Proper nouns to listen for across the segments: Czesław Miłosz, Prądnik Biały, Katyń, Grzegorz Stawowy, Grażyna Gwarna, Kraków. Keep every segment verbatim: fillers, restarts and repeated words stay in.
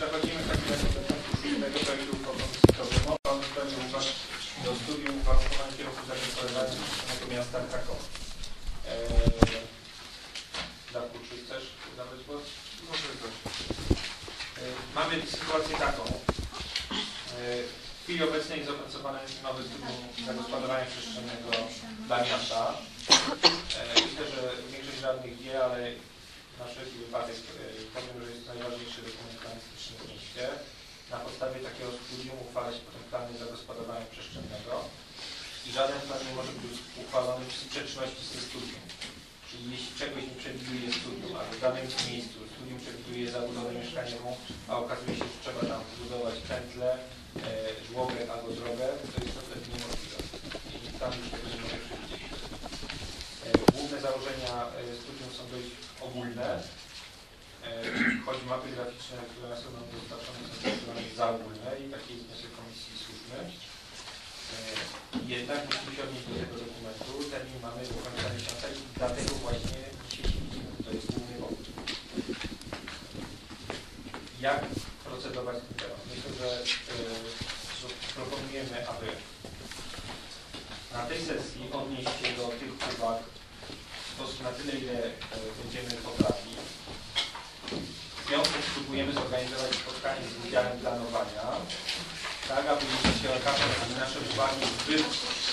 Przechodzimy w takim razie do konstytucyjnego projektu konstytucyjnego. Pan zdaje uwagę do studium uwarunkowań kierunku zagospodarowania przestrzennego miasta Krakowa. Darku, czy chcesz zabrać głos? Może proszę. Mamy sytuację taką. W chwili obecnej jest opracowany nowy studium zagospodarowania przestrzennego dla miasta. Myślę, że większość radnych wie, ale na wszelki wypadek powiem, że jest to najważniejszy dokument planistyczny w mieście. Na podstawie takiego studium uchwalać potem plany zagospodarowania przestrzennego i żaden plan nie może być uchwalony w sprzeczności ze studium. Czyli jeśli czegoś nie przewiduje studium, a w danym miejscu studium przewiduje zabudowę mieszkaniową, a okazuje się, że trzeba tam zbudować pętlę, e, żłobek albo drogę, to jest to wtedy niemożliwe. I tam już tego nie może przewidzieć. E, główne założenia e, studium są dość ogólne, choć mapy graficzne, które są nam dostarczone, są uważane za ogólne i taki jest wniosek komisji służby. Jednak musimy się odnieść do tego dokumentu. Termin mamy do końca miesiąca i dlatego właśnie dzisiaj się widzimy. To jest główny powód. Jak procedować z tym tematem? Myślę, że yy, proponujemy, aby na tej sesji odnieść się do tych uwag w sposób na tyle, ile będziemy poprawni. W związku spróbujemy zorganizować spotkanie z udziałem planowania, tak aby się okazać, aby nasze uwagi były.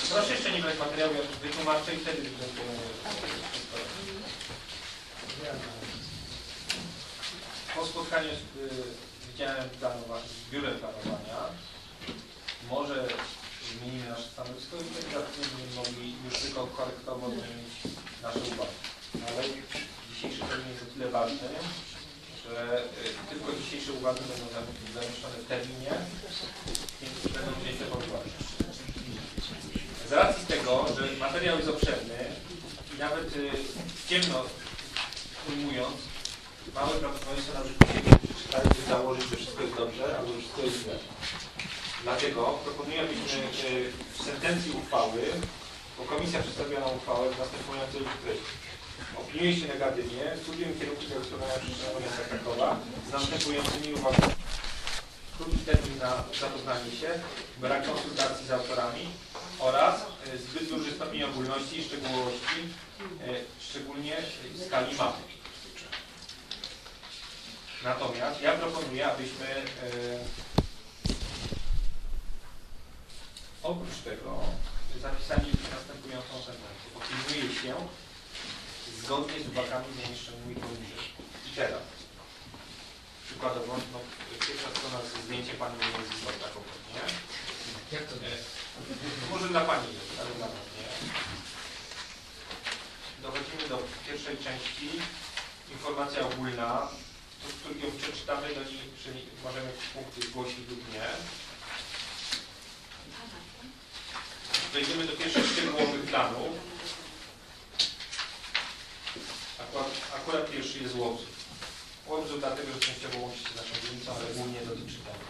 Proszę jeszcze nie brać materiału, ja wytłumaczę i wtedy będziemy. Po spotkaniu z udziałem planowania, z biurem planowania, może zmienimy nasze stanowisko i wtedy będziemy mogli już tylko korektowo zmienić nasze uwagi. Ale dzisiejszy termin jest o tyle ważny, że tylko dzisiejsze uwagi będą zamieszczone w terminie, więc będą wzięte pod uwagę. Z racji tego, że materiał jest obszerny i nawet ciemno ujmując, mamy prawdopodobieństwo, że się przeczytali, by założyć, że wszystko jest dobrze, albo że wszystko jest źle. Dlatego proponuję, abyśmy w sentencji uchwały, bo komisja przedstawiła nam uchwałę w następującej treści. Opiniuje się negatywnie studium kierunku zagospodarowania przestrzennego miasta Krakowa z następującymi uwagami. Krótki termin na zapoznanie się, brak konsultacji z autorami oraz e, zbyt duży stopień ogólności i szczegółowości, e, szczególnie w skali mapy. Natomiast ja proponuję, abyśmy e, oprócz tego zapisali następującą sentencję. Opiniuje się zgodnie z uwagami zamieszczonymi poniżej. I teraz, przykładowo, no, pierwsza strona z zdjęciem Pani jest zgodna kompletnie. Jak to nie? Może dla Pani jest, ale dla nas nie. Dochodzimy do pierwszej części. Informacja ogólna. To, z której ją przeczytamy, do niej możemy punkty zgłosić lub nie. Przejdziemy do pierwszych szczegółowych planów. Akurat, akurat pierwszy jest Łobzu. Łobzu dlatego, że częściowo łączy się z naszą dzielnicą, ale głównie dotyczy tego.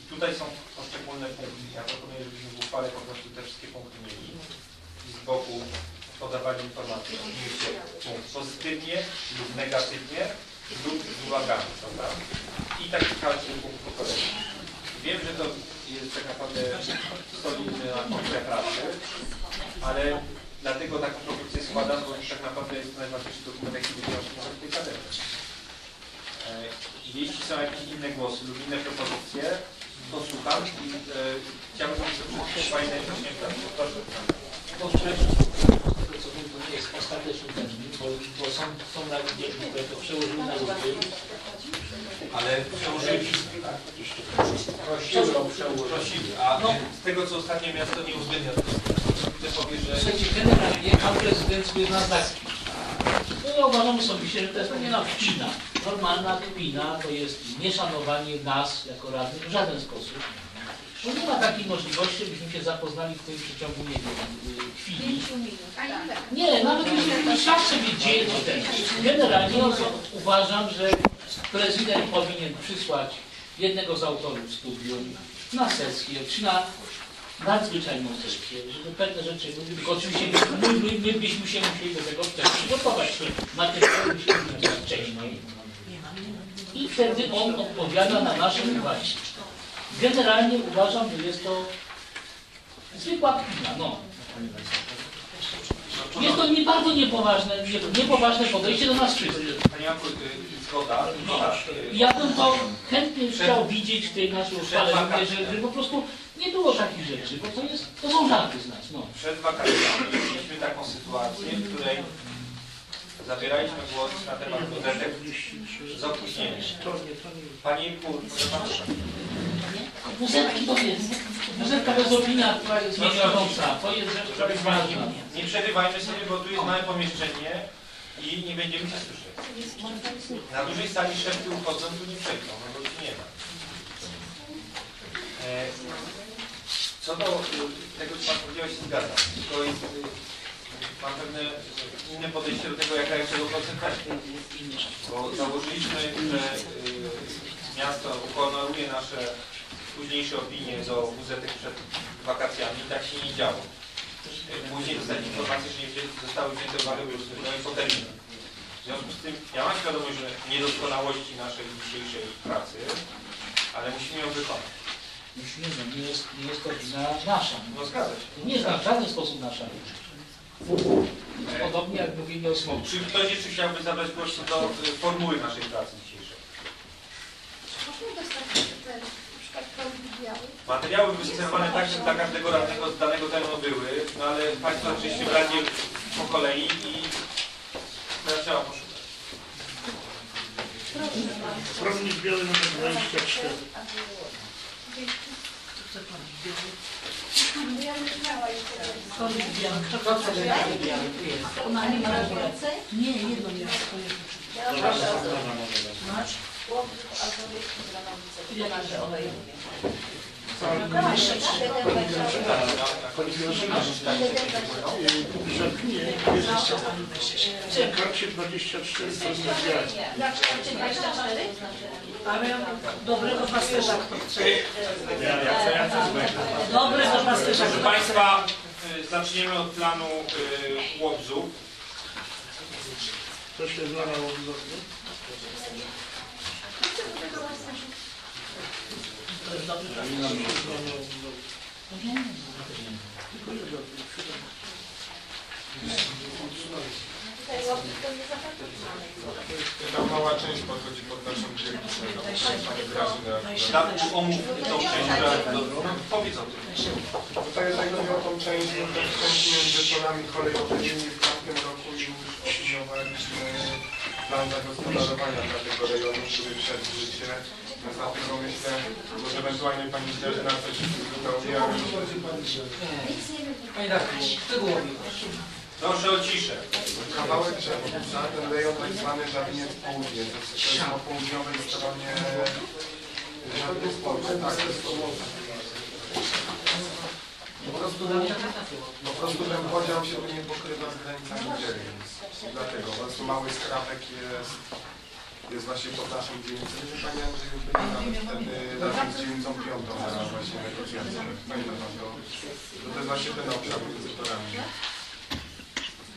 I tutaj są poszczególne punkty. Ja proponuję, żebyśmy w uchwale po prostu te wszystkie punkty mieli i z boku podawali informacje. Oczywiście punkt pozytywnie lub negatywnie lub z uwagami, prawda? I taki każdy punkt po kolei. Wiem, że to jest tak naprawdę solidny na pracy, ale dlatego taką propozycję składam, bo tak naprawdę jest to najważniejszy dokument, jaki wyciągnął w tej kadencji. Jeśli są jakieś inne głosy lub inne propozycje, to słucham i e, chciałbym przeczytać Pani najważniejsze prawo. Proszę. To nie jest ostateczny termin, bo, bo są, są na ludzie, które to przełożyły na ludzie, ale przełożyli, tak? Jeszcze prosili, prosili, a no, z tego co ostatnie miasto nie uwzględnia tego. Słuchajcie, generalnie pan prezydent sobie na taki. No uważam osobiście, że to jest pewnie kpina. Normalna kpina to jest nieszanowanie nas jako radnych w żaden sposób. Bo nie ma takiej możliwości, byśmy się zapoznali w tym przeciągu, nie wiem, chwili. Nie, nawet jeśli szaf sobie dzieje to też. Generalnie uważam, że prezydent powinien przysłać jednego z autorów studium na sesję, czy na nadzwyczajną sesję, żeby pewne rzeczy, tylko oczywiście my, my, my byśmy się musieli do tego też przygotować, na tym byśmy wcześniej. i wtedy on odpowiada na nasze uwagi. Generalnie uważam, że jest to zwykła kpina. No. Jest to nie bardzo niepoważne, niepoważne podejście do nas wszystkich. Zgoda. Ja bym to chętnie chciał widzieć w tej naszej uchwale, żeby po prostu nie było takich rzeczy, bo to, jest, to są żarty z nas. No. Przed wakacjami mieliśmy taką sytuację, w której zabieraliśmy głos na temat gazetek z opóźnieniem. Pani Pól, muzetki to jest. Muzetka to jest opinia, która jest niewiadąca. To jest rzecz, która jest ważna. Nie przerywajmy sobie, bo tu jest małe pomieszczenie i nie będziemy się słyszeć. Na dużej sali szepty uchodzą, tu nie przejdą, no bo tu nie ma. Co do tego, co Pan powiedział, się zgadzam. Tylko jest, mam pewne inne podejście do tego, jaka jest jego koncentracja. Bo założyliśmy, że miasto uhonoruje nasze późniejsze opinie do gazetek przed wakacjami. Tak się nie działo. Później dostać informacje, że nie zostały wzięte uwagę i po terminach. W związku z tym ja mam świadomość, że niedoskonałości naszej dzisiejszej pracy, ale musimy ją wykonać. Musimy, nie jest, nie jest to wina nasza. No zgadza się. Nie jest w żaden sposób nasza. Podobnie jak mówimy o smogu. Czy ktoś jeszcze chciałby zabrać głos do formuły naszej pracy dzisiejszej? Możemy dostać materiały wysyłane tak, że dla każdego radnego z danego terenu były, no ale Państwo oczywiście brali po kolei i teraz trzeba poszukać. Prądnik Biały numer dwadzieścia cztery. Ona nie ma racji. Nie, jedno nie ma racji. Mamy dobrego pasterza. Dobrego pasterza. Proszę Państwa, zaczniemy od planu Łobzu. Co się zna na Łobzu? Ta mała część podchodzi pod naszą dyrektywę. Tam omów tą część, powiedz o tym. Tutaj zajmują tą część między torami kolejowymi w tamtym roku już przyjmowaliśmy plan zagospodarowania dla tego rejonu, który wszedł w życie. Dlatego myślę, że ewentualnie Pani Zderzyna coś wypełniła. Pani Radku, szczegółowi. Proszę o ciszę. Kawałek drzewa. Ten rejon tak zwany Żabiniec Południe. To jest po południowej stronie Żabiniec Południe. Tak, to jest Po prostu, po prostu ten podział się nie pokrywa z granicami dzielnic. Dlatego po prostu mały skrawek jest, jest właśnie pod naszą dzielnicą. Nie pamiętam, że już byli nawet wtedy razem z dzielnicą piątą na właśnie negocjacje. To jest właśnie ten obszar między torami.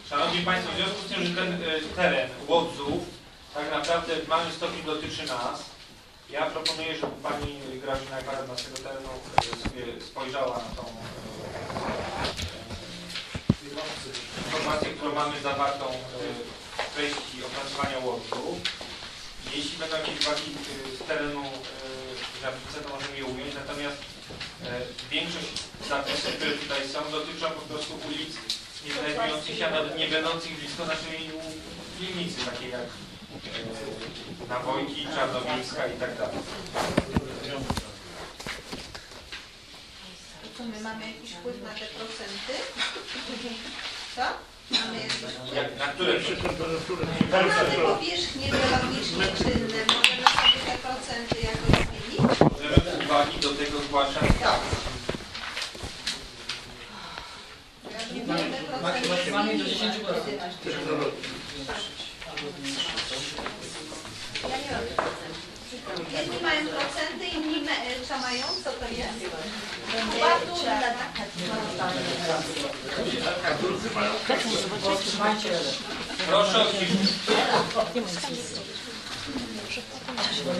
Szanowni Państwo, w związku z tym, że ten teren Łodzów tak naprawdę w małym stopniu dotyczy nas, ja proponuję, żeby Pani Grażyna Gwarna z tego terenu sobie spojrzała na tą informację, którą mamy zawartą w treści opracowania Łodzu. Jeśli będą jakieś uwagi z terenu Żabnice, to możemy je ująć, natomiast większość zapisów, które tutaj są, dotyczą po prostu ulic nie znajdujących się, a nawet nie będących blisko naszej dzielnicy, takiej jak Nawojki, Czarnowiejska i tak dalej. To my mamy jakiś wpływ na te procenty? Co? Mamy jakiś wpływ? Na które? Na te powierzchnie geologicznie czynne. Możemy sobie te procenty jakoś zmienić? Możemy uwagi do tego zgłaszać. Tak. Mamy do dziesięciu procent. Ja nie mam procent. Jedni mają procenty, inni co mają, co to jest? Batura. Proszę o ciszę. To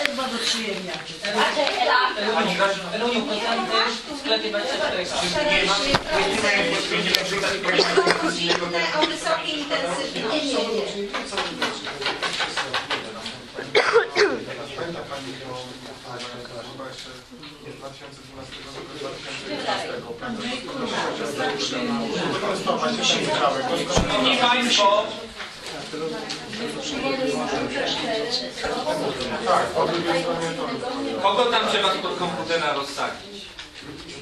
jest bardzo przyjemnie. Eluniu, potem też w sklepie dwadzieścia cztery. O wysokiej intensywności. Pamięta Pani chyba jeszcze dwa tysiące dwunastego dwa tysiące czternastego. Szanowni Państwo, kogo tam trzeba pod komputera rozsadzić?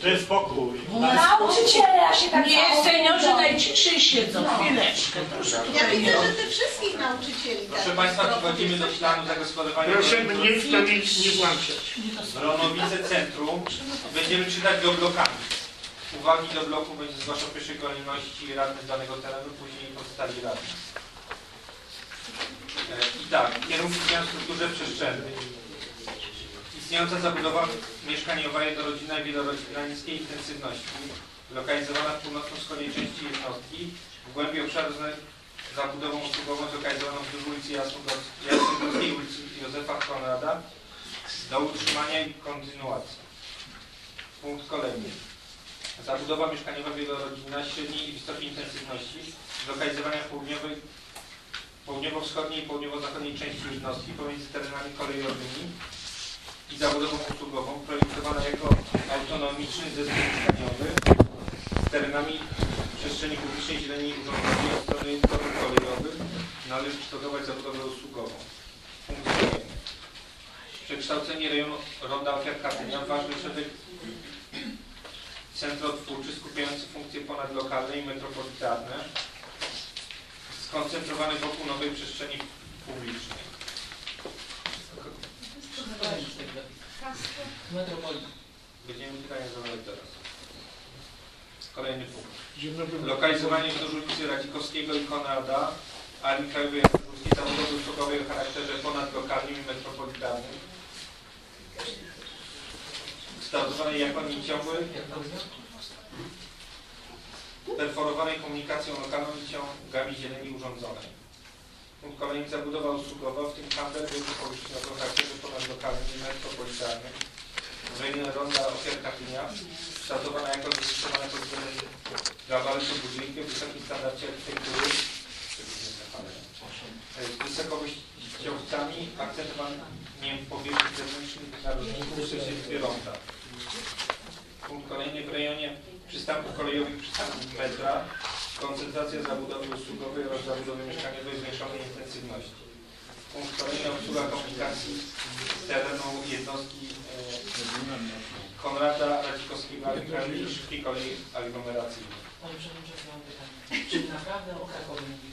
To jest pokój. Nauczyciele, ja się tak nie jest, seniorzy najciszej siedzą. No. Chwileczkę, proszę. Ja widzę, że ty wszystkich nauczycieli. Proszę Państwa, przechodzimy do planu zagospodarowania. Proszę mnie w to nic nie włączać. Ronowice Centrum. Będziemy czytać do blokami. Uwagi do bloku będzie zgłaszał w pierwszej kolejności radny z danego terenu, później pozostali radni. I tak, kierunki w strukturze przestrzennej. Istniejąca zabudowa mieszkaniowa jednorodzinna i wielorodzinna niskiej intensywności, lokalizowana w północno-wschodniej części jednostki, w głębi obszaru z zabudową usługową zlokalizowaną wzdłuż ulicy Jasnogórskiej, ulicy Józefa Konrada, do utrzymania i kontynuacji. Punkt kolejny. Zabudowa mieszkaniowa wielorodzinna średniej i wysokiej intensywności, zlokalizowana w południowej południowo-wschodniej i południowo-zachodniej części jednostki pomiędzy terenami kolejowymi i zabudową usługową, projektowana jako autonomiczny zespół mieszkaniowy z terenami przestrzeni publicznej, zieleni i urządzonej od strony torów kolejowych, należy przygotować zabudowę usługową. Punkt kolejny. Przekształcenie rejonu Ronda Ofiar-Katynia w ważny szereg centrotwórczy skupiający funkcje ponadlokalne i metropolitarne, skoncentrowany wokół nowej przestrzeni publicznej. Będziemy pytania zadawać teraz. Kolejny punkt. Lokalizowanie wzdłuż ulicy Radzikowskiego i Konrada, Armii Krajowej Ruskiej, zabudowy usługowej o charakterze ponadlokalnym i metropolitarnym, kształtowanej jako nieciągły, perforowanej komunikacją lokalną i ciągami zieleni urządzonej. Punkt kolejny, zabudowa usługowa, w tym handel wielkopowierzchniowy o charakterze ponadlokalnym i metropolitarnym, w rejonie Ronda Ofiar Katynia, kształtowana jako zastosowana pod względem gabarytu budynku w wysokim standardzie architektury, z wysokościowcami, akcentowaniem powierzchni zewnętrznych na rozniku sześćdziesiąt Ronda. Punkt kolejny, w rejonie przystanków kolejowych, przystanków metra, koncentracja zabudowy usługowej oraz zabudowy mieszkaniowej zwiększonej intensywności. Punkt kolejny, obsługa komunikacji terenu jednostki e, Konrada Radzikowskiego, Armii i szybkiej kolei aglomeracyjnej. Panie Przewodniczący, mam pytanie. Czy naprawdę o Krakowie mówimy?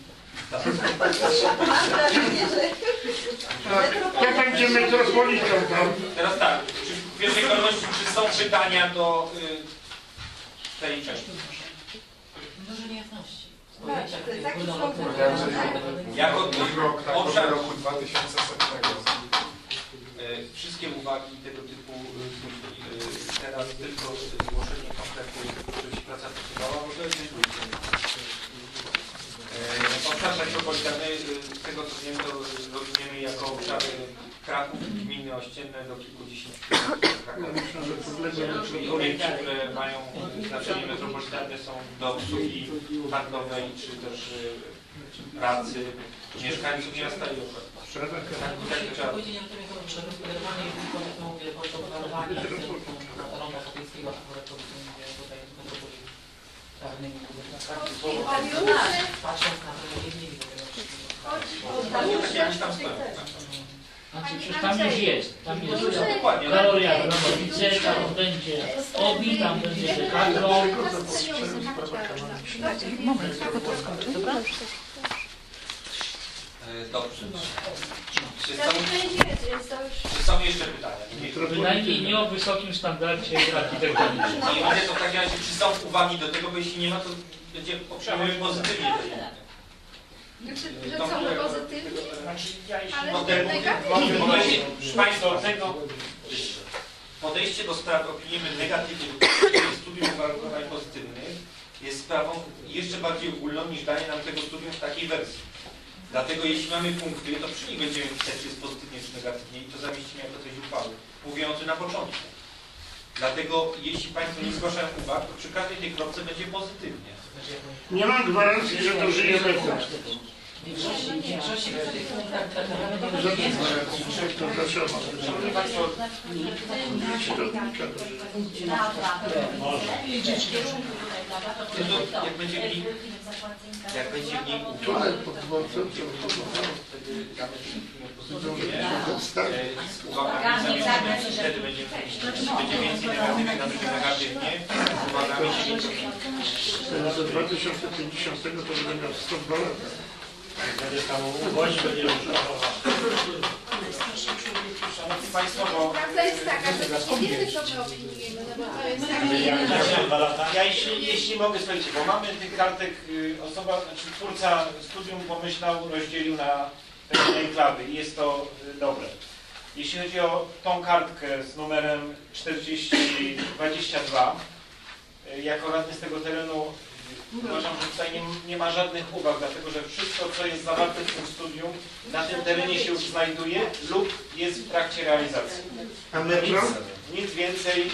Tak. Jak będziemy metropolitą tam? Teraz tak. Czy w pierwszej kolejności, czy są pytania do y, tej części? Może niejasności. Jako obszar roku dwa tysiące setnego. Wszystkie uwagi tego typu teraz tylko zgłoszenie kontaktu, żeby się praca posuwała, może obszar metropolitarny, z tego co wiem, to rozumiemy jako obszary Kraków, gminy ościenne do kilkudziesięciu kilometrów. I obiekty, które mają znaczenie metropolitarne, są do obsługi handlowej czy też pracy mieszkańców miasta i obywateli. Znaczy, przecież tam już jest, tam jest Kaloria, Ronowice, tam będzie Obi, tam będzie Dekadro. Moment, tylko to skończę, dobra? Dobrze. Czy są, czy są jeszcze pytania? Bynajmniej nie o wysokim standardzie architektonicznym. Ale to w takim razie, czy są uwagi do tego, bo jeśli nie ma, to będzie obszarami pozytywnie. Że są pozytywni? Ale negatywnie. Proszę Państwa, tego podejście do spraw opiniujemy negatywnie, do studiów uwarunkowań pozytywnych jest sprawą jeszcze bardziej ogólną niż danie nam tego studium w takiej wersji. Dlatego jeśli mamy punkty, to przy nich będziemy pisać, czy jest pozytywnie, czy negatywnie i to zamieścimy jako treść uchwały. Mówię o tym na początku. Dlatego jeśli Państwo nie zgłaszają uwag, to przy każdej tej kropce będzie pozytywnie. Nie mam gwarancji, że to żyje we włosku. Jak będzie mniej, jak będzie mniej wtedy będzie więcej negatywnych, na przykład negatywnie, z uwagami się. Do dwa tysiące pięćdziesiątego to będę miał sto dolarów. Będzie tam gość, będzie użytkowa. Szanowni Państwo, bo... Prawda jest taka, że nie wiemy, co my opiniujemy, no bo to jest tak... Ja jeśli, jeśli mogę, słuchajcie, bo mamy tych kartek, osoba, znaczy twórca studium pomyślał, rozdzielił na pewne enklawy i jest to dobre. Jeśli chodzi o tą kartkę z numerem czterdzieści dwadzieścia dwa, jako radny z tego terenu, uważam, że tutaj nie, nie ma żadnych uwag, dlatego że wszystko, co jest zawarte w tym studium, na tym terenie się już znajduje lub jest w trakcie realizacji. Nic, nic więcej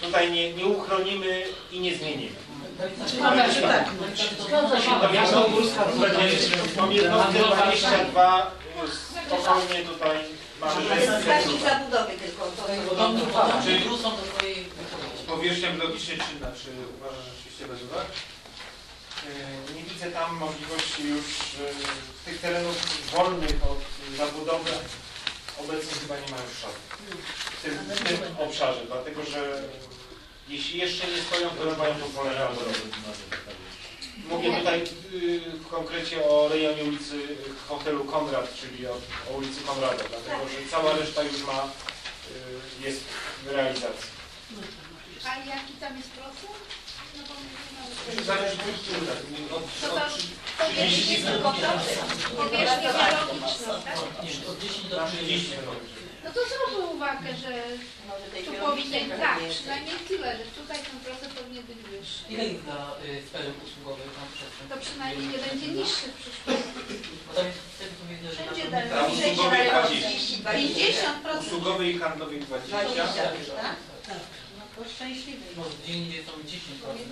tutaj nie, nie uchronimy i nie zmienimy. Mam jednostkę dwadzieścia dwa, spokojnie tutaj mamy... zabudowy tylko. Powierzchem logicznie czynna, czy uważasz, że rzeczywiście bez uwag? Nie widzę tam możliwości już tych terenów wolnych od zabudowy. Obecnie chyba nie ma już żadnych w tym, w tym obszarze, dlatego że jeśli jeszcze nie stoją, to mają pozwolenia obrotu. Mówię tutaj w konkrecie o rejonie ulicy hotelu Konrad, czyli o, o ulicy Konrada, dlatego że cała reszta już ma, jest w realizacji. A jaki tam jest procent? No bo nie ma uwagi. No to zróbmy uwagę, że tu powinien, tak, przynajmniej tyle, że tutaj ten procent powinien być wyższy. Ile jest na sferę usługową tam przestrzeń? To przynajmniej nie będzie niższy w przyszłości. Bo tam jest wtedy powiedzmy, że będzie dalej. Usługowej i handlowej dwadzieścia procent, tak? No to szczęśliwy. No gdzie indziej są dziesięć procent.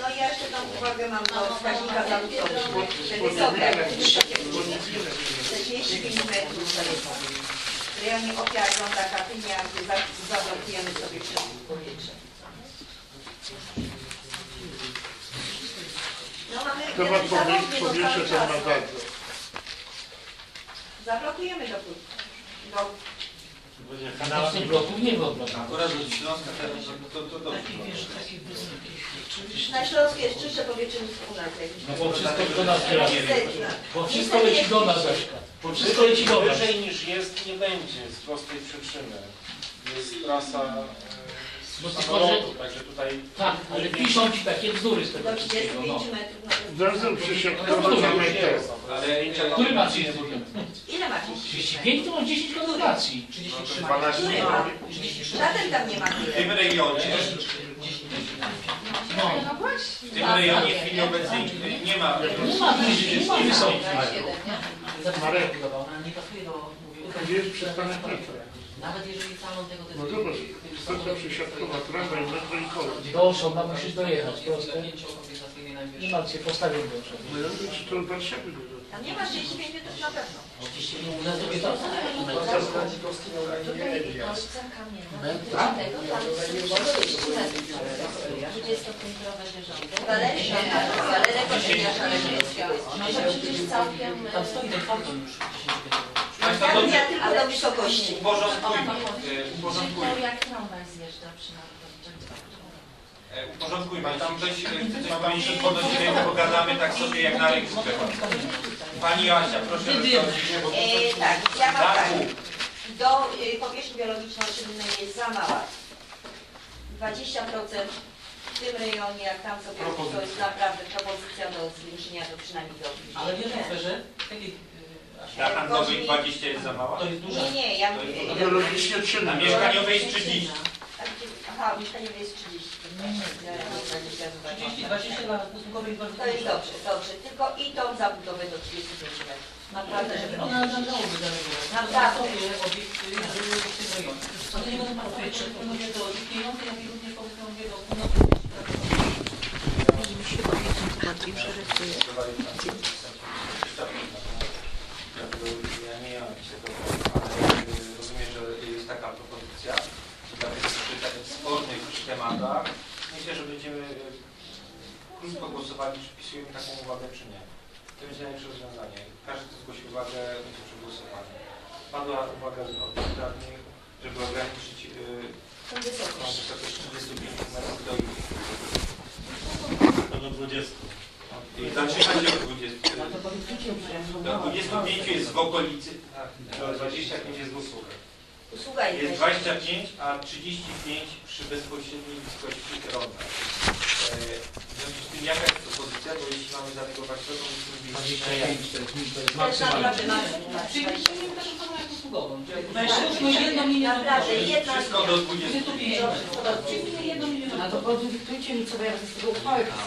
No ja jeszcze tam uwagę mam na wskaźnika zabudowy, że wysoka czterdzieści milimetrów to jest w rejonie ofiar żąda Katynia, gdzie zablokujemy sobie powietrze. No mamy powietrze to na bardzo. Zablokujemy do góry. Kanałami bloków nie było bloków. Akurat do Śląska teraz to, to dobrze. Na Śląskie jest czyste powietrze niż u nas. No bo wszystko do nas leci. Bo wszystko leci do nas. Bo wszystko leci do nas. Wyżej niż jest nie będzie z prostej przyczyny. Jest trasa samolotu, także tutaj... Tak, ale piszą ci takie bzdury z tego wszystkiego. Zarazem przysiadkowo na metę. Który ma Ile macie? trzydzieści pięć to ma dziesięć konsultacji. trzydzieści trzy. Który ma? Żaden tam nie ma. W tym rejonie, no, w tym rejonie w chwili obecnej nie ma. Nie ma wyższych, nie ma wysokich. Nie pasuje do... Gdzieś przestanie pracę. Nawet jeżeli samą tego... No zobacz, stąd przysiadkowa trawa i metro i koło. Doszło, mam musisz dojechać, proste. Nie ma cię, postawię go. No ja wiem, czy to w Warszawie. A nie masz trzydzieści pięć metrów na pewno. Na drugie to ale do wysokości. Uporządkujmy. Jak tramwaj zjeżdża Uporządkujmy. Tam ktoś chce Pani szybko do siebie, pogadamy tak sobie jak na rynku. Pani Joasia, proszę o e, tak, ja mam tak. Do y, powierzchni biologiczno-czynnej jest za mała. dwadzieścia procent w tym rejonie, jak tam sobie to jest naprawdę propozycja do zwiększenia, to przynajmniej do obniżenia. Ale wiesz, tak, że dla handlowej dwadzieścia jest za mała? To jest duża. Nie, nie, ja mówię. Biologicznie czynna. Na mieszkaniowej jest trzydzieści. Aha, A, mieszkaniowy jest trzydzieści. trzydzieści, dwadzieścia na usługowej i bardzo. To jest dobrze, dobrze. Tylko i tą zabudowę do trzydziestu pięciu metrów. Naprawdę, żeby ona należałoby zareagować. Naprawdę. Obiekty wstrzymujące. To nie będą martwić, czy mówię do istniejące, jak i również mówię do północy. Ja nie mam tego, ale rozumiem, że jest taka propozycja, że tak jest przy takich spornych tematach. Myślę, że będziemy krótko głosowali, czy wpisujemy taką uwagę, czy nie. To będzie najlepsze rozwiązanie. Każdy, kto zgłosi uwagę, będzie przegłosowany. Padła uwaga od radnych, żeby ograniczyć wysokość trzydziestu pięciu metrów do dwudziestu. Do dwudziestu. Zaczynamy do dwudziestu. Do dwudziestu pięciu jest w okolicy, do dwudziestu pięciu jest w usługach. Usługa jest dwadzieścia pięć, a trzydzieści pięć przy bezpośredniej bliskości roga. W związku z tym jaka jest propozycja, bo jeśli mamy zareagować to, to musimy zbliżyć to jest maksymalnie. Przyjmijmy też informację usługową. Wszystko do dwudziestu pięciu. Przyjmijmy jedną minutę. A to podyktujcie mi, co ja z tego uchwały pisać.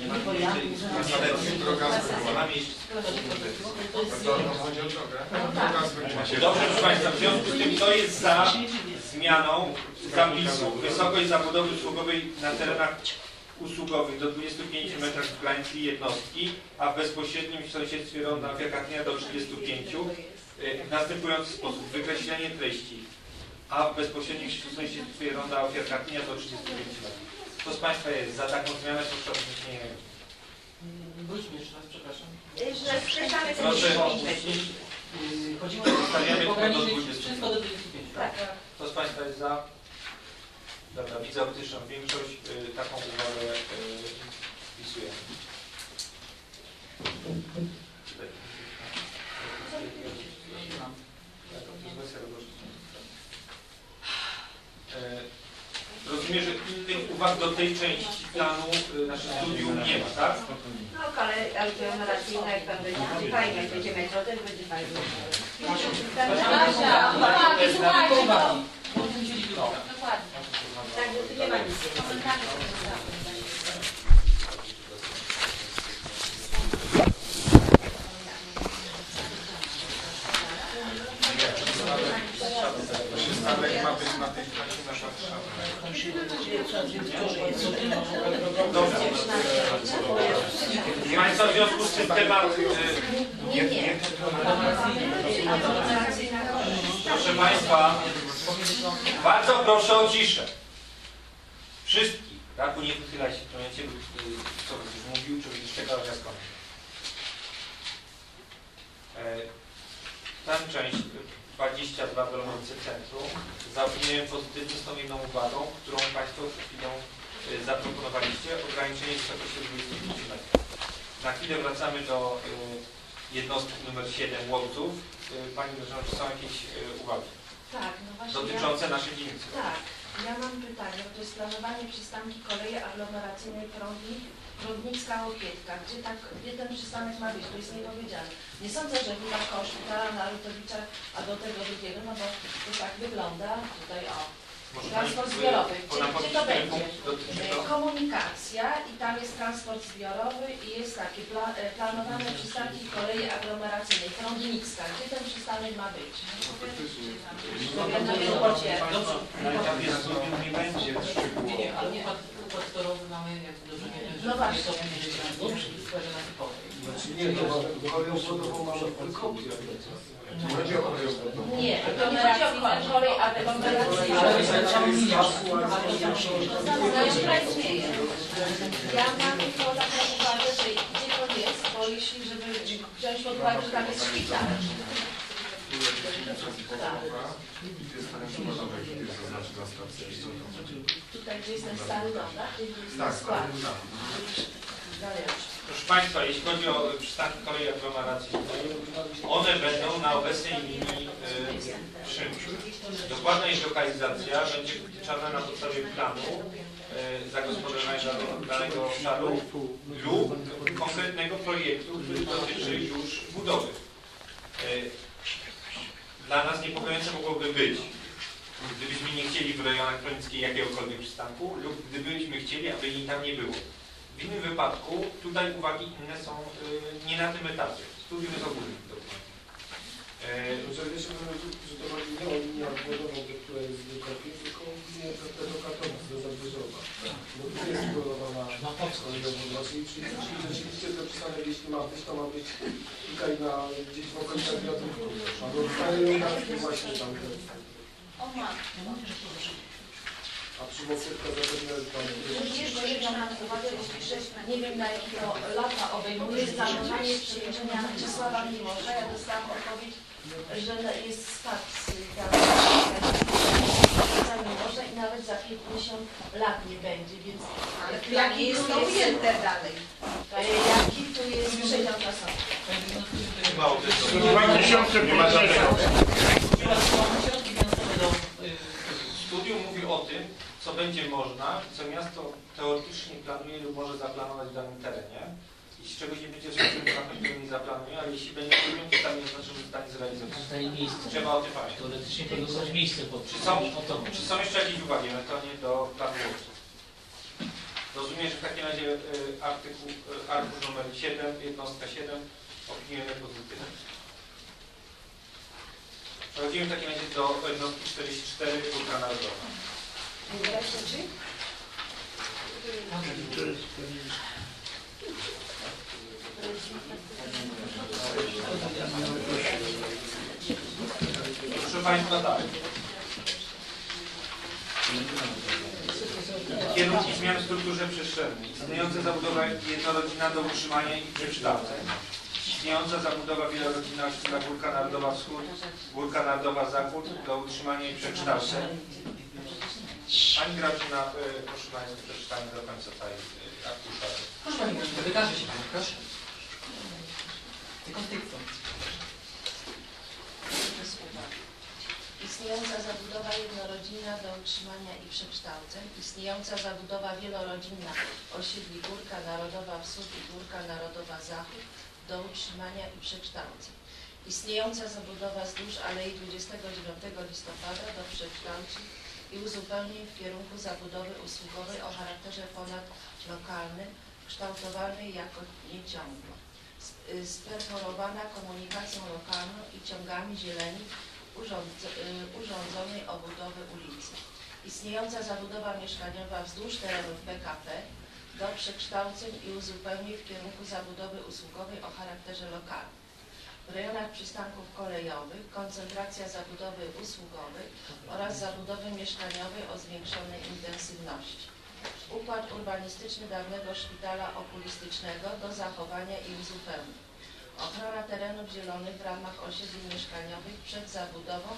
Nie ma pojęcia, ale jest droga z wyborami. Chodzi o drogę. Dobrze, proszę Państwa, w związku z tym, kto jest za zmianą zapisu wysokość zabudowy usługowej na terenach usługowych do dwudziestu pięciu metrów w granicy jednostki, a w bezpośrednim sąsiedztwie ronda wiekatnia do trzydziestu pięciu w następujący sposób. Wykreślenie treści, a w bezpośrednim sąsiedztwie ronda ofiarkatnia do trzydziestu pięciu metrów. Kto z Państwa jest za taką zmianę, to proszę nie. Wróćmy jeszcze raz, przepraszam. Proszę o chodziło o ustawiamy do dwudziestu pięciu. Tak. Kto z Państwa jest za? Dobra, widzę optyczną większość. Y, taką uwagę y, wpisujemy. Y, Rozumiem, że innych uwag do tej części planu naszych studiów nie ma, tak? No, ale alternacyjna, jak pan będzie fajnie, jak będzie metro, też będzie fajnie. Nasza, uwagi, słuchajcie, no. Dokładnie. Tak, że tu nie ma nic. Ale ma być na tej klasie nasza trzeba. Państwa, w związku z tym temat... Nie, nie. Proszę Państwa, bardzo proszę o ciszę. Wszystkich. Tak, bo nie wychylaj się w momencie, co już mówił, czy już czekał, ja skończę. Tam część... dwadzieścia dwa w rolnicy centrum zaopiniuję pozytywnie z tą jedną uwagą, którą Państwo przed chwilą zaproponowaliście, ograniczenie wysokości dwudziestu pięciu metrów. Na chwilę wracamy do y, jednostki numer siedem Łowców. Y, Pani Grażyna, czy są jakieś y, uwagi tak, no właśnie dotyczące ja, naszej dzielnicy? Tak, ja mam pytanie, bo to jest planowanie przystanki kolei aglomeracyjnej Prądnik, Prądnicka Łopietka, gdzie tak jeden przystanek ma być, to jest niepowiedziane. Nie sądzę, że chyba koszt na Lutowicza, a do tego drugiego, no bo to tak wygląda tutaj o transport zbiorowy. Gdzie, gdzie to będzie? Komunikacja i tam jest transport zbiorowy i jest takie pla, planowane przystanki kolei aglomeracyjnej Prądnicka. Gdzie ten przystanek ma być? Nie będzie faktorowy mamy, jak dużo nie będzie, no właśnie. To będzie tam przy składzie nasypowej. Znaczy nie, to kolej obwodową mamy w Krakowie. Nie, to nie chodzi o kolej, ale aglomeracyjnej. No już prawie ja mam tylko taką uwagę, że gdzie to jest, bo jeśli, żeby wziąć pod uwagę, że tam jest szpital. Tutaj gdzie jest ten stary dom, tak? Proszę Państwa, jeśli chodzi o przystanki kolei aglomeracyjnej, one będą na obecnej linii y, dokładna ich lokalizacja będzie wyliczana na podstawie planu y, zagospodarowania danego obszaru lub konkretnego projektu, który dotyczy już budowy. Y, Dla nas niepokojące mogłoby być gdybyśmy nie chcieli w rejonach prądnickich jakiegokolwiek przystanku lub gdybyśmy chcieli, aby jej tam nie było. W innym wypadku tutaj uwagi inne są y, nie na tym etapie. Studium jest ogólnym dokumentem. Jeżeli jeszcze że to ma inną linię obwodową, która jest w Krakowie, tylko linię Krakowa do Zabrzeżowa. Bo tu jest skorowana na Polską linia obwodową. Czyli rzeczywiście to pisane, jeśli ma być, to ma być tutaj na gdzieś w okolicach wiatrów. A do Krajownacki właśnie tam jest. O matko. A przywołówka zapewne jest. Jeszcze jedna uwaga, nie wiem na jakie lata obejmuje zamieszanie przyjęcia Czesława Miłosza. Ja dostałam odpowiedź, że jest status Miłosza i nawet za pięćdziesiąt lat nie będzie, więc jaki jest to ujęte dalej? Jaki tu jest przedział czasowy? Studium mówi o tym, co będzie można, co miasto teoretycznie planuje lub może zaplanować w danym terenie. Jeśli czegoś nie będzie szybciej, to nie zaplanuje, ale jeśli będzie studium, to tam nie znaczy, że zostanie zrealizowane. Trzeba o tym pamiętać. Teoretycznie pozostaje miejsce pod czy są, czy są jeszcze jakieś uwagi metonie do planujących? Rozumiem, że w takim razie y, artykuł, y, artykuł numer siedem, jednostka siedem, opiniujemy pozytywnie. Przechodzimy w takim razie do jednostki czterdzieści cztery, Kultura Narodowa. Proszę Państwa, tak. Kierunki zmian w strukturze przestrzennej. Istniejąca zabudowa jednorodzinna do utrzymania i przekształceń. Istniejąca zabudowa wielorodzinna na Górka Narodowa Wschód, Górka Narodowa Zachód do utrzymania i przekształceń. Pani Grażyna, proszę Państwa, przeczytamy do końca tej arkusza. Proszę Pani Grażyna, wykaże się Pani, proszę. Tylko w tej kwestii. Istniejąca zabudowa jednorodzinna do utrzymania i przekształceń. Istniejąca zabudowa wielorodzinna osiedli Górka Narodowa Wschód i Górka Narodowa Zachód do utrzymania i przekształceń. Istniejąca zabudowa wzdłuż Alei dwudziestego dziewiątego listopada do przekształceń i uzupełnień w kierunku zabudowy usługowej o charakterze ponadlokalnym, kształtowanej jako nieciągła, sperforowana komunikacją lokalną i ciągami zieleni urządzonej obudowy ulicy. Istniejąca zabudowa mieszkaniowa wzdłuż terenów P K P do przekształceń i uzupełnień w kierunku zabudowy usługowej o charakterze lokalnym. W rejonach przystanków kolejowych koncentracja zabudowy usługowej oraz zabudowy mieszkaniowej o zwiększonej intensywności. Układ urbanistyczny dawnego szpitala okulistycznego do zachowania i uzupełnień. Ochrona terenów zielonych w ramach osiedli mieszkaniowych przed zabudową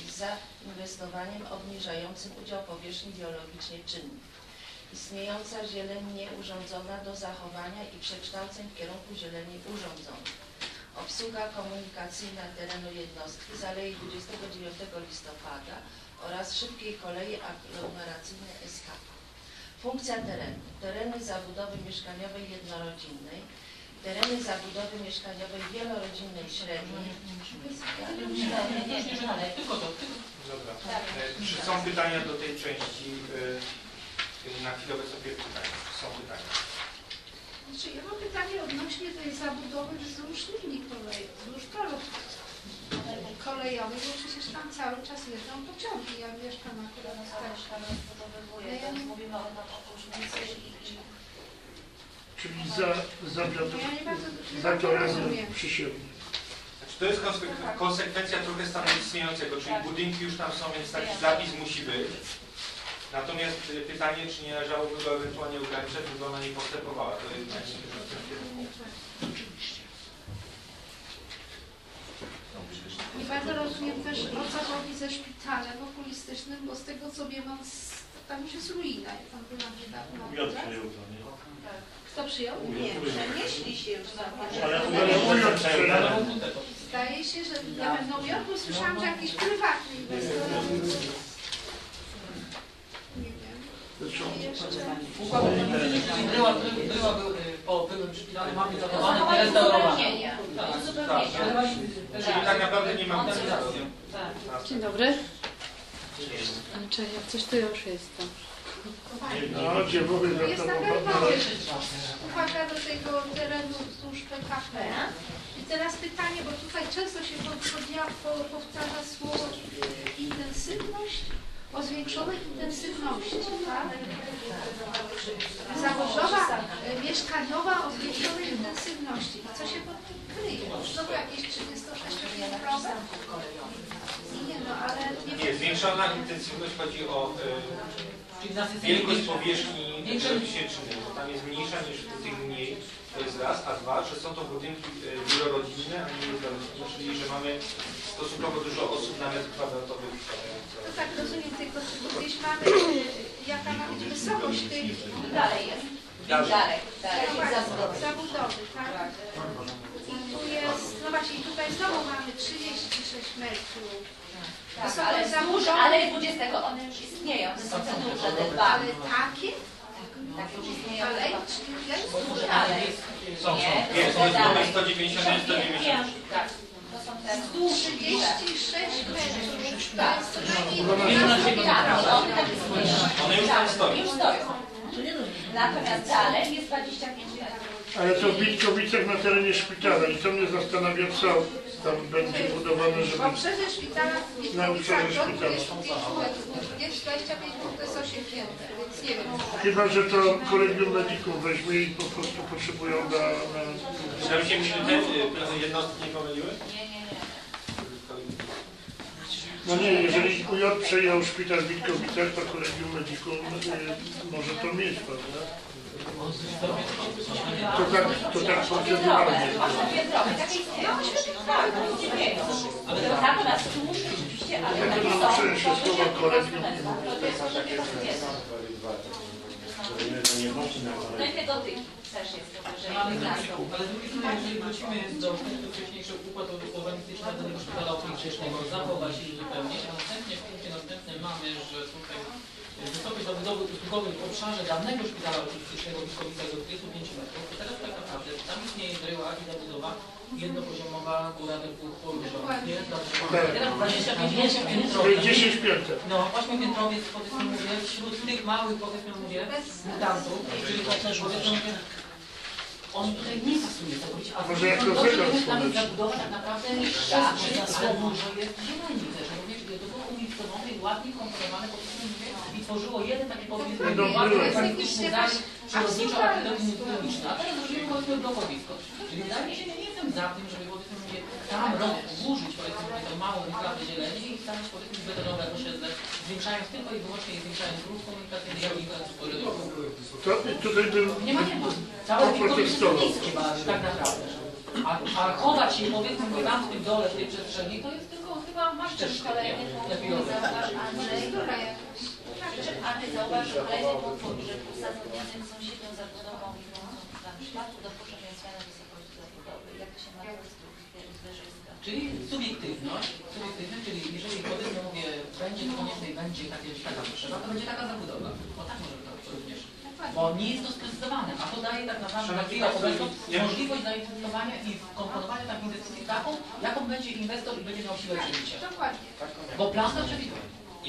i zainwestowaniem obniżającym udział powierzchni biologicznie czynnych. Istniejąca zieleń nieurządzona do zachowania i przekształceń w kierunku zieleni urządzonej. Obsługa komunikacyjna terenu jednostki z Alei dwudziestego dziewiątego listopada oraz szybkiej kolei aglomeracyjnej S K. Funkcja terenu. Tereny zabudowy mieszkaniowej jednorodzinnej. Tereny zabudowy mieszkaniowej wielorodzinnej średniej. Dobra. Czy są pytania do tej części? Na chwilę sobie pytania. Są pytania. Znaczy, ja mam pytanie odnośnie tej zabudowy wzdłuż linii kolejowych, wzdłuż torów kolejowych, bo przecież tam cały czas jeżdżą pociągi. Ja mieszkam akurat na Starośle, rozbudowywuję, ja nie... mówimy o okrużnicy i... Czyli za, za, za, za to razem przysięgnie. To jest konsekwencja trochę stanu istniejącego, czyli budynki już tam są, więc taki zapis musi być. Natomiast pytanie, czy nie należałoby go ewentualnie ograniczać, bo ona nie postępowała. To jest nie bardzo rozumiem też, o co chodzi ze szpitalem okulistycznym, bo z tego co wiem, tam już jest ruina. Jak tam była niedawno. Kto przyjął? Nie, przenieśli się już za parę. Zdaje się, że ja w Nowym Jorku słyszałam, że jakiś prywatny inwestor. Układ była, była po byłym szpitalu, mamy zachowane, ale jest uzupełnienia. Tak naprawdę nie mamy. Dzień dobry. Znaczy, jak coś to już jest tam. No, gdzie w ogóle jest taka mała rzecz. Uwaga do tego terenu wzdłuż P K P. I teraz pytanie, bo tutaj często się powtarza słowo intensywność o zwiększonej intensywności, tak? Zawodowa, mieszkaniowa o zwiększonej intensywności. Co się pod tym kryje? Znowu jakieś trzydzieści sześć procent? Nie, no ale... Nie, nie zwiększona intensywność chodzi o y, wielkość powierzchni przemyślecznej, bo tam jest mniejsza niż w tych mniej, to jest raz, a dwa, że są to budynki y, wielorodzinne, a nie wielorodzinne, czyli że mamy stosunkowo dużo osób na metr kwadratowy. To tak rozumiem, tylko czy gdzieś mamy, jaka ma być wysokość tych... I dalej jest. Dalej, dalej, dalej, zabudowy. Zabudowy, tak? I tu jest, no właśnie, tutaj znowu mamy trzydzieści sześć metrów. Tak, są ale zabudowy, ale dwudziestego one już istnieją, są te duże, te dwa. Ale takie? Tak, już istnieją. Ale są, są, są, jest sto dziewięćdziesiąt, sto dziewięćdziesiąt. trzydzieści sześć metrów. Tak, one już tam stoją. Natomiast dalej jest dwadzieścia pięć metrów. Ale to w Witkowicach na terenie szpitala i to mnie zastanawia, co tam będzie budowane, żeby... Bo przecież szpitala w Witkowicach to jest pięć metrów, dwadzieścia pięć metrów to jest osiem piętrów, więc nie wiem. Chyba, że to kolegium medików weźmie i po prostu potrzebują na... Czy się jednostki nie pomyliły? Nie, nie, nie. No nie, jeżeli U J przejął szpital w Witkowicach, to kolegium medicum może to mieć, prawda? To tak, to tak proceduralnie. Jak to nam przeszło słowa kolegium? No i tego ty też jest, że mamy naszą. Ale z drugiej strony, jeżeli wrócimy do wcześniejszego układu urbanistycznego tego szpitala okolicznecznego, zachować i wypełnić, a następnie w punkcie następnym mamy, że tutaj wysokość zabudowy usługowej w obszarze danego szpitala okolicznecznego w Witkowicach do trzydziestu pięciu metrów, to teraz tak naprawdę tam istnieje bryła i zabudowa jednopoziomowa góra do dwóch poziomów. Teraz dwadzieścia pięć piętrowiec. No, ośmiopiętrowiec, powiedzmy mówię, wśród tych małych, powiedzmy mówię, mutantów, czyli to też powiedzmy mówię, on tutaj nie pasuje całkowicie, a może jak to wygląda tam zabudowa tak naprawdę niższa, albo że jest dzielnice, że również budowa umiejscowione i ładnie kontrolowane, powiedzmy mówię, i tworzyło jeden taki powiedzmy praktyczny zaś przyrodniczo, a to jest ekonomiczne, a teraz zrobimy powiedzmy blokowisko. Czyli wydaje mi się, że nie jestem za tym, żeby powiedzmy mówię, tam rozburzyć powiedzmy mówię to małą wyklawę zieleni i wstawić powiedzmy betonowe osiedle, zwiększając tylko i wyłącznie i zwiększając ruch komunikacyjny, jak i transportu. Nie ma, nie ma. Całe Witkowicki niskie tak naprawdę. A, a chować się powiedzmy mówię tam w tym dole, w tej przestrzeni, to jest tylko chyba masz też szkolenie, ale zauważył kolejny podwór, że w uzasadnionym sąsiednią zabudową na przykładu dopuszczenia zmiany wysokości zabudowy. Jak to się ma zderzyska? Czyli subiektywność, subiektywność, czyli jeżeli powiedzmy mówię, będzie konieczne i będzie taka potrzeba, to będzie taka zabudowa. Bo tak może to również. Bo nie jest to sprecyzowane, a to daje tak naprawdę możliwość zainwestowania i komponowania takiej inwestycji taką, jaką będzie inwestor i będzie miał siłę przebicia. Dokładnie. Bo plan to przewiduje.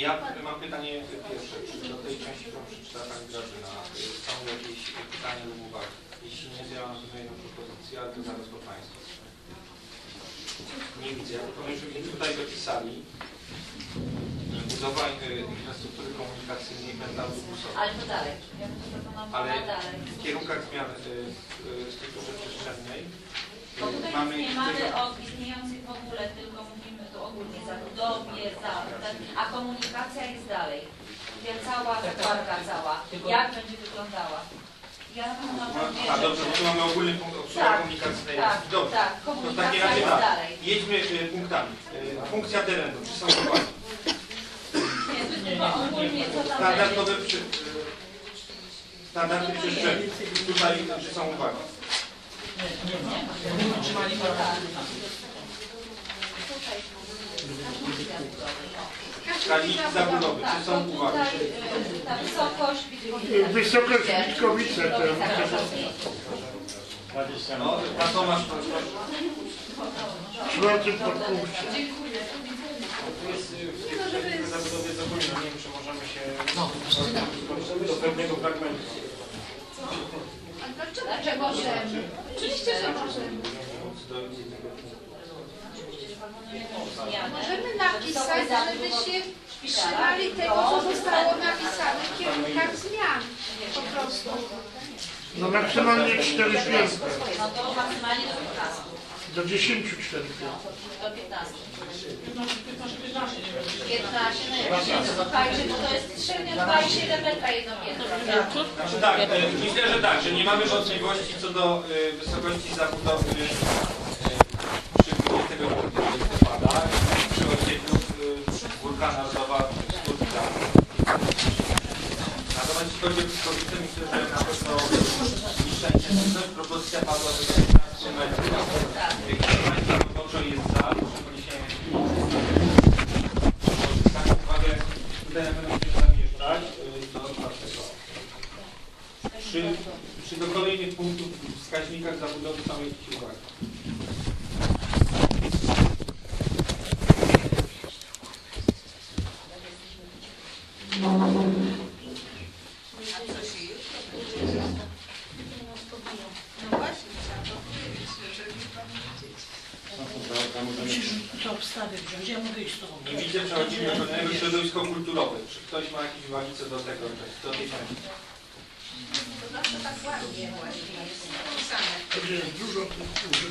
Ja mam pytanie pierwsze, czy do tej części, którą przeczytała Pani Grażyna, są jakieś pytania lub uwagi? Jeśli nie, to ja mam tutaj jedną propozycję, ale to zaraz do Państwa. Nie widzę, ja proponuję, żebyśmy tutaj dopisali budowa infrastruktury komunikacyjnej pędały busowej. Ale to dalej. Ja bym to proponowała ale dalej. W kierunkach zmian w strukturze przestrzennej bo tutaj mamy, nie mamy o istniejących w ogóle, tylko mówimy tu ogólnie zabudowie, za, a komunikacja jest dalej. Ja cała zakładka cała. Jak będzie wyglądała? Ja no, a dobrze, bo tu mamy ogólny punkt obsługi tak, komunikacyjnej. Tak, dobrze. Tak, komunikacja to w takim razie jest tak, dalej. Jedźmy y, punktami. Y, funkcja terenu, czy są uwagi? Nie, to tylko ogólnie co tam standardowe przy, y, standardy przestrzeni. Tutaj czy są uwagi? Nie, nie, nie. Nie utrzymali parametry. Skali zabudowy, czy są uwagi? Ta wysokość Witkowicach. Wysokość Witkowicach. No, a to masz proszę. Czwarty podpunkt. Dziękuję. To jest w tej zabudowie zabudowie, nie wiem, czy możemy się no, do pewnego fragmentu. Co? A dlaczego? Dlaczego możemy? Oczywiście, że możemy. Możemy napisać, żeby się trzymali tego, co zostało napisane w kierunkach zmian. Po prostu. No maksymalnie cztery piętro. No to maksymalnie do piętnastu. Do dziesięciu cztery piętro. Do piętnastu. piętnaście, no jak słuchajcie, bo to jest trzy dwa i siedem metra jedno piętro. Znaczy tak, myślę, że tak, że nie mamy wątpliwości co do wysokości zabudowy przy gminie tego listopada, przy osiedlu wulkana Lzowa Skórka. Natomiast jeśli chodzi o Pszkowice, myślę, że na pewno niszczenie coś propozycja padła do piętnastu metrów. Państwa wyborczo jest za, że poniesiemy taką uwagę, tutaj na pewno się zamieszczać do czwartego. Czy, czy do kolejnych punktów w wskaźnikach zabudowy są jakieś uwagi? Nie widzę, przechodzimy do pewnego środowisko kulturowe. Czy ktoś ma jakieś uwagi co do tego? Do tej części? To zawsze tak ładnie właśnie jest napisane. To jest dużo kultury.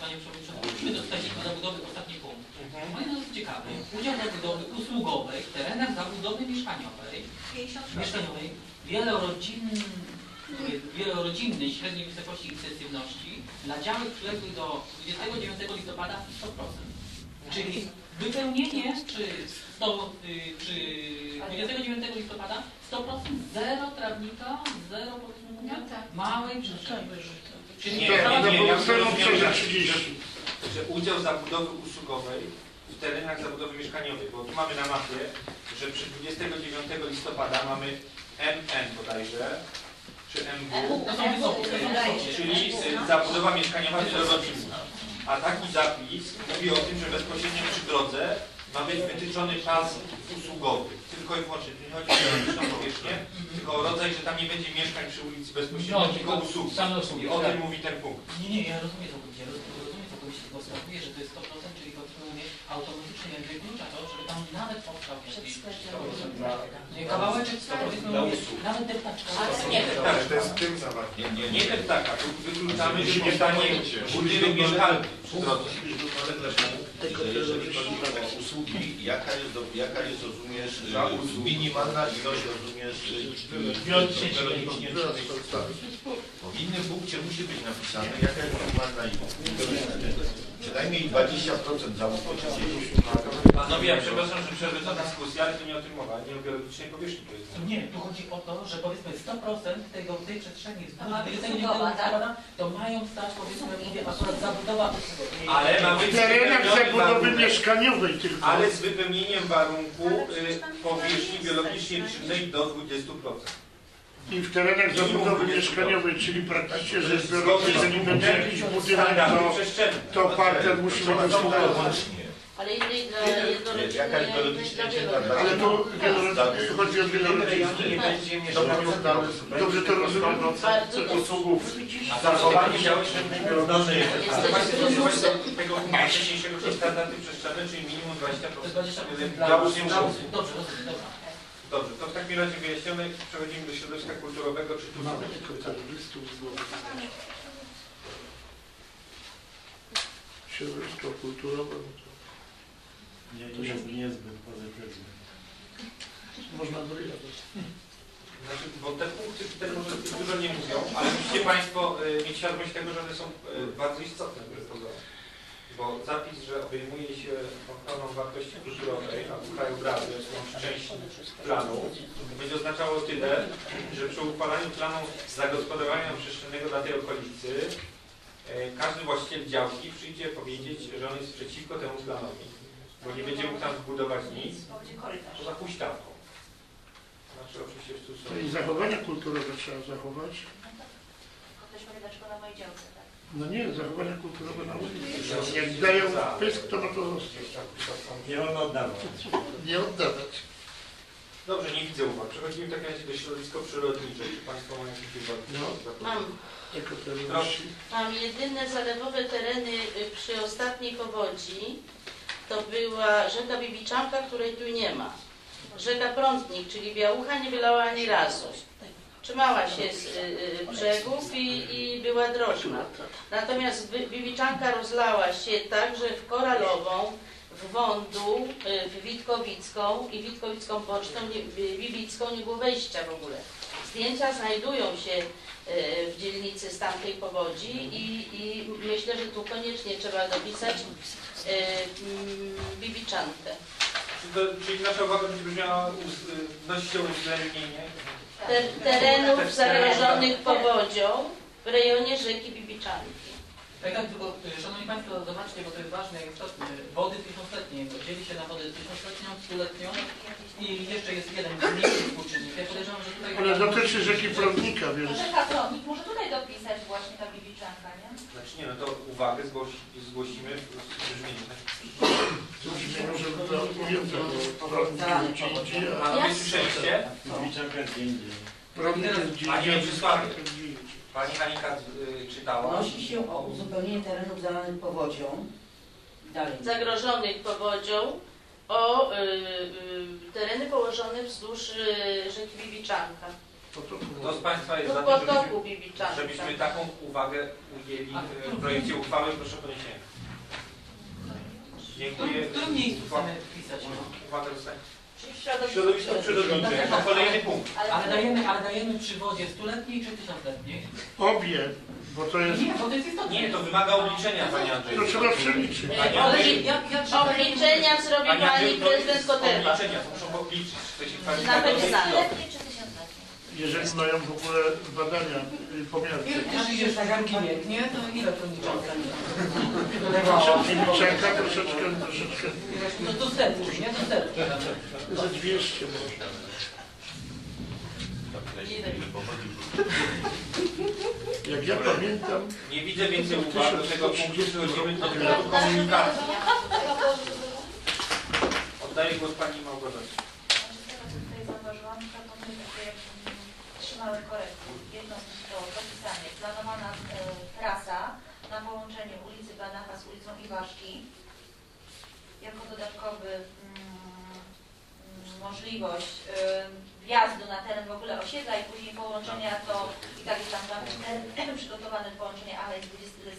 Panie Przewodniczący, my dostaliśmy do zabudowy ostatni punkt. No i to jest ciekawe. Udział zabudowy usługowej w terenach zabudowy mieszkaniowej, mieszkaniowej wielorodzinnej, wielorodzinnej średniej wysokości intensywności dla działek przyległych do dwudziestego dziewiątego listopada sto procent. Czyli wypełnienie przy, sto, przy dwudziestego dziewiątego listopada sto procent, zero trawnika, zero podsumowania, małej przestrzeni. Czyli nie, nie, nie, nie, że udział zabudowy usługowej w terenach zabudowy mieszkaniowej, bo tu mamy na mapie, że przy dwudziestego dziewiątego listopada mamy M N bodajże, czy M W, czyli zabudowa mieszkaniowa wielorodzinna. A taki zapis mówi o tym, że bezpośrednio przy drodze ma być wytyczony pas usługowy. Tylko i wyłącznie, nie chodzi o teoretyczną powierzchnię, tylko o rodzaj, że tam nie będzie mieszkań przy ulicy bezpośrednio, no, tylko usług. I o tym mówi ten punkt. Nie, nie, ja rozumiem to, ja rozumiem to, bo wskazuje, że to jest sto procent, czyli kontynuuje automatycznie wyklucza to, żeby tam nawet powstał kawałeczek sto procent, nawet deptaczka. Ale to jest tym zawarte. Nie deptaka, wykluczamy budynek mieszkalny przy drodze. Tylko jeżeli chodzi o usługi, jaka jest, do, jaka jest rozumiesz, minimalna ilość, rozumiesz, biologicznie w innym punkcie musi być napisane, jaka jest minimalna ilość. Przynajmniej dwadzieścia procent zamówień. Panowie, ja przepraszam, że przerwę to dyskusję, ale to nie o tym mowa, nie o biologicznej powierzchni. Nie, tu chodzi o to, że powiedzmy sto procent tego, tej przestrzeni usługowa, to mają stać, powiedzmy, mówię, akurat zabudowa usługowa. Ale mamy zabudowy mieszkaniowej tylko. Ale z wypełnieniem warunku y, powierzchni biologicznie czynnej do dwudziestu procent. I w terenach zabudowy mieszkaniowej, czyli praktycznie rzecz biorąc, jeżeli będzie jakiś budynek, to, to parter musi być usługowy. Ale jednorodzinnie, ale to chodzi o wielorodzinnie. Dobrze to rozumiem. Usługów. Zachowanie działalności biologicznej. Tego dzisiejszego standardu przestrzennego, czyli minimum dwadzieścia procent dla usługowych. Dobrze, dobrze. To w takim razie wyjaśnione. Przechodzimy do środowiska kulturowego. Czy tu mamy tylko listów z głowy? Środowisko kulturowe. Nie, to jest niezbyt pozytywne. Można dojechać. Znaczy, bo te punkty tutaj może dużo nie mówią, ale musicie Państwo y, mieć świadomość tego, że one są y, bardzo istotne. Bo zapis, że obejmuje się ochroną wartości kulturowej, a krajobrazy są częścią planu, będzie oznaczało tyle, że przy uchwalaniu planu zagospodarowania przestrzennego dla tej okolicy y, każdy właściciel działki przyjdzie powiedzieć, że on jest przeciwko temu planowi. Bo nie będzie mógł tam zbudować nic, poza huśtawką. Znaczy oczywiście tu są... I zachowania kulturowe trzeba zachować. Ktoś powiada, że na mojej działce, tak? No nie, zachowanie kulturowe na ulicy. Jak dają pysk, to ma to zostać. Nie wolno oddawać. Nie oddawać. Dobrze, nie widzę uwag. Przechodzimy w takim razie do środowiska przyrodniczego. Czy Państwo mają jakieś uwagi? No, mam. Mam, mam jedyne zalewowe tereny przy ostatniej powodzi. To była rzeka Bibiczanka, której tu nie ma. Rzeka Prądnik, czyli Białucha, nie wylała ani razu. Trzymała się z y, brzegów i, i była drożna. Natomiast Bibiczanka rozlała się także w Koralową, w Wądu, w Witkowicką i Witkowicką Pocztą, Bibicką nie było wejścia w ogóle. Zdjęcia znajdują się w dzielnicy z tamtej powodzi i, i myślę, że tu koniecznie trzeba dopisać Bibiczankę. Czy czyli nasza uwaga będzie brzmiała dość uwzględnienie terenów zagrożonych powodzią w rejonie rzeki Bibiczanki. Tak, tak, tylko Szanowni Państwo, zobaczcie, bo to jest ważne i istotne. Wody tysiącletnie, bo dzieli się na wodę tysiącletnią, stuletnią i jeszcze jest jeden mniejszy współczynnik. Ja podejrzewam, że tutaj... Ale dotyczy rzeki Prądnika, więc... Rzeka Prądnik, może tutaj dopisać właśnie ta Bibiczanka, nie? Znaczy nie, no to uwagę zgłosi, zgłosimy w brzmieniu. Może to ujęte, bo Prądnik jest gdzie indziej, a... A słyszeliście? Bibiczanka jest gdzie indziej. Prądnik jest gdzie indziej. Pani Hanika czytała. Prosi się o uzupełnienie terenów zalanych powodzią. Dalej. Zagrożonych powodzią o y, y, tereny położone wzdłuż y, rzeki Bibiczanka. Kto z Państwa jest za tym, żebyśmy, żebyśmy taką uwagę ujęli w projekcie uchwały? Proszę o podniesienie. Dziękuję. W którym miejscu chcemy wpisać? Uwaga zostanie. Środowisko przyrodnicze, jako kolejny punkt. Ale dajemy, ale dajemy przy wodzie stuletniej czy tysiącletniej? Obie, bo to jest... Nie, bo to jest istotne. Nie, to wymaga obliczenia, Pani Andrzej. To trzeba przeliczyć. Ale obliczenia zrobi Pani prezydent Koterwa. Obliczenia, to muszą obliczyć. Na pewno stuletniej czy tysiącletniej? Jeżeli mają w ogóle badania, pomiary. Jeżeli jest zagarki mięknie, to ile to liczanka? Liczanka troszeczkę, troszeczkę... No to setki, nie? To setki. Za dwieście może. Jak ja pamiętam... Nie widzę więcej uwagi do tego punktu, przechodzimy do komunikacji. Oddaję głos Pani Małgorzacie. Mamy korekty. Jedną to dopisanie. Planowana e, trasa na połączenie ulicy Banacha z ulicą Iwaszki jako dodatkowy mm, możliwość e, wjazdu na teren w ogóle osiedla i później połączenia to i tak jest tam, tam przygotowane połączenie Alei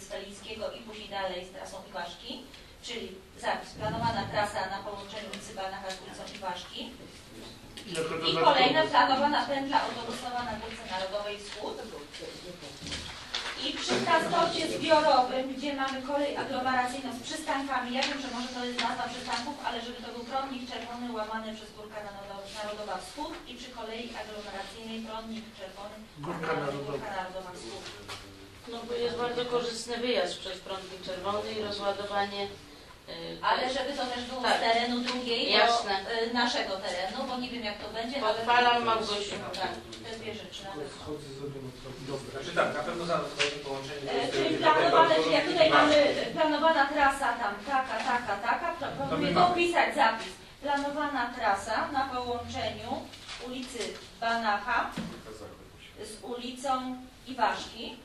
z Felickiego i później dalej z trasą Iwaszki, czyli zapis. Planowana trasa na połączeniu ulicy Banacha z ulicą Iwaszki. I kolejna planowana pętla autobusowa na ulicy Narodowej Wschód. I przy transporcie zbiorowym, gdzie mamy kolej aglomeracyjną z przystankami, ja wiem, że może to jest nazwa przystanków, ale żeby to był Prądnik Czerwony łamany przez Górka Narodowa Wschód i przy kolei aglomeracyjnej Prądnik Czerwony Górka Narodowa Wschód. No bo jest bardzo korzystny wyjazd przez Prądnik Czerwony i rozładowanie. Ale żeby to też było tak. Z terenu drugiej, jasne. Do naszego terenu, bo nie wiem jak to będzie. Podpalam Małgosiu. Tak, te dwie rzeczy na pewno. Znaczy tak, na pewno zanotowanie połączenie. E, czyli planowane, czyli jak tutaj mamy planowana trasa tam, taka, taka, taka, proponuję dopisać zapis. Planowana trasa na połączeniu ulicy Banacha z ulicą Iwaszki,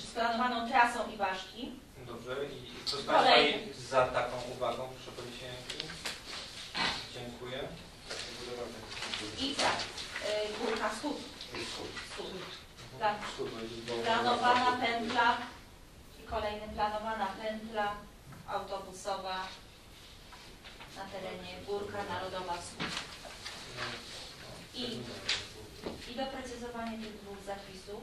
czy z planowaną trasą Iwaszki. Dobrze, i co z Państwa za taką uwagą? Proszę podnieść ręki. Dziękuję. I tak, Górka Wschód. Planowana pętla i kolejny planowana pętla autobusowa na terenie Górka Narodowa Wschód. I, i doprecyzowanie tych dwóch zapisów.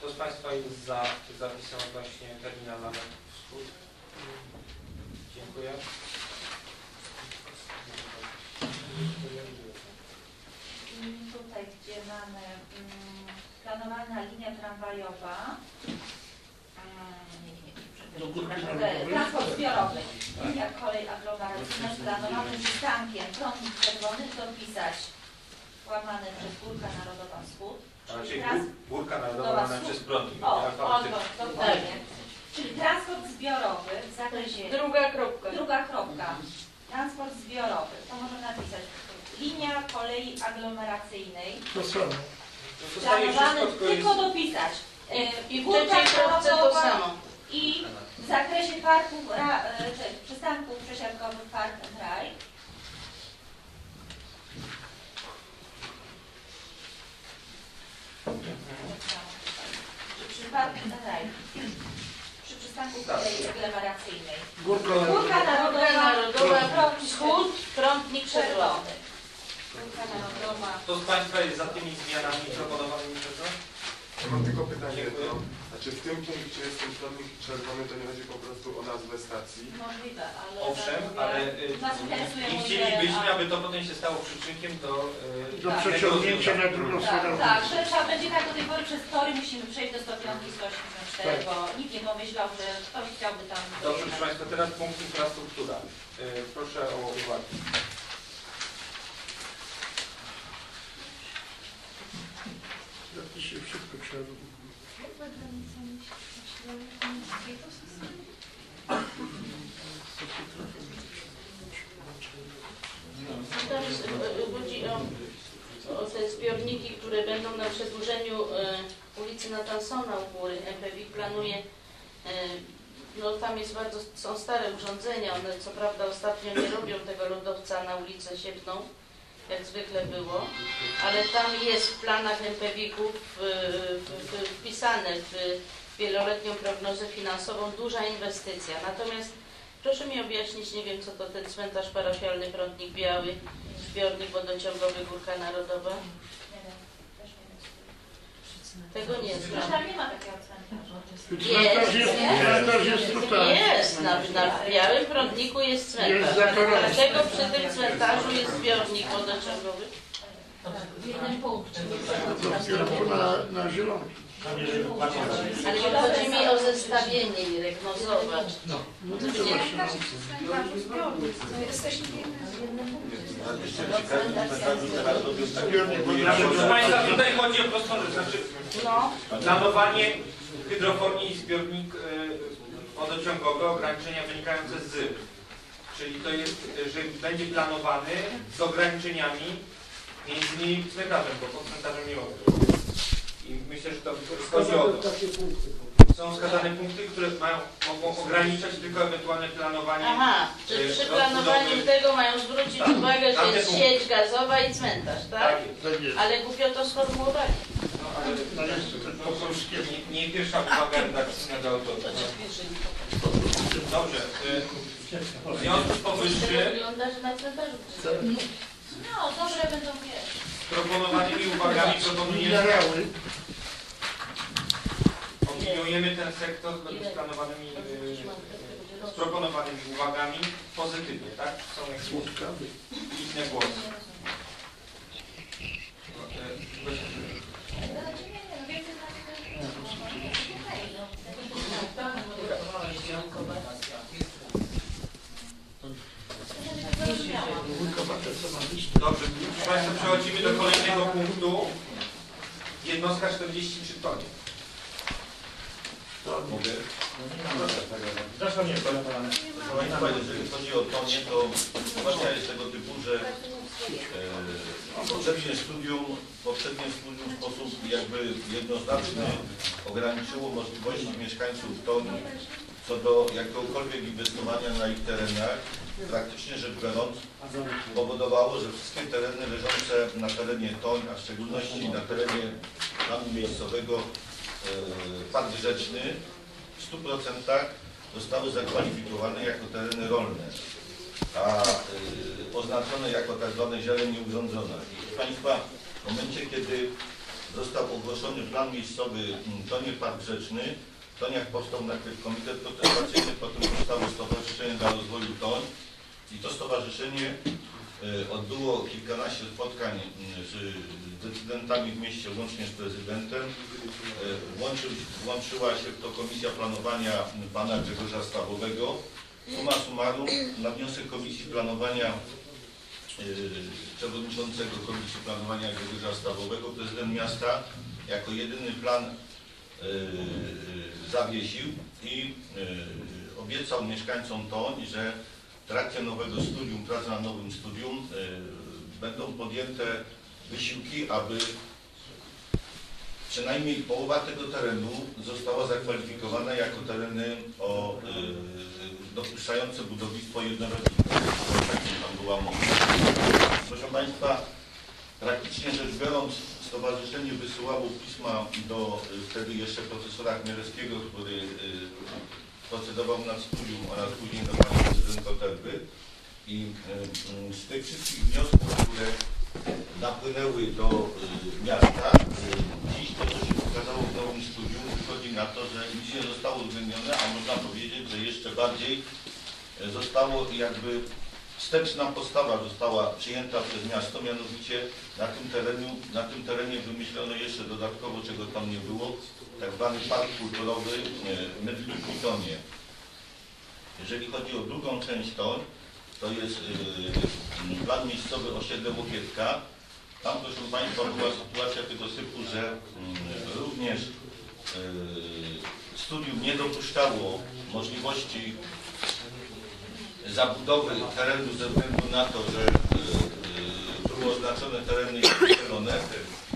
Kto z Państwa jest za zapisem odnośnie terminala Wschód? Dziękuję. Tutaj, gdzie mamy planowana linia tramwajowa, transport zbiorowy, linia kolej aglomeracyjna z planowanym przystankiem, Prądnik Czerwony, dopisać łamane przez Górka Narodowa Wschód. Czyli czyli górka nadawana przez prądnik. O, on, dokładnie. Czyli transport zbiorowy w zakresie... Druga kropka. Druga kropka. Transport zbiorowy. To możemy napisać. Linia kolei aglomeracyjnej. To samo. Planowany, tylko dopisać. I górka nadawana i w zakresie parków, przystanków przesiadkowych Park and Ride. Przy parku przy przystanku kolei aglomeracyjnej. Górka Narodowa, Wschód, Prądnik Czerwony. Górka Narodowa. To z Państwa jest za tymi zmianami proponowanymi przez nas? Ja mam tylko pytanie. Czy w tym punkcie jest ten Prądnik Czerwony, to nie będzie po prostu o nazwę stacji? Możliwe, ale... Owszem, ale nie chcielibyśmy, aby to potem się stało przyczynkiem do... Do przeciągnięcia na drugą stronę. Tak, że trzeba będzie tak do tej pory przez tory musimy przejść do sto pięćdziesiąt cztery, bo nikt nie pomyślał, że ktoś chciałby tam... Dobrze, proszę Państwa, teraz punkt infrastruktura. Proszę o uwagę. Zapiszę wszystko, trzeba robić. Chodzi o, o te zbiorniki, które będą na przedłużeniu e, ulicy Natansona u góry. M P W I K planuje, e, no tam jest bardzo, są stare urządzenia, one co prawda ostatnio nie robią tego lodowca na ulicę Siewną, jak zwykle było, ale tam jest w planach M P W I K u wpisane w wieloletnią prognozę finansową duża inwestycja. Natomiast proszę mi objaśnić, nie wiem co to ten cmentarz parafialny Prądnik Biały, zbiornik wodociągowy Górka Narodowa. Tego nie znam. Tam nie ma takiego cmentarza. Jest, jest, jest. Na, na Białym Prądniku jest cmentarz. Dlaczego przy tym cmentarzu jest zbiornik wodociągowy? W jednym punkcie. Na, na zielono. Ale chodzi mi o zestawienie i diagnozować. No, no to jest jesteśmy w jednym punkcie. Proszę Państwa, tutaj chodzi o prostą rzecz. Znaczy, planowanie hydroforni i zbiornik wodociągowy, ograniczenia wynikające z zyb. Czyli to jest, że będzie planowany z ograniczeniami między innymi cmentarzem, bo pod cmentarzem nie mogę. I myślę, że to chodzi o to. Są wskazane punkty, które mają, mogą ograniczać tylko ewentualne planowanie. Aha, czy przy planowaniu tego mają zwrócić tak, uwagę, że jest punkty. Sieć gazowa i cmentarz, tak? Tak jest. Ale głupio to sformułowanie. No ale to jest, nie, nie pierwsza uwaga redakcyjna do autora. Dobrze. W związku z powyższym... Wygląda, że na cmentarzu. No, może będą pierwsze. Proponowanymi uwagami proponujemy, opiniujemy ten sektor z planowanymi, z proponowanymi uwagami pozytywnie, tak? Są jakieś inne głosy. Dobrze, proszę Państwa, przechodzimy do kolejnego punktu. Jednostka czterdzieści trzy tonie. Mogę? Zresztą nie, proszę Państwa, jeżeli chodzi o tonie, to sytuacja jest tego typu, że poprzednie studium, poprzednie studium w sposób jakby jednoznaczny ograniczyło możliwości mieszkańców toni co do jakiegokolwiek inwestowania na ich terenach. Praktycznie rzecz biorąc powodowało, że wszystkie tereny leżące na terenie Toń, a w szczególności na terenie planu miejscowego e, park rzeczny w stu procentach zostały zakwalifikowane jako tereny rolne, a e, oznaczone jako tak zwane zieleń nieurządzona. I proszę Państwa, w momencie kiedy został ogłoszony plan miejscowy Tonie Park Rzeczny, w Toniach powstał najpierw komitet konserwacyjny, potem powstało Stowarzyszenie dla Rozwoju Toń i to stowarzyszenie odbyło kilkanaście spotkań z decydentami w mieście, łącznie z prezydentem. Włączy, włączyła się w to komisja planowania pana Grzegorza Stawowego. Suma summarum, na wniosek komisji planowania przewodniczącego komisji planowania Grzegorza Stawowego prezydent miasta jako jedyny plan zawiesił i obiecał mieszkańcom to, że w trakcie nowego studium, prac na nowym studium będą podjęte wysiłki, aby przynajmniej połowa tego terenu została zakwalifikowana jako tereny o, y, dopuszczające budownictwo jednorodzinne. Tam była mowa. Proszę Państwa, praktycznie rzecz biorąc, stowarzyszenie wysyłało pisma do y, wtedy jeszcze profesora Chmielewskiego, który y, procedował nad studium, oraz później do Pani Prezydent Koterby. I y, y, z tych wszystkich wniosków, które napłynęły do y, miasta, y, dziś to, co się pokazało w nowym studium, wychodzi na to, że nic nie zostało zmienione, a można powiedzieć, że jeszcze bardziej zostało jakby wsteczna postawa została przyjęta przez miasto, mianowicie na tym terenie, na tym terenie wymyślono jeszcze dodatkowo, czego tam nie było, tak zwany park kulturowy y, Mydliki w Tonie. Jeżeli chodzi o drugą część Toń, to jest yy, plan miejscowy osiedle Łokietka. Tam, proszę Państwa, była sytuacja tego typu, że yy, również yy, studium nie dopuszczało możliwości zabudowy terenu ze względu na to, że yy, były oznaczone tereny zielone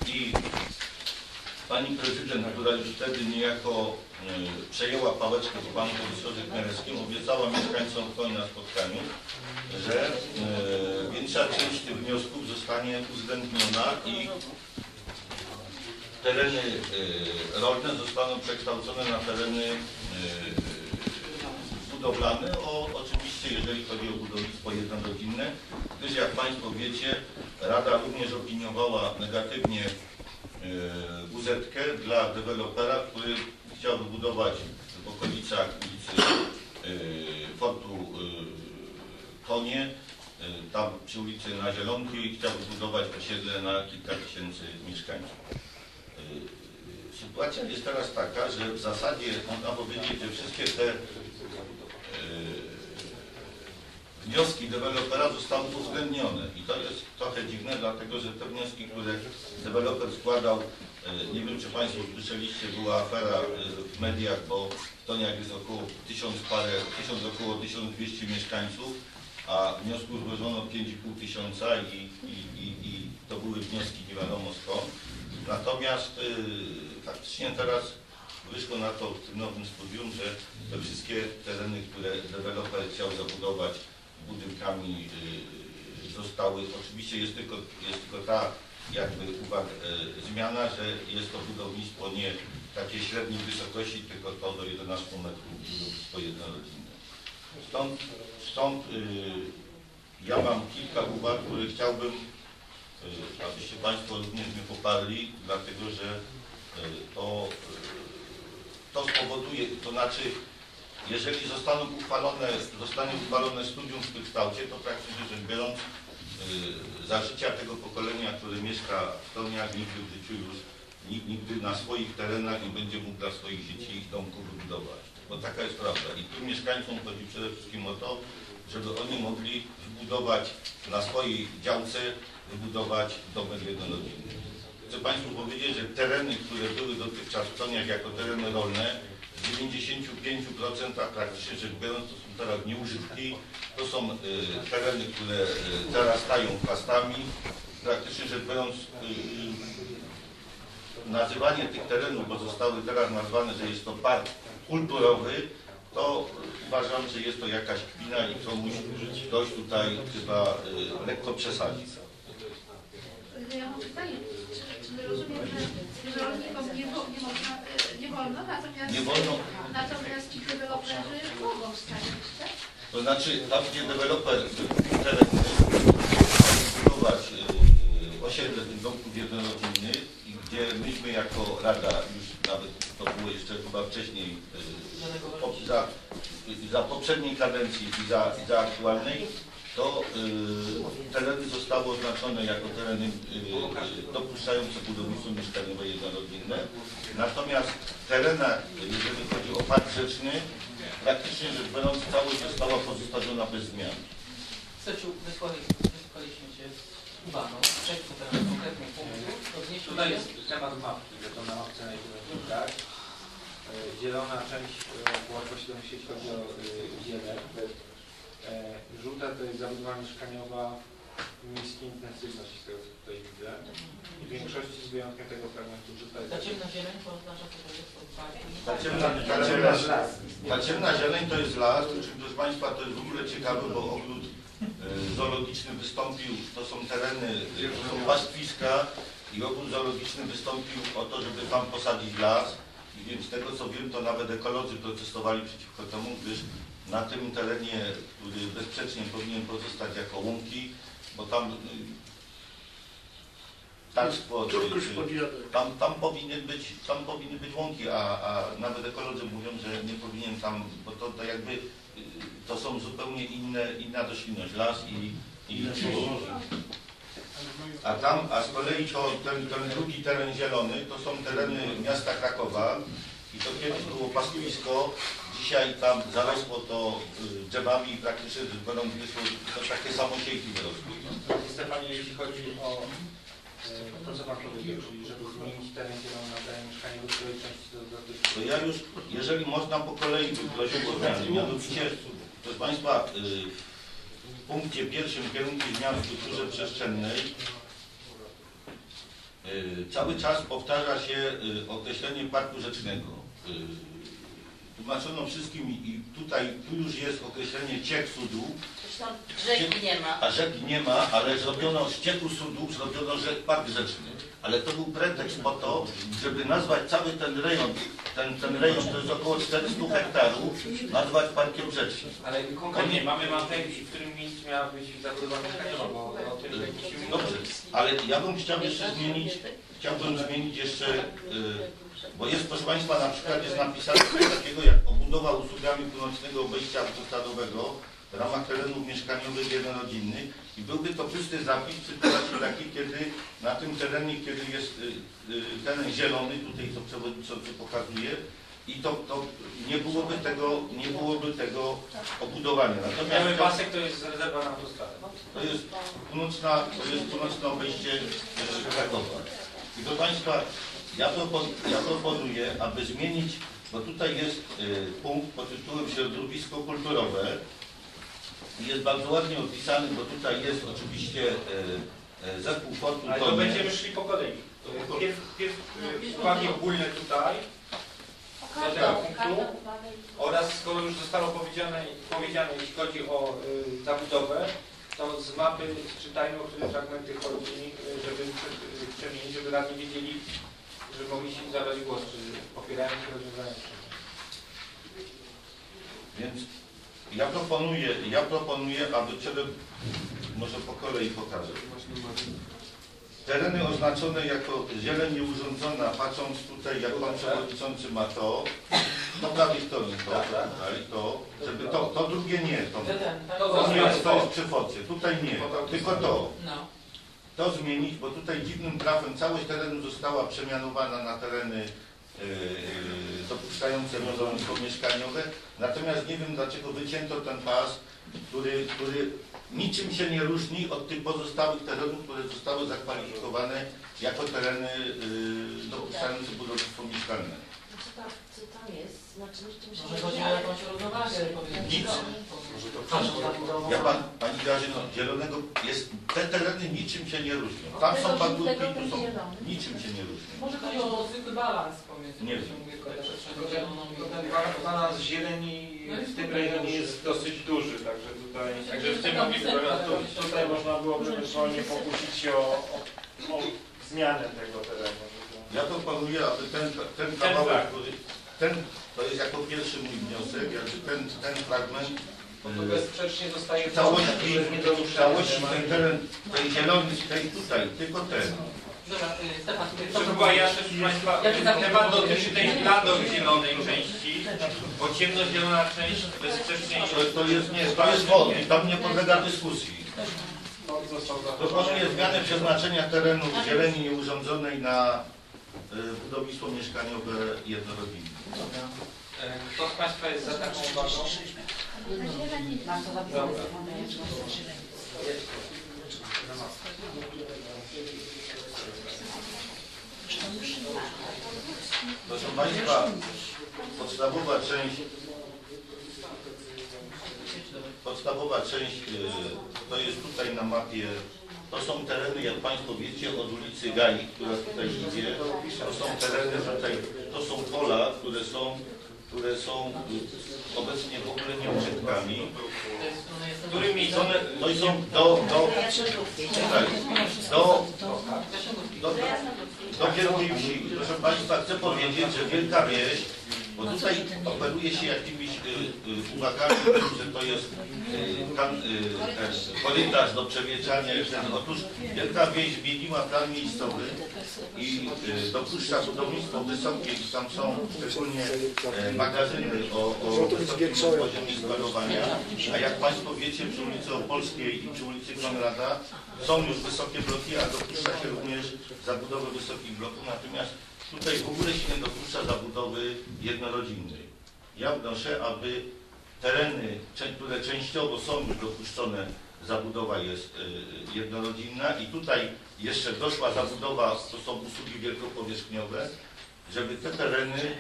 i Pani Prezydent, która już wtedy niejako y, przejęła pałeczkę z Panu Profesorze Chmielewskim, obiecała mieszkańcom Toń na spotkaniu, że y, większa część tych wniosków zostanie uwzględniona i tereny y, rolne zostaną przekształcone na tereny y, budowlane, o, oczywiście jeżeli chodzi o budownictwo jednorodzinne, gdyż jak Państwo wiecie, Rada również opiniowała negatywnie wuzetkę dla dewelopera, który chciał budować w okolicach ulicy Fortu Tonie, tam przy ulicy na Zielonki, chciał budować osiedle na kilka tysięcy mieszkańców. Sytuacja jest teraz taka, że w zasadzie można powiedzieć, że wszystkie te wnioski dewelopera zostały uwzględnione i to jest trochę dziwne, dlatego że te wnioski, które deweloper składał, nie wiem czy Państwo słyszeliście, była afera w mediach, bo w Toniach jest około tysiąc parę, tysiąc, około tysiąc dwieście mieszkańców, a wniosków złożono pięć i pół tysiąca i, i, i, i to były wnioski nie wiadomo skąd. Natomiast yy, faktycznie teraz wyszło na to w tym nowym studium, że te wszystkie tereny, które deweloper chciał zabudować budynkami, y, zostały, oczywiście jest tylko, jest tylko ta jakby uwaga, y, zmiana, że jest to budownictwo nie takiej średniej wysokości, tylko to do jedenastu metrów budownictwo jednorodzinne. Stąd, stąd y, ja mam kilka uwag, które chciałbym, y, abyście Państwo również mnie poparli, dlatego że y, to, y, to spowoduje, to znaczy, jeżeli zostaną uchwalone, zostanie uchwalone studium w tym kształcie, to praktycznie rzecz biorąc, yy, za życia tego pokolenia, które mieszka w Toniach, nigdy w życiu już, nigdy na swoich terenach nie będzie mógł dla swoich dzieci ich domków wybudować. Bo taka jest prawda. I tu mieszkańcom chodzi przede wszystkim o to, żeby oni mogli wybudować na swojej działce, wybudować domek jednorodzinny. Chcę Państwu powiedzieć, że tereny, które były dotychczas w Toniach jako tereny rolne, w dziewięćdziesięciu pięciu procentach praktycznie rzecz biorąc, to są teraz nieużytki, to są y, tereny, które y, teraz stają chwastami. Praktycznie rzecz biorąc, y, y, nazywanie tych terenów, bo zostały teraz nazwane, że jest to park kulturowy, to uważam, że jest to jakaś kpina i komuś ktoś tutaj chyba y, lekko przesadzi. Ja mam pytanie, czy, czy rozumiem, że rolnikom nie, nie można, nie wolno, natomiast, nie wolno. natomiast ci deweloperzy mogą wstawić, tak? To znaczy, tam gdzie deweloper teren budować y, osiedle tych domków jednorodzinnych i gdzie myśmy jako Rada, już nawet to było jeszcze chyba wcześniej, y, po, za, y, za poprzedniej kadencji i za, i za aktualnej, to y, tereny zostały oznaczone jako tereny y, dopuszczające budownictwo mieszkaniowe jednorodzinne. Natomiast w terenach, jeżeli chodzi o park rzeczny, praktycznie rzecz biorąc, całość została pozostawiona bez zmian. Chcecie, wysłaliśmy się z Kuba, no przejdź do tego konkretnych punktów. Tutaj jest temat mapki, że to na mapce najpierw, tak? Zielona część była posiadana, jeśli chodzi o zieleń. Żółta to jest zabudowa mieszkaniowa w niskiej intensywności, z tego co tutaj widzę. I w większości z wyjątkiem tego fragmentu tutaj... Ta ciemna zieleń to oznacza, że to jest odpadnie. Ta ciemna zieleń to jest las, to czym, proszę Państwa, to jest w ogóle ciekawe, bo ogród zoologiczny wystąpił, to są tereny, to są pastwiska i ogród zoologiczny wystąpił o to, żeby tam posadzić las. I więc z tego co wiem, to nawet ekolodzy protestowali przeciwko temu, gdyż na tym terenie, który bezsprzecznie powinien pozostać jako łąki, bo tam y, tarstwo, czy, czy, tam, tam, powinien być, tam powinny być łąki, a, a nawet ekolodzy mówią, że nie powinien tam, bo to, to jakby y, to są zupełnie inne, inna roślinność, las i, i morze. A tam, a z kolei to, ten, ten drugi teren zielony, to są tereny miasta Krakowa i to kiedyś było pastwisko, dzisiaj tam zarosło to drzewami i praktycznie będą to takie samo siejki wyrosły. Stefanie, jeśli chodzi o e, to, co Pan powiedział, czyli żeby zmienić teren zielony na teren mieszkaniowy, w której części to dotyczy. To ja już, jeżeli można po kolei bym prosił o zmiany, mianowicie, proszę Państwa, y, w punkcie pierwszym kierunku zmian w kulturze przestrzennej yy, cały czas powtarza się yy, określenie parku rzecznego. Yy, tłumaczono wszystkim i tutaj tu już jest określenie ciek sudu. Rzeki nie ma. A rzeki nie ma, ale zrobiono z cieku sudu, zrobiono rzek, park rzeczny. Ale to był pretekst po to, żeby nazwać cały ten rejon, ten, ten rejon to jest około czterysta hektarów, nazwać parkiem rzecznym. Ale konkretnie mamy mapę, w którym miejscu miała być zabudowana mieszkaniowa, bo o tym jakimś... Dobrze, ale ja bym chciał jeszcze zmienić, chciałbym zmienić jeszcze, bo jest proszę Państwa na przykład jest napisane coś takiego jak obudowa usługami północnego obejścia autostradowego w ramach terenów mieszkaniowych jednorodzinnych i byłby to czysty zapis w sytuacji takiej, kiedy na tym terenie, kiedy jest teren zielony, tutaj to przewodniczący pokazuje i to, to nie byłoby tego, nie byłoby tego obudowania. Natomiast Biały pasek to jest rezerwa na autostradę. To jest północna, to jest północne obejście Krakowa. I proszę Państwa, ja, propon, ja proponuję, aby zmienić, bo tutaj jest punkt pod tytułem środowisko kulturowe. Jest bardzo ładnie opisany, bo tutaj jest oczywiście e, e, zespół fortun. Ale to będziemy szli po kolei. Pierw, pierw uwagi ogólne tutaj, do tego punktu oraz skoro już zostało powiedziane, powiedziane jeśli chodzi o y, zabudowę, to z mapy czytajmy, o których fragmenty chodzi, żeby przemienić, żeby razem wiedzieli, że mogli się zabrać głos, czy popierają się rozwiązania. Więc Ja proponuję, ja proponuję, aby przede, może po kolei pokażę. Tereny oznaczone jako zieleń nieurządzona, patrząc tutaj, jak Pan Przewodniczący ma to, to prawie to, to, żeby to, to drugie nie, to, to, nie jest, to jest przy focie, tutaj nie, tylko to. To zmienić, bo tutaj dziwnym trafem całość terenu została przemianowana na tereny dopuszczające rozwiązania mieszkaniowe, natomiast nie wiem dlaczego wycięto ten pas, który, który niczym się nie różni od tych pozostałych terenów, które zostały zakwalifikowane jako tereny yy, dopuszczające budownictwo mieszkalne. Co tam, co tam jest? Znaczy, czymś może chodzi o jakąś równowagę? Nic. Ja pan, Pani Grażyno, zielonego jest, te tereny niczym się nie różnią. Tam są pagórki, tu są, niczym się nie różnią. Może chodzi o zwykły balans pomiędzy. Nie wiem. Balans zieleni w tym rejonie jest dosyć duży, także tutaj, także w tym momencie tutaj można byłoby ewentualnie pokusić się o, o, o zmianę tego terenu. Ja proponuję, aby ten, ten kawałek, który, ten, to jest jako pierwszy mój wniosek, jakby ten, ten fragment bo to bezsprzecznie zostaje w całości, w całości ten teren, ten zielony, ten tutaj, tylko ten. Dobra, Stefan, to ja też, proszę Państwa, temat dotyczy tej bladozielonej części, bo ciemnozielona część bezsprzecznie... To, to jest, nie, to jest wodny, tam nie podlega dyskusji. Proponuję zmianę przeznaczenia terenu zieleni nieurządzonej na budownictwo mieszkaniowe jednorodzinne. Kto z Państwa jest za taką uwagą? Dobra. Proszę Państwa, podstawowa część, podstawowa część to jest tutaj na mapie, to są tereny, jak Państwo wiecie, od ulicy Gali, która tutaj idzie, to są tereny tutaj, to są pola, które są, które są obecnie w ogóle nieużytkami, którymi one to są do, do, tak, do, do, do Wielkiej Wsi. Proszę Państwa, chcę powiedzieć, że Wielka Wieś, bo tutaj operuje się jakimiś y, y, uwagami, że to jest y, tam, y, ten korytarz do przewieczania. Otóż Wielka Wieś zmieniła plan miejscowy i y, dopuszcza budownictwo wysokie, tam są szczególnie y, magazyny o, o wysokim poziomie skalowania, a jak Państwo wiecie, przy ulicy Opolskiej i przy ulicy Konrada są już wysokie bloki, a dopuszcza się również zabudowę wysokich bloków, natomiast tutaj w ogóle się nie dopuszcza zabudowy jednorodzinnej. Ja wnoszę, aby tereny, które częściowo są już dopuszczone, zabudowa jest jednorodzinna i tutaj jeszcze doszła zabudowa, to są usługi wielkopowierzchniowe, żeby te tereny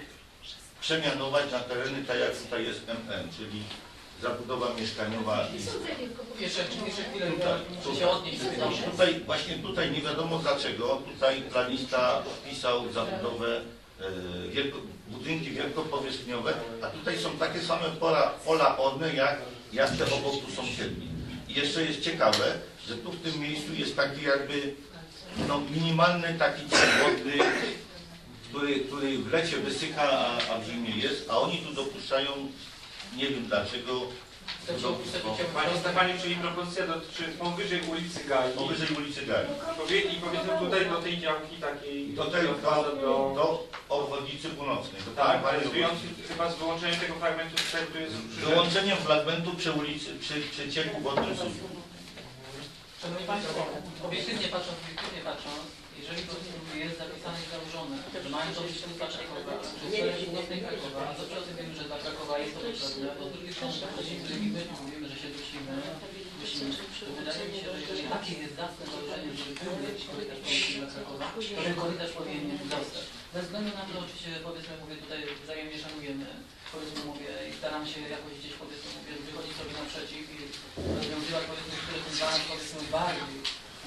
przemianować na tereny, tak jak tutaj jest M M, czyli zabudowa mieszkaniowa. Jeszcze chwilę, muszę się odnieść. Tutaj, właśnie tutaj nie wiadomo dlaczego, tutaj planista wpisał zabudowę e, wielko, budynki wielkopowierzchniowe, a tutaj są takie same pola, pola orne jak, jak te obok tu sąsiedni. I jeszcze jest ciekawe, że tu w tym miejscu jest taki jakby no, minimalny taki cel wodny, który, który w lecie wysycha, a, a w zimie jest, a oni tu dopuszczają. Nie wiem dlaczego. Pani, czyli propozycja dotyczy powyżej ulicy Gali. Powyżej ulicy Gali. I powiedzmy tutaj do tej działki takiej. Do tej do, do, do obwodnicy północnej. Do tak, ale chyba z wyłączeniem tego fragmentu, który jest. Z wyłączeniem fragmentu przy ulicy, przy, przy cieku wodnym. Szanowni Państwo, obiektywnie patrząc, obiektywnie patrząc, jeżeli to jest zapisane i założone, że mają to być dla Krakowa, czy to jest północnej Krakowa, a zawsze o tym wiemy, że dla Krakowa jest to potrzebne, bo z drugiej strony wchodzimy, że my mówimy, że się dusimy, to wydaje mi się, że jeżeli takie jest zasne założenie, żeby wybrać korytarz powinien dla Krakowa, to ten korytarz powinien zostać. Ze względu na to oczywiście, powiedzmy, mówię, tutaj wzajemnie szanujemy, powiedzmy, mówię, i staramy się jakoś gdzieś, powiedzmy, mówię, wychodzić sobie naprzeciw i rozwiązywać, powiedzmy, które są dla nas, powiedzmy, bardziej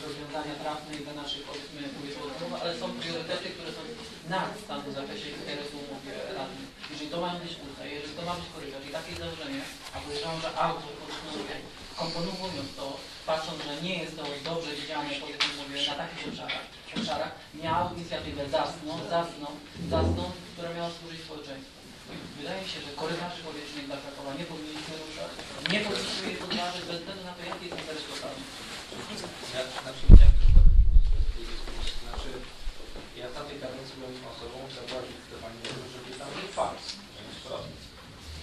rozwiązania prawne i dla naszych, powiedzmy, mówię, podmów, ale są priorytety, które są nad stanem w zakresie interesu, mówię, radnych. Jeżeli to ma być ulica, jeżeli to ma być korytarz i takie założenie, a podejrzewam, że autor, powiedzmy, mówię, komponując to, patrząc, że nie jest to dobrze widziane, powiedzmy, mówię, na takich obszarach, obszarach miał inicjatywę zasną, zasną, zasną, która miała służyć społeczeństwu. Wydaje mi się, że korytarzy powietrznych dla Krakowa nie powinniśmy ruszać, nie powinniśmy je podważać bez względu na to, jaki jest interes lokalny. Ja, znaczy, ja, znaczy, ja na tej kadencji byłem osobą, zauważyć, że Pani mówiła, że tam był faks, że jest prąd,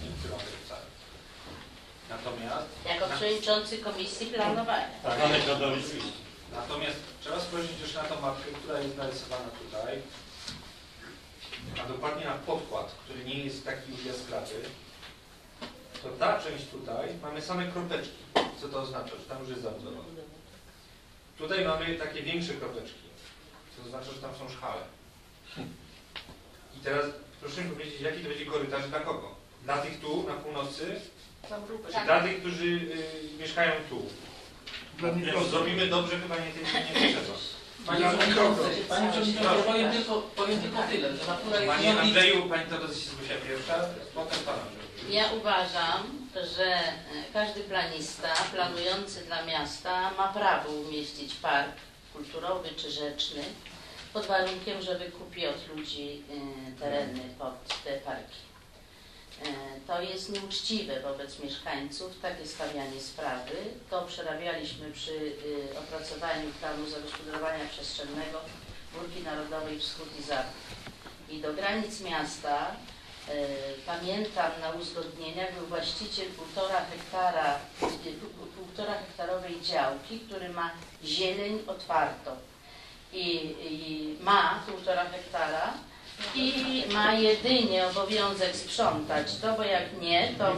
nie prąd wcale. Natomiast... Jako na... przewodniczący Komisji Planowania. Tak, ale natomiast trzeba spojrzeć już na tą mapkę, która jest narysowana tutaj, a dokładnie na podkład, który nie jest taki już jaskrawy, to ta część tutaj mamy same kropeczki. Co to oznacza? Że tam już jest zabudowane. Tutaj mamy takie większe kropeczki, co oznacza, że tam są szchale. I teraz proszę mi powiedzieć, jaki to będzie korytarz dla kogo? Dla tych tu, na północy? Czy dla tych, którzy yy, mieszkają tu? Zrobimy dobrze, chyba nie tym, nie trzeba. Panie Przewodniczący, Panie Przewodniczący, powiem tylko, powiem tylko tyle, że natura jest... Panie Andrzeju, Pani to dosyć zgłosia pierwsza, potem Pana. Ja uważam, że każdy planista planujący dla miasta ma prawo umieścić park kulturowy czy rzeczny pod warunkiem, że wykupi od ludzi tereny pod te parki. To jest nieuczciwe wobec mieszkańców, takie stawianie sprawy. To przerabialiśmy przy opracowaniu planu zagospodarowania przestrzennego Górki Narodowej Wschód i Zachód. I do granic miasta, y, pamiętam, na uzgodnieniach był właściciel półtora hektara, półtora hektarowej działki, który ma zieleń otwartą. I, i ma półtora hektara. i ma jedynie obowiązek sprzątać to, bo jak nie, to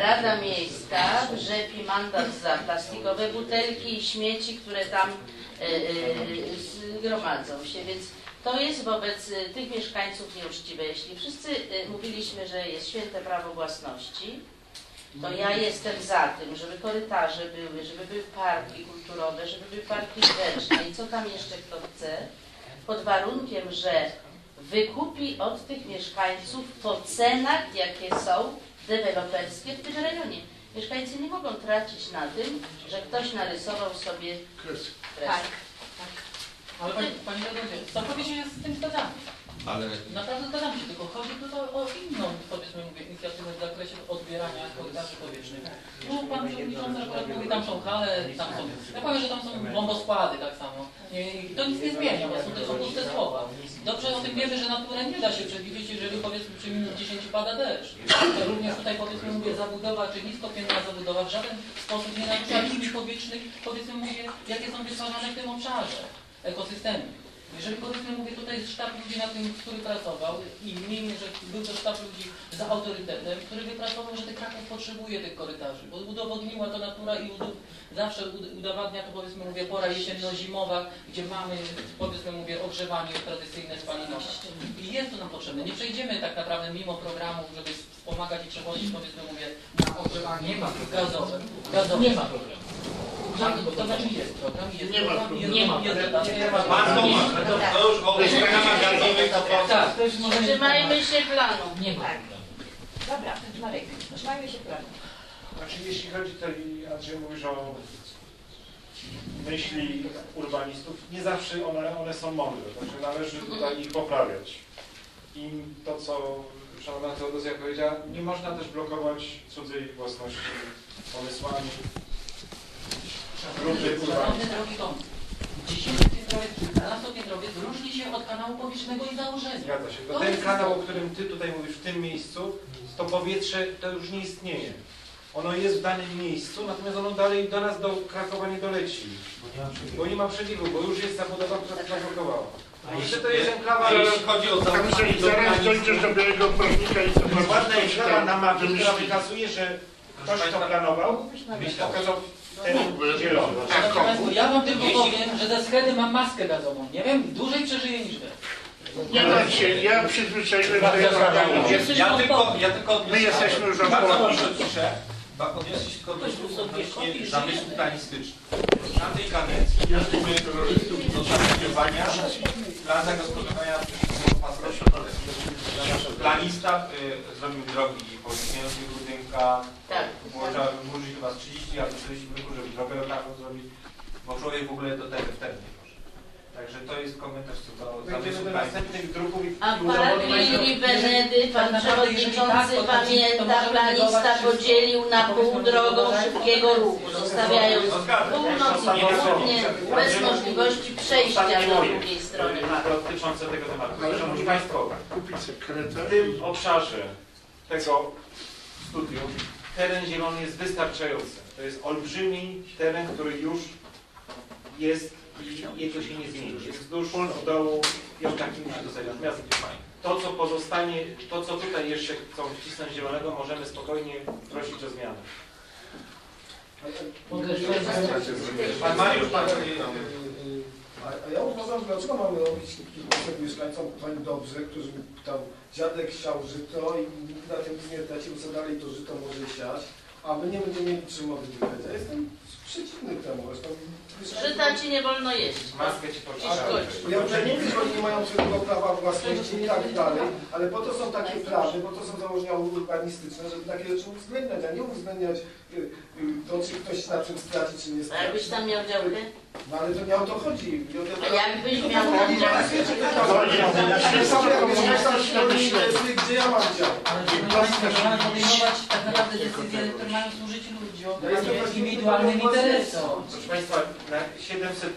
Rada Miejska wrzepi mandat za plastikowe butelki i śmieci, które tam yy, yy, zgromadzą się, więc to jest wobec tych mieszkańców nieuczciwe. Jeśli wszyscy yy, mówiliśmy, że jest święte prawo własności, to ja jestem za tym, żeby korytarze były, żeby były parki kulturowe, żeby były parki rzeczne i co tam jeszcze kto chce, pod warunkiem, że wykupi od tych mieszkańców po cenach, jakie są deweloperskie w tym rejonie. Mieszkańcy nie mogą tracić na tym, że ktoś narysował sobie kres. Tak, tak. Ale Pani, Pani Radzie, całkowicie się z tym zgadzamy. Ale... Naprawdę zgadzamy się, tylko chodzi tutaj o inną, powiedzmy, mówię, inicjatywę w zakresie odbierania korytarzy powietrznych. Tu Pan Przewodniczący akurat mówi, tam są hale, tam są... Ja powiem, że tam są bomboskłady tak samo. I to nic nie zmienia, bo są to są puste słowa. Dobrze o tym wiemy, że naturę nie da się przewidzieć, jeżeli powiedzmy przy minus dziesięć pada deszcz. To również tutaj powiedzmy mówię zabudowa czy niskopiętna zabudowa w żaden sposób nie narusza linii powietrznych, powiedzmy mówię, jakie są wytwarzane w tym obszarze ekosystemy. Jeżeli powiedzmy mówię, tutaj jest sztab ludzi na tym, który pracował i miejmy, że był to sztab ludzi z autorytetem, który wypracował, że ten Kraków potrzebuje tych korytarzy, bo udowodniła to natura i udów, zawsze udowadnia to powiedzmy mówię pora jesienno-zimowa, gdzie mamy powiedzmy mówię ogrzewanie tradycyjne spalinowe. I jest to nam potrzebne. Nie przejdziemy tak naprawdę mimo programu, żeby wspomagać i przechodzić powiedzmy mówię na ogrzewanie nie ma gazowe. gazowe. Nie ma problemu. To znaczy jest program, jest nie program, ma, jest nie ma, jest to już o trzymajmy się planu. Nie ma. Tak. Dobra, Marek, trzymajmy się planu. Znaczy jeśli chodzi tutaj, Andrzej mówisz o myśli urbanistów, nie zawsze one, one są mądre, także należy tutaj ich poprawiać. I to, co szanowna Teodozja powiedziała, nie można też blokować cudzej własności pomysłami. Szanowny drogi Tom, dzisiejszy piętrowiec, piętrowiec różni się od kanału powietrznego i założenia. Zgadza się. To ten kanał, o którym Ty tutaj mówisz, w tym miejscu, to powietrze to już nie istnieje. Ono jest w danym miejscu, natomiast ono dalej do nas, do Krakowa nie doleci. Bo nie ma przebiegu, bo już jest zabudowa, która zablokowała. A jeszcze to jest enklawa, ale chodzi o zabudowanie. Tak, że zaraz dojdziesz do Białego Prądnika i co jest ładna enklawa na mapie, która wykazuje, że ktoś to planował, pokazał ten zielony. Natomiast ja wam tylko powiem, że ze skredy mam maskę gazową. Nie wiem, dłużej przeżyję niż wy. Nie da się, ja przyzwyczaiłem do tego programu. Ja tylko, ja tylko... My jesteśmy już odporni. Ba, odniosę się tylko do słów zamysłu planistycznych. Na tej kadencji wnioskuję do rolników do zainteresowania dla zagospodarowania patroszy. Planista y, zrobił drogi po istniejących budynka, można wyburzyć chyba z trzydziestu albo czterdziestu budynków, żeby drogę taką zrobić, bo człowiek w ogóle do tego wtedy nie może. Także to jest komentarz co do zamysłu planistycznych. A Park Willi Wenedy, pan przewodniczący pamięta, planista podzielił na pół drogą szybkiego ruchu, zostawiając północ i południe bez możliwości przejścia do drugiej strony. Dotyczące tego tematu. Szanowni Państwo, w tym obszarze tego studium teren zielony jest wystarczający. To jest olbrzymi teren, który już jest i jego się nie zmieni. Wzdłuż od dołu i od takim się dostaje. Natomiast to, co pozostanie, to, co tutaj jeszcze chcą wcisnąć zielonego, możemy spokojnie prosić o zmianę. Pan Mariusz, pan... A ja uważam, dlaczego mamy robić kilkuset mieszkańcom koń dobrze, którzy tam dziadek siał żyto i nikt na tym nie tracił, co dalej to żyto może siać, a my nie będziemy mieli przymowy wypowiedzi. Ja jestem przeciwny temu. Żyta ci nie wolno jeść. Maskę ci poczekaj. Ja już nie wiem, że oni nie mają żadnego prawa własności i tak dalej, ale po to są takie prawy, bo to są założenia urbanistyczne, żeby takie rzeczy uwzględniać, a nie uwzględniać to, czy ktoś na czym straci, czy nie straci. A jakbyś tam miał działkę? No ale to nie o to chodzi. A jakbyś miał tam działkę? Gdzie ja mam działkę? Trzeba podejmować tak naprawdę decyzje, które mają służyć ludziom, indywidualnym interesom. Proszę Państwa, siedemset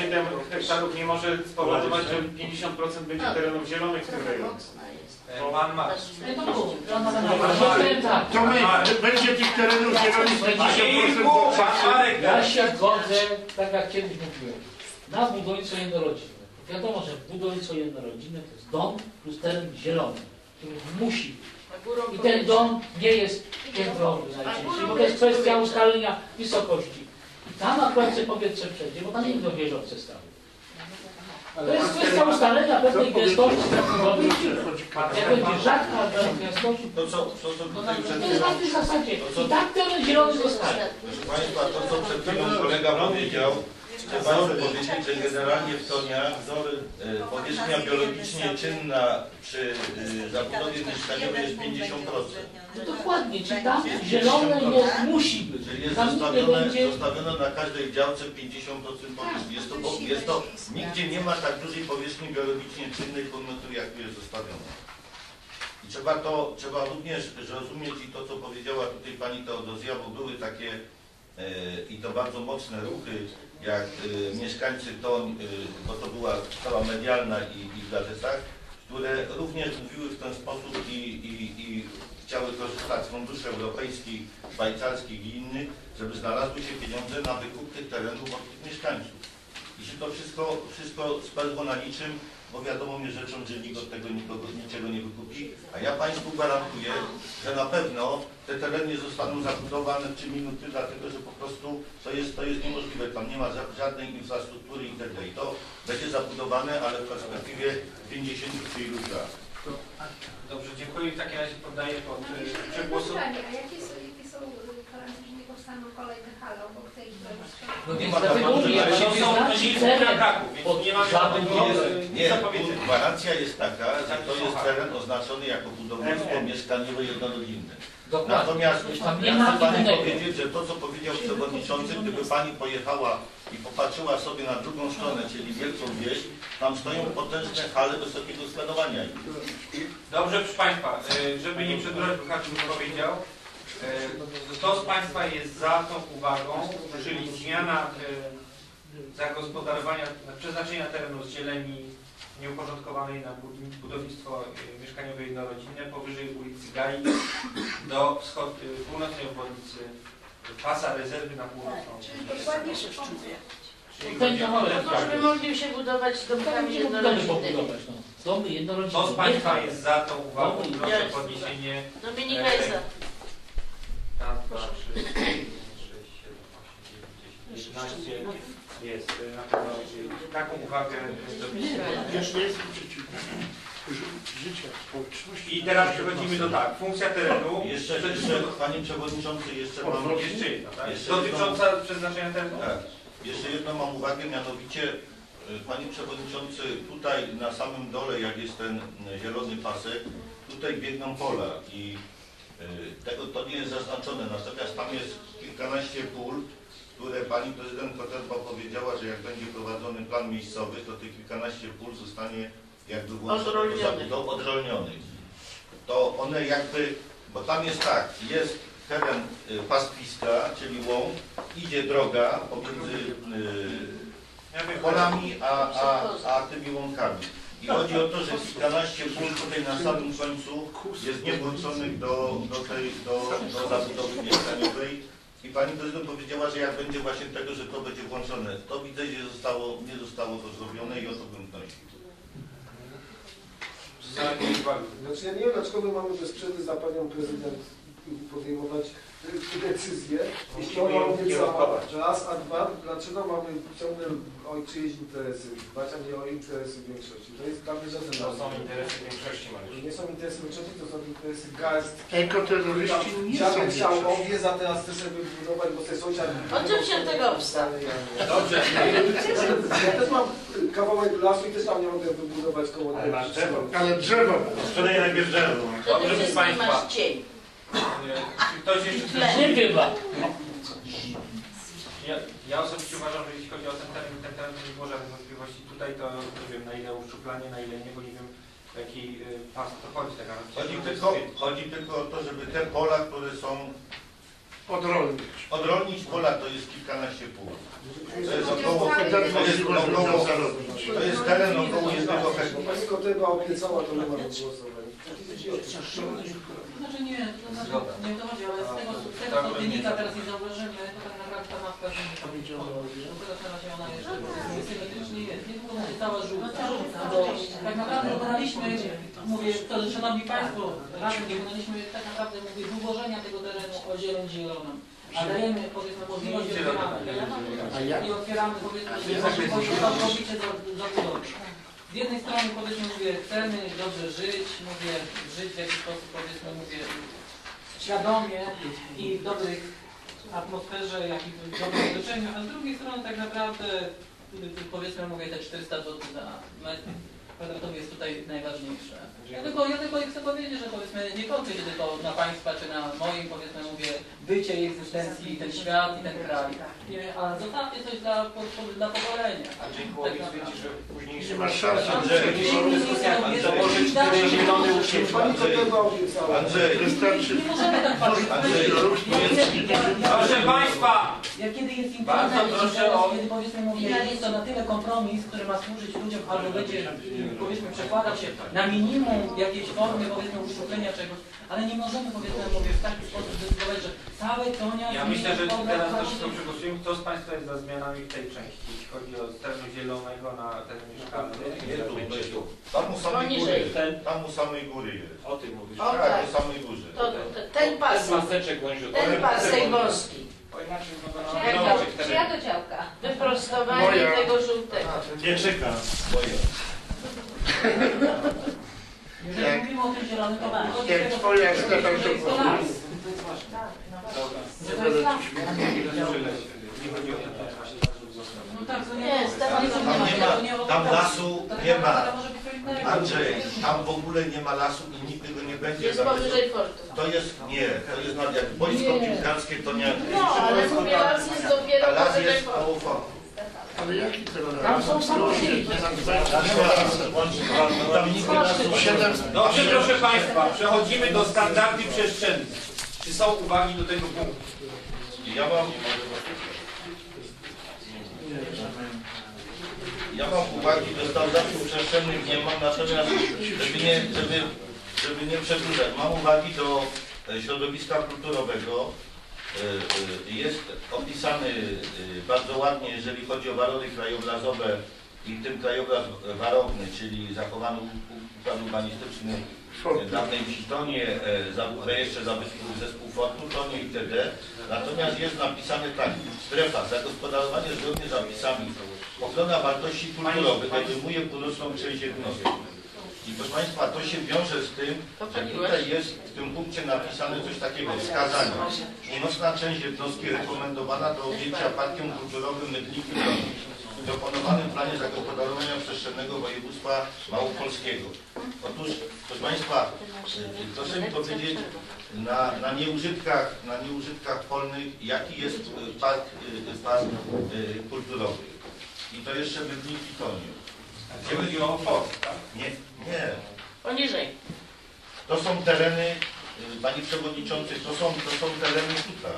siedem hektarów nie może spowodować, że pięćdziesiąt procent będzie terenów zielonych w tym rejonie. Bo Pan ma. To my, będzie tych terenów zielonych pięćdziesiąt procent. Pan Marek, ja się godzę, tak jak kiedyś mówiłem, na budownictwo jednorodzinne. Wiadomo, że budownictwo jednorodzinne to jest dom plus teren zielony, który musi być. I ten dom nie jest piętrowy najczęściej, bo to jest kwestia ustalenia wysokości. I tam akurat sobie powietrze przejdzie, bo tam nie do wieżowce stały. To jest kwestia ustalenia pewnej gęstości budowli. Jak będzie rzadka gęstość, to jest na tej zasadzie. I tak teren zielony zostanie. Proszę Państwa, to co przed chwilą kolega powiedział, trzeba powiedzieć, że generalnie w toniach powierzchnia biologicznie czynna przy zabudowie mieszkaniowej jest pięćdziesiąt procent. No dokładnie, czy tam zielone jest, musi być. Czyli jest zostawione, będzie... zostawione na każdej działce pięćdziesiąt procent powierzchni. Jest to, jest to, nigdzie nie ma tak dużej powierzchni biologicznie czynnej podmiotu, jak tu jest zostawione. I trzeba to, trzeba również zrozumieć i to, co powiedziała tutaj pani Teodozja, bo były takie i to bardzo mocne ruchy, jak y, mieszkańcy Toń, y, bo to była cała medialna i, i w gazetach, które również mówiły w ten sposób i, i, i chciały korzystać z funduszy europejskich, szwajcarskich i innych, żeby znalazły się pieniądze na wykup tych terenów od tych mieszkańców. I się to wszystko, wszystko spadło na niczym, bo wiadomo mnie rzeczą, że nikt od tego nikogo, niczego nie wykupi, a ja Państwu gwarantuję, że na pewno te tereny zostaną zabudowane w trzy minuty, dlatego że po prostu to jest, to jest niemożliwe, tam nie ma żadnej infrastruktury itd. I to będzie zabudowane, ale w perspektywie pięćdziesięciu lat. Dobrze, dziękuję. W takim razie poddaję pod przegłosowanie. No więc dlatego mówię, że to są na Kraków, więc nie ma żadnych. Gwarancja jest taka, że to jest teren oznaczony jako budownictwo mieszkaniowe jednorodzinne. Natomiast chcę Pani powiedzieć, że to, co powiedział przewodniczący, gdyby Pani pojechała i popatrzyła sobie na drugą stronę, czyli wielką wieś, tam stoją potężne hale wysokiego składowania. Dobrze, proszę Państwa, żeby nie przedłużać, bo Kaczyn powiedział, kto z Państwa jest za tą uwagą, czyli zmiana zagospodarowania, przeznaczenia terenu z zieleni nieuporządkowanej na budownictwo mieszkaniowe jednorodzinne powyżej ulicy Gai do wschod, północnej obwodnicy pasa rezerwy na północną. Czyli dokładnie się byśmy mogli się budować domkami jednorodzinnymi. Domy jednorodzinne. Kto z Państwa jest za tą uwagą, proszę o podniesienie. Dominika jest za. raz, dwa, trzy, cztery, pięć, sześć, siedem, osiem, dziewięć, dziesięć, jedenaście jest na pewno taką uwagę jeszcze jest życia społeczności. I teraz przechodzimy do tak, funkcja terenu. Jeszcze, jeszcze Panie Przewodniczący, jeszcze mam jeszcze jedna, tak? Jeszcze dotycząca jedno, przeznaczenia terenu. Tak. Jeszcze jedną mam uwagę, mianowicie Panie Przewodniczący, tutaj na samym dole, jak jest ten zielony pasek, tutaj biegną pola i tego to nie jest zaznaczone, natomiast tam jest kilkanaście pól, które pani prezydent Koterba powiedziała, że jak będzie prowadzony plan miejscowy, to tych kilkanaście pól zostanie jakby włączone do odrolnionych. To one jakby, bo tam jest tak, jest teren pastwiska, czyli łąk, idzie droga pomiędzy yy, polami a, a, a tymi łąkami. I chodzi o to, że kilkanaście pól tutaj na samym końcu jest niewłączonych do, do, tej, do, do zabudowy mieszkaniowej i Pani prezydent powiedziała, że jak będzie właśnie tego, że to będzie włączone. To widzę, że zostało, nie zostało to zrobione i o to bym wnosił. Znaczy ja nie wiem, dlaczego my mamy bez przerwy za Panią prezydent podejmować decyzję, jeśli ona obiecała raz, a dwa, dlaczego mamy ciągle o czyjeś interesy, dbać, a nie o interesy większości. To jest dla mnie żaden. To są interesy większości, Mariusz. Nie są interesy większości, to są interesy garstki. Ekoterroryści nie są większości. Za teraz chcę sobie budować, bo sobie sąsiad... Oczywiście tego obstawia. Dobrze. Ja też mam kawałek lasu i też tam nie mogę wybudować koło tego. Ale drzewo. Ale drzewo. Wczoraj najpierw drzewo. Dobrze, proszę Państwa. Czy ktoś jeszcze chce? Ja, ja osobiście uważam, że jeśli chodzi o ten teren, ten teren nie było żadnych wątpliwości. Tutaj to nie wiem, na ile uszczuplanie, na ile nie, bo nie wiem, jaki pas to chodzi. Taka, chodzi, tylko, chodzi tylko o to, żeby te pola, które są... Odrolnić. Odrolnić pola to jest kilkanaście pól. To jest około... To jest, około, to jest teren około jednego hektara. Pani Kotyba obiecała, to nie ma głosowania. Znaczy nie, to znaczy nie chodzi, ale z tego, z tego co wynika teraz i zauważymy, to tak naprawdę tak ta maska nie powiedziała. Dlatego na razie ona jest symetrycznie jest. Nie tylko ona jest cała żółta. Tak naprawdę dokonaliśmy, mówię, to, szanowni państwo, razem dokonaliśmy tak naprawdę mówię, wyłożenia tego terenu o zieleń zielonym. A dajemy powiedzmy możliwość i otwieramy powiedzmy całkowicie zabudowę. Z jednej strony powiedzmy mówię, chcemy dobrze żyć, mówię, żyć w jakiś sposób powiedzmy mówię świadomie i w dobrej atmosferze, jak i w dobrym otoczeniu, a z drugiej strony tak naprawdę powiedzmy mówię te czterysta złotych za kwadratowy jest tutaj najważniejsze. Ja tylko, ja tylko chcę powiedzieć, że powiedzmy nie kończę się tylko na państwa czy na moim powiedzmy mówię bycie i egzystencji, ten świat i ten kraj. Nie, ale zostawcie coś dla, dla pokolenia. A czyli głowie stwierdzi, że w późniejszym założyć tyle zielony u siebie. Andrzej, wystarczy. Proszę państwa! Ja kiedy jest internet, kiedy powiedzmy mówię, jest to na tyle kompromis, który ma służyć ludziom, albo będzie powiedzmy przekłada się na minimum jakiejś formy powiedzmy uszczuplenia czegoś, ale nie możemy powiedzmy mówię, w taki sposób decydować, że całe konia... Ja myślę, że teraz też się przegłosujemy, kto z państwa jest za zmianami w tej części, jeśli chodzi o terenu zielonego na teren mieszkalny. Nie tu, tam u samej góry, tam u samej góry jest. O tym mówisz, tak, o samej górze. Ten pasek, ten pasek wąski. Czy ja do działka? Wyprostowanie tego żółtego. Nie czeka. Jeżeli mówimy o tym zielonym, to mamy. Tam lasu nie ma. Andrzej, tam w ogóle nie ma lasu i nigdy go nie będzie. Jest powyżej portu. To jest, nie, to jest nawet jak boisko piłkarskie, to nie... No, ale mówię, las jest dopiero powyżej portu. Ale jaki teren? Tam są samochody. Dobrze, proszę państwa, przechodzimy do standardów przestrzennych. Czy są uwagi do tego punktu? Ja mam... Ja mam uwagi do standardów przestrzennych, nie mam, natomiast żeby nie, żeby, żeby nie przedłużać, mam uwagi do środowiska kulturowego. Jest opisany bardzo ładnie, jeżeli chodzi o walory krajobrazowe i w tym krajobraz warowny, czyli zachowany układ urbanistyczny w dawnej Wistonie, rejestrze zabytków, zespół fortu, tonie itd. Natomiast jest napisane tak, strefa, zagospodarowanie zgodnie z zapisami, ochrona wartości kulturowych, obejmuje północną część jednostki. I proszę państwa, to się wiąże z tym, że tutaj jest w tym punkcie napisane coś takiego, wskazanie. Północna część jednostki rekomendowana do objęcia parkiem kulturowym Mydliki w proponowanym planie zagospodarowania przestrzennego województwa małopolskiego. Otóż, proszę państwa, proszę mi powiedzieć na, na, nieużytkach, na nieużytkach polnych, jaki jest park, park kulturowy. I to jeszcze Mydliki Tonie. Gdzie chodzi o port, tak? Nie, nie. Poniżej. To są tereny, pani przewodniczący, to są, to są tereny tutaj.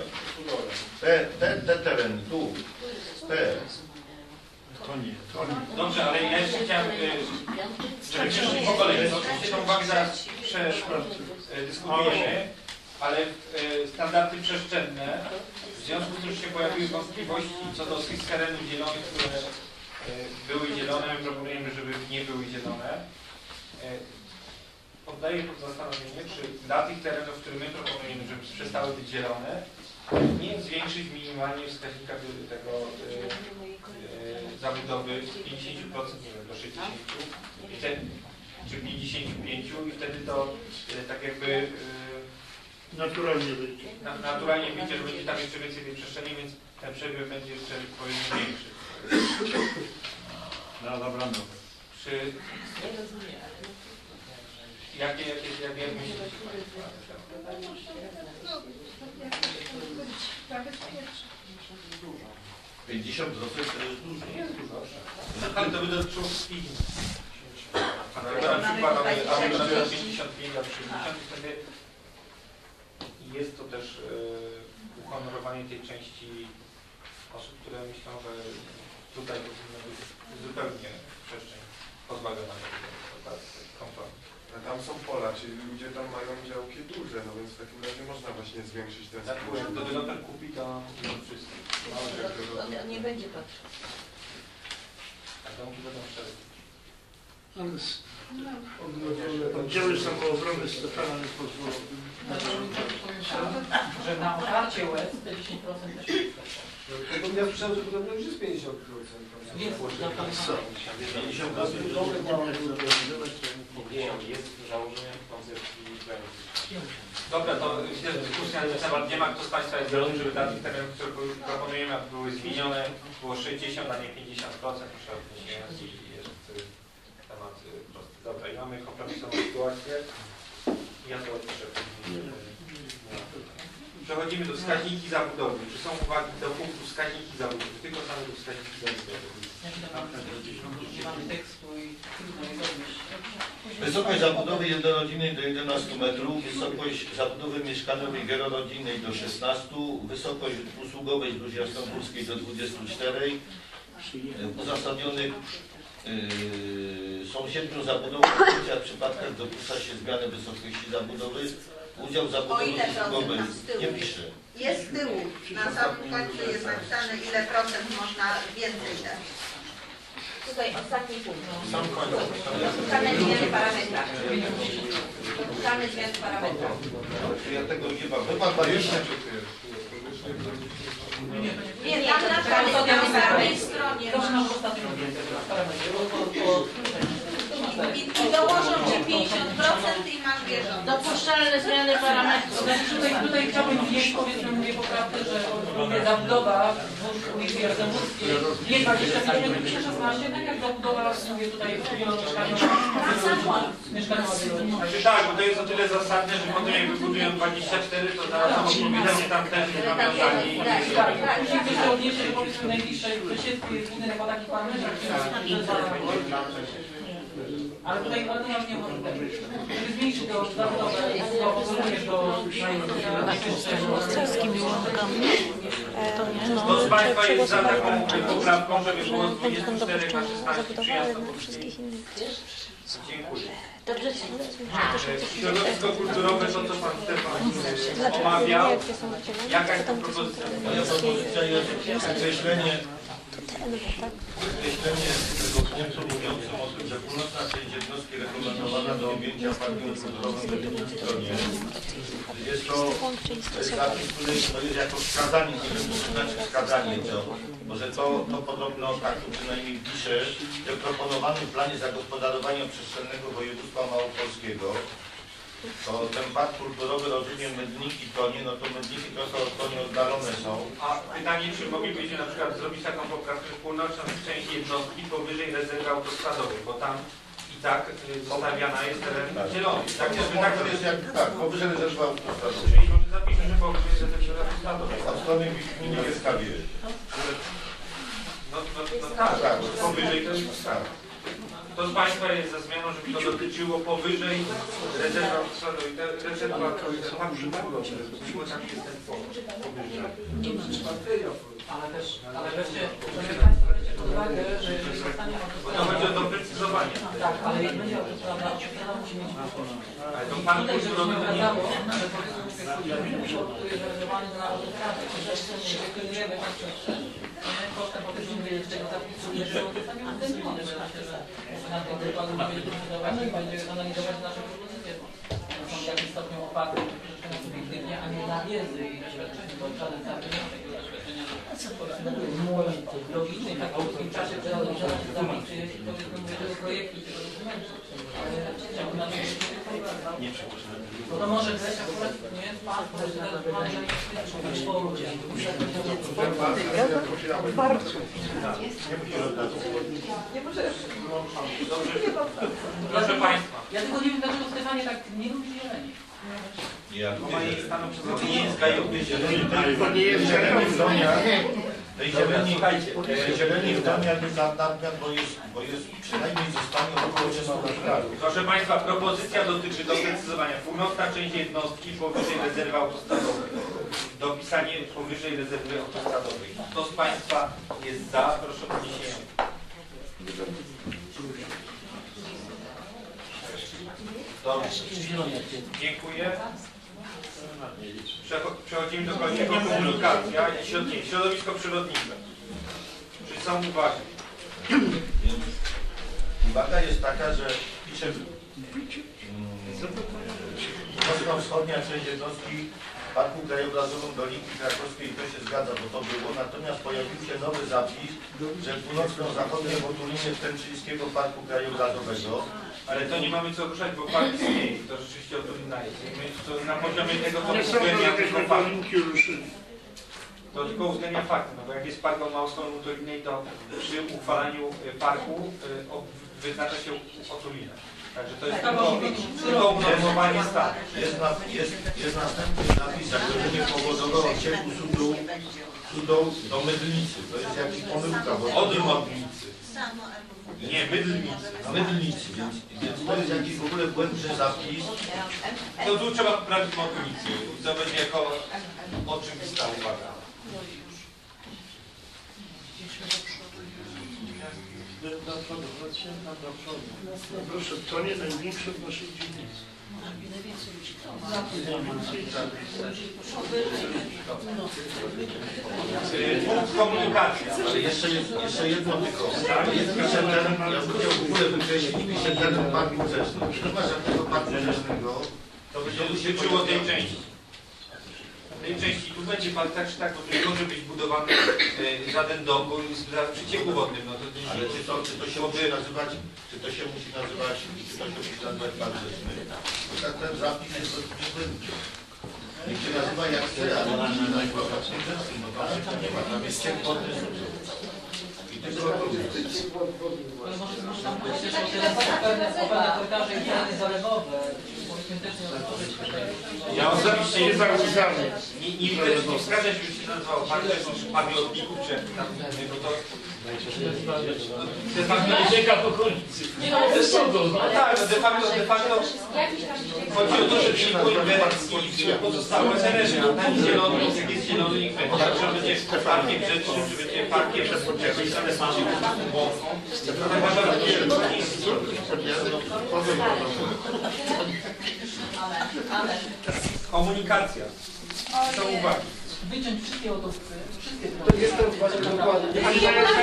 Te, te, te tereny, tu. Te. To nie, to nie. Dobrze, ale ja jeszcze chciałem... Przecież po kolei, oczywiście tą uwagę zaraz dyskutujemy, ale standardy przestrzenne, w związku z tym, że się pojawiły wątpliwości co do tych terenów zielonych, które były zielone, proponujemy, żeby nie były zielone. Poddaję pod zastanowienie, czy dla tych terenów, które my proponujemy, żeby przestały być zielone, nie zwiększyć minimalnie wskaźnika tego e, zabudowy z pięćdziesięciu procent nie wiem, do sześćdziesięciu procent i wtedy, czy pięćdziesięciu pięciu procent i wtedy to e, tak jakby e, naturalnie wyjdzie. Na, naturalnie wyjdzie, że będzie tam jeszcze więcej tej przestrzeni, więc ten przebieg będzie jeszcze powiedzmy większy. No dobra, no. Czy... Jakie, jakie, jakie myślicie? pięćdziesiąt złotych to jest dużo. Nie jest dużo. Ale to by dotyczyło wszystkich. A na przykład, a my mamy pięćdziesiąt pięć, a trzydzieści, i jest to też yy, uhonorowanie tej części osób, które myślą, że tutaj powinno być zupełnie przestrzeń pozbawiona kontroli. Tam są pola, czyli ludzie tam mają działki duże, no więc w takim razie można właśnie zwiększyć ten... Tak, kto deweloper kupi, to wszystko. On nie będzie patrzył. A domki będą wszelkie. Ale oddziały samoobrony Stefana nie pozwolą. Że na otwarcie łez te dziesięć procent też jest. Ja słyszałem, że podobno już jest pięćdziesiąt procent. Nie, na tam są. pięćdziesiąt procent jest założeniem koncepcji. Dobra, to myślę, że dyskusja na ten temat nie ma. Kto z Państwa jest zgodny, żeby dla tych terenów, które proponujemy, aby były zmienione, było sześćdziesiąt, a nie pięćdziesiąt procent. Proszę o wyjaśnienie. Temat prosty. Dobra, i mamy kompromisową sytuację. Ja to odpiszę. Przechodzimy do wskaźniki zabudowy. Czy są uwagi do punktu wskaźniki zabudowy? Tylko same do wskaźniki zabudowy. Nie mamy tekstu i trudno je odnieść. Wysokość zabudowy jednorodzinnej do jedenastu metrów, wysokość zabudowy mieszkaniowej wielorodzinnej do szesnastu, wysokość usługowej z jasnogórskiej do dwudziestu czterech, uzasadnionych Yy, sąsiednią zabudową, w przypadkach dopuszcza się zmiany wysokości zabudowy, udział zabudowy usługowej. Nie pisze. Jest z tyłu, na samym końcu jest napisane, ile procent można więcej dać. Tutaj ostatni punkt. Sam końcu. Dopuszczane zmiany parametra. Dopuszczane zmiany parametra. Ja tego nie mam. Chyba barieżnie czytuję. Nie, nie, to na prawej stronie. I dołożą ci pięćdziesiąt procent i masz bieżące. Dopuszczalne zmiany parametrów. Tutaj chciałbym wnieść, powiedzmy, mówię poprawkę, że zabudowa w ulicy Jarzembowskiej jest dwadzieścia milimetrów i szesnaście, tak jak zabudowa, mówię tutaj w mieszkaniu. Tak, bo to jest o tyle zasadne, że potem jak wybudują dwadzieścia cztery, to zaraz opowiadanie tam też nie nawiązali. Tak, później ktoś to odniesie, że powiedzmy najbliższej przesiedku jest budynek o takich parametrach. Ale tutaj bardzo nam nie może być. Żeby zmniejszyć to zabudowę, to również do wszystkim ułamkami. Kto z Państwa jest za taką poprawką, żeby było z dwudziestu czterech na szesnaście przyjazdów? Dziękuję. Dobrze, środowisko kulturowe, to co Pan Stefan omawiał. Jaka jest propozycja? Moja propozycja jest określenie Określenie tego punktu mówiącym o tym, że północna część jednostki rekomendowana do objęcia parkiem kulturowym na tej stronie. Jest to zapis, który jest jako wskazanie, nie wiem, to znaczy wskazanie, może to, to podobno tak tu przynajmniej pisze, że w proponowanym planie zagospodarowania przestrzennego województwa małopolskiego to ten park kulturowy, rozumiem, Mydniki, Tonie, no to Mydniki trochę od Tonie oddalone są. A pytanie, czy moglibyście na przykład zrobić taką poprawkę, że północna część jednostki powyżej rezerwy autostradowej, bo tam i tak zostawiana jest teren zielony. Tak, tak, tak, tak, jest jak, tak, powyżej rezerwy autostradowej. Czyli może zapiszę, że powyżej rezerwy autostradowej. A w Tonie nie jest kawie. No, no, no tak, tak, powyżej też tak. Kto z Państwa jest za zmianą, żeby to dotyczyło powyżej rezerwy autostradowej? Rezerwa autostradowa przypadła, przyszło tam jest ten powyżej. Ale też, ale weźcie, weźcie pod uwagę, że jeżeli zostanie autostrada... To będzie o doprecyzowanie. Tak, ale jak będzie autostrada, autostrada musi mieć wykonanie. Ale to Pan Kulturowy to nie... ...który jest rezerwowany na autostradę, jeżeli wykonujemy kosztem potężnego tego zapisu, jeżeli zostanie uwzględnione, że na tym wykładu będzie dyskutować i będzie analizować nasze propozycje. Są w jakimś stopniu oparte na subiektywnie, a nie na wiedzy i doświadczeniu, bo żaden zapis tego doświadczenia logicznej, tak w krótkim czasie trzeba doświadczać zapisy, powiedzmy, mówię tego projektu, tego dokumentu, ale chciałbym na tym nie przepuszczać. Bo to może wejść akurat, nie? Pan, który teraz ma jakieś porudzie. Nie może. Proszę Państwa. Ja tylko nie wiem, dlaczego Stefanie tak nie lubi zieleni. Ja nie jest gajowy zieleni. To nie jest zieleni w doniach. Zieleni w doniach jest nadmiar, bo jest przynajmniej zostanie około dziesięć hektarów. Proszę Państwa, propozycja dotyczy doprecyzowania. Północna część jednostki powyżej rezerwy autostradowej. Dopisanie powyżej rezerwy autostradowej. Kto z Państwa jest za? Proszę o podniesienie. Dobrze. Dziękuję. Przechodzimy do kolejnego, komunikacja i środowisko przyrodnicze. Czyli są uwagi. Uwaga jest taka, że piszemy Polsko-Wschodnia część jednostki Parku Krajobrazową Dolinki Krakowskiej, to się zgadza, bo to było, natomiast pojawił się nowy zapis, że północno-zachodnie otulinie Stęczyńskiego Parku Krajobrazowego. Ale to nie mamy co ruszać, bo park istnieje, to rzeczywiście otulina jest. My na poziomie tego, co uwzględnia tylko fakty. To tylko uwzględnia fakty, no bo jak jest park o małostronnej otulinej, to przy uchwalaniu parku wyznacza się otulinę. Także to jest tylko unormowanie stanu. Jest następny zapis, który nie powodował odcieku Sudoł do Mydlnicy. To jest jakaś pomyłka, bo od Mydlnicy. Nie, Mydlnicy. Mydlnicy, więc, więc to jest jakiś w ogóle błędny zapis. To tu trzeba poprawić Mydlnicy. I to będzie jako oczywista uwaga. Do przodu, do przodu. Proszę, to nie największe w naszej dzielnicy. Komunikacja. Jeszcze, jeszcze jedno tylko. Jest pisemny, ja bym chciał w ogóle wykreślić pisemny parku rzeczny. Chyba, że tego parku rzecznego to będzie dotyczyło tej części. Tej części tu będzie pan tak czy tak, bo tu nie może być budowany e, żaden dom, bo jest w przycieku wodnym. No to, to, ale czy to, czy to się musi nazywać, czy to się musi nazywać, czy to się musi nazywać pan rzeczny? Bo tak ten zapis jest niezbędny. Niech się nazywa jak chce, ale nie musi nazywać pan rzeczny, no pan rzeczny nie ma, tam jest ciek wodny. I tylko ja osobiście nie zauważamy. Nigdy nie wskażę się, że się nazywało park pamiętników, czy tam bo to... De facto ucieka w okolicy. No tak, de facto, de facto chodzi o to, że przy inwerencji pozostałe zależy od ten zielony, jak jest zielony, niech będzie. Czy będzie parkiem rzecznym, czy będzie parkiem czegoś tam jest mało. Komunikacja. To uwagi. Wyciąć wszystkie odówki. To jest to właśnie dokładnie. Pani mają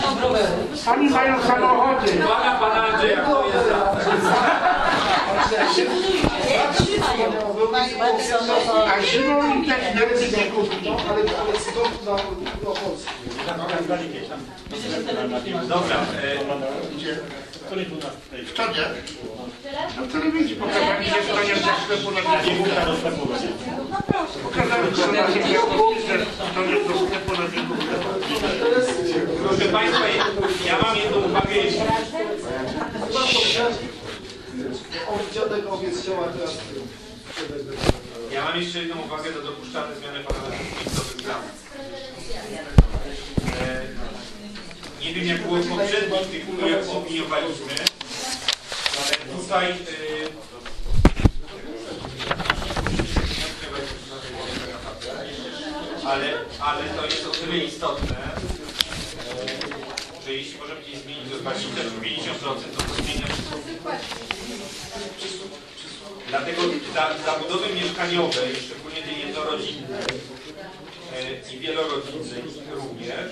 samochody. Pani mają samochody. Uwaga pana Andrzeja, to jest za. A żywą inteligentę nie kupią, ale stąd na Polskę. Dobra. W tobie? No w telewizji pokazali się stronie ze sklepu na Białgórze. Pokazali stronie ze sklepu na Białgórze. Proszę Państwa, ja mam jedną uwagę jeszcze. Od dziadek owiec ciała teraz. Ja mam jeszcze jedną uwagę do dopuszczalnej zmiany parametrów miejscowych planów. Nie wiem jak było w poprzednich tych, które opiniowaliśmy, ale tutaj yy, ale, ale to jest o tyle istotne, że jeśli możemy gdzieś zmienić do dwudziestu pięciu procent, to to zmienia wszystko. Dlatego dla zabudowy mieszkaniowej, szczególnie tej jednorodzinnej yy, i wielorodzinnej również,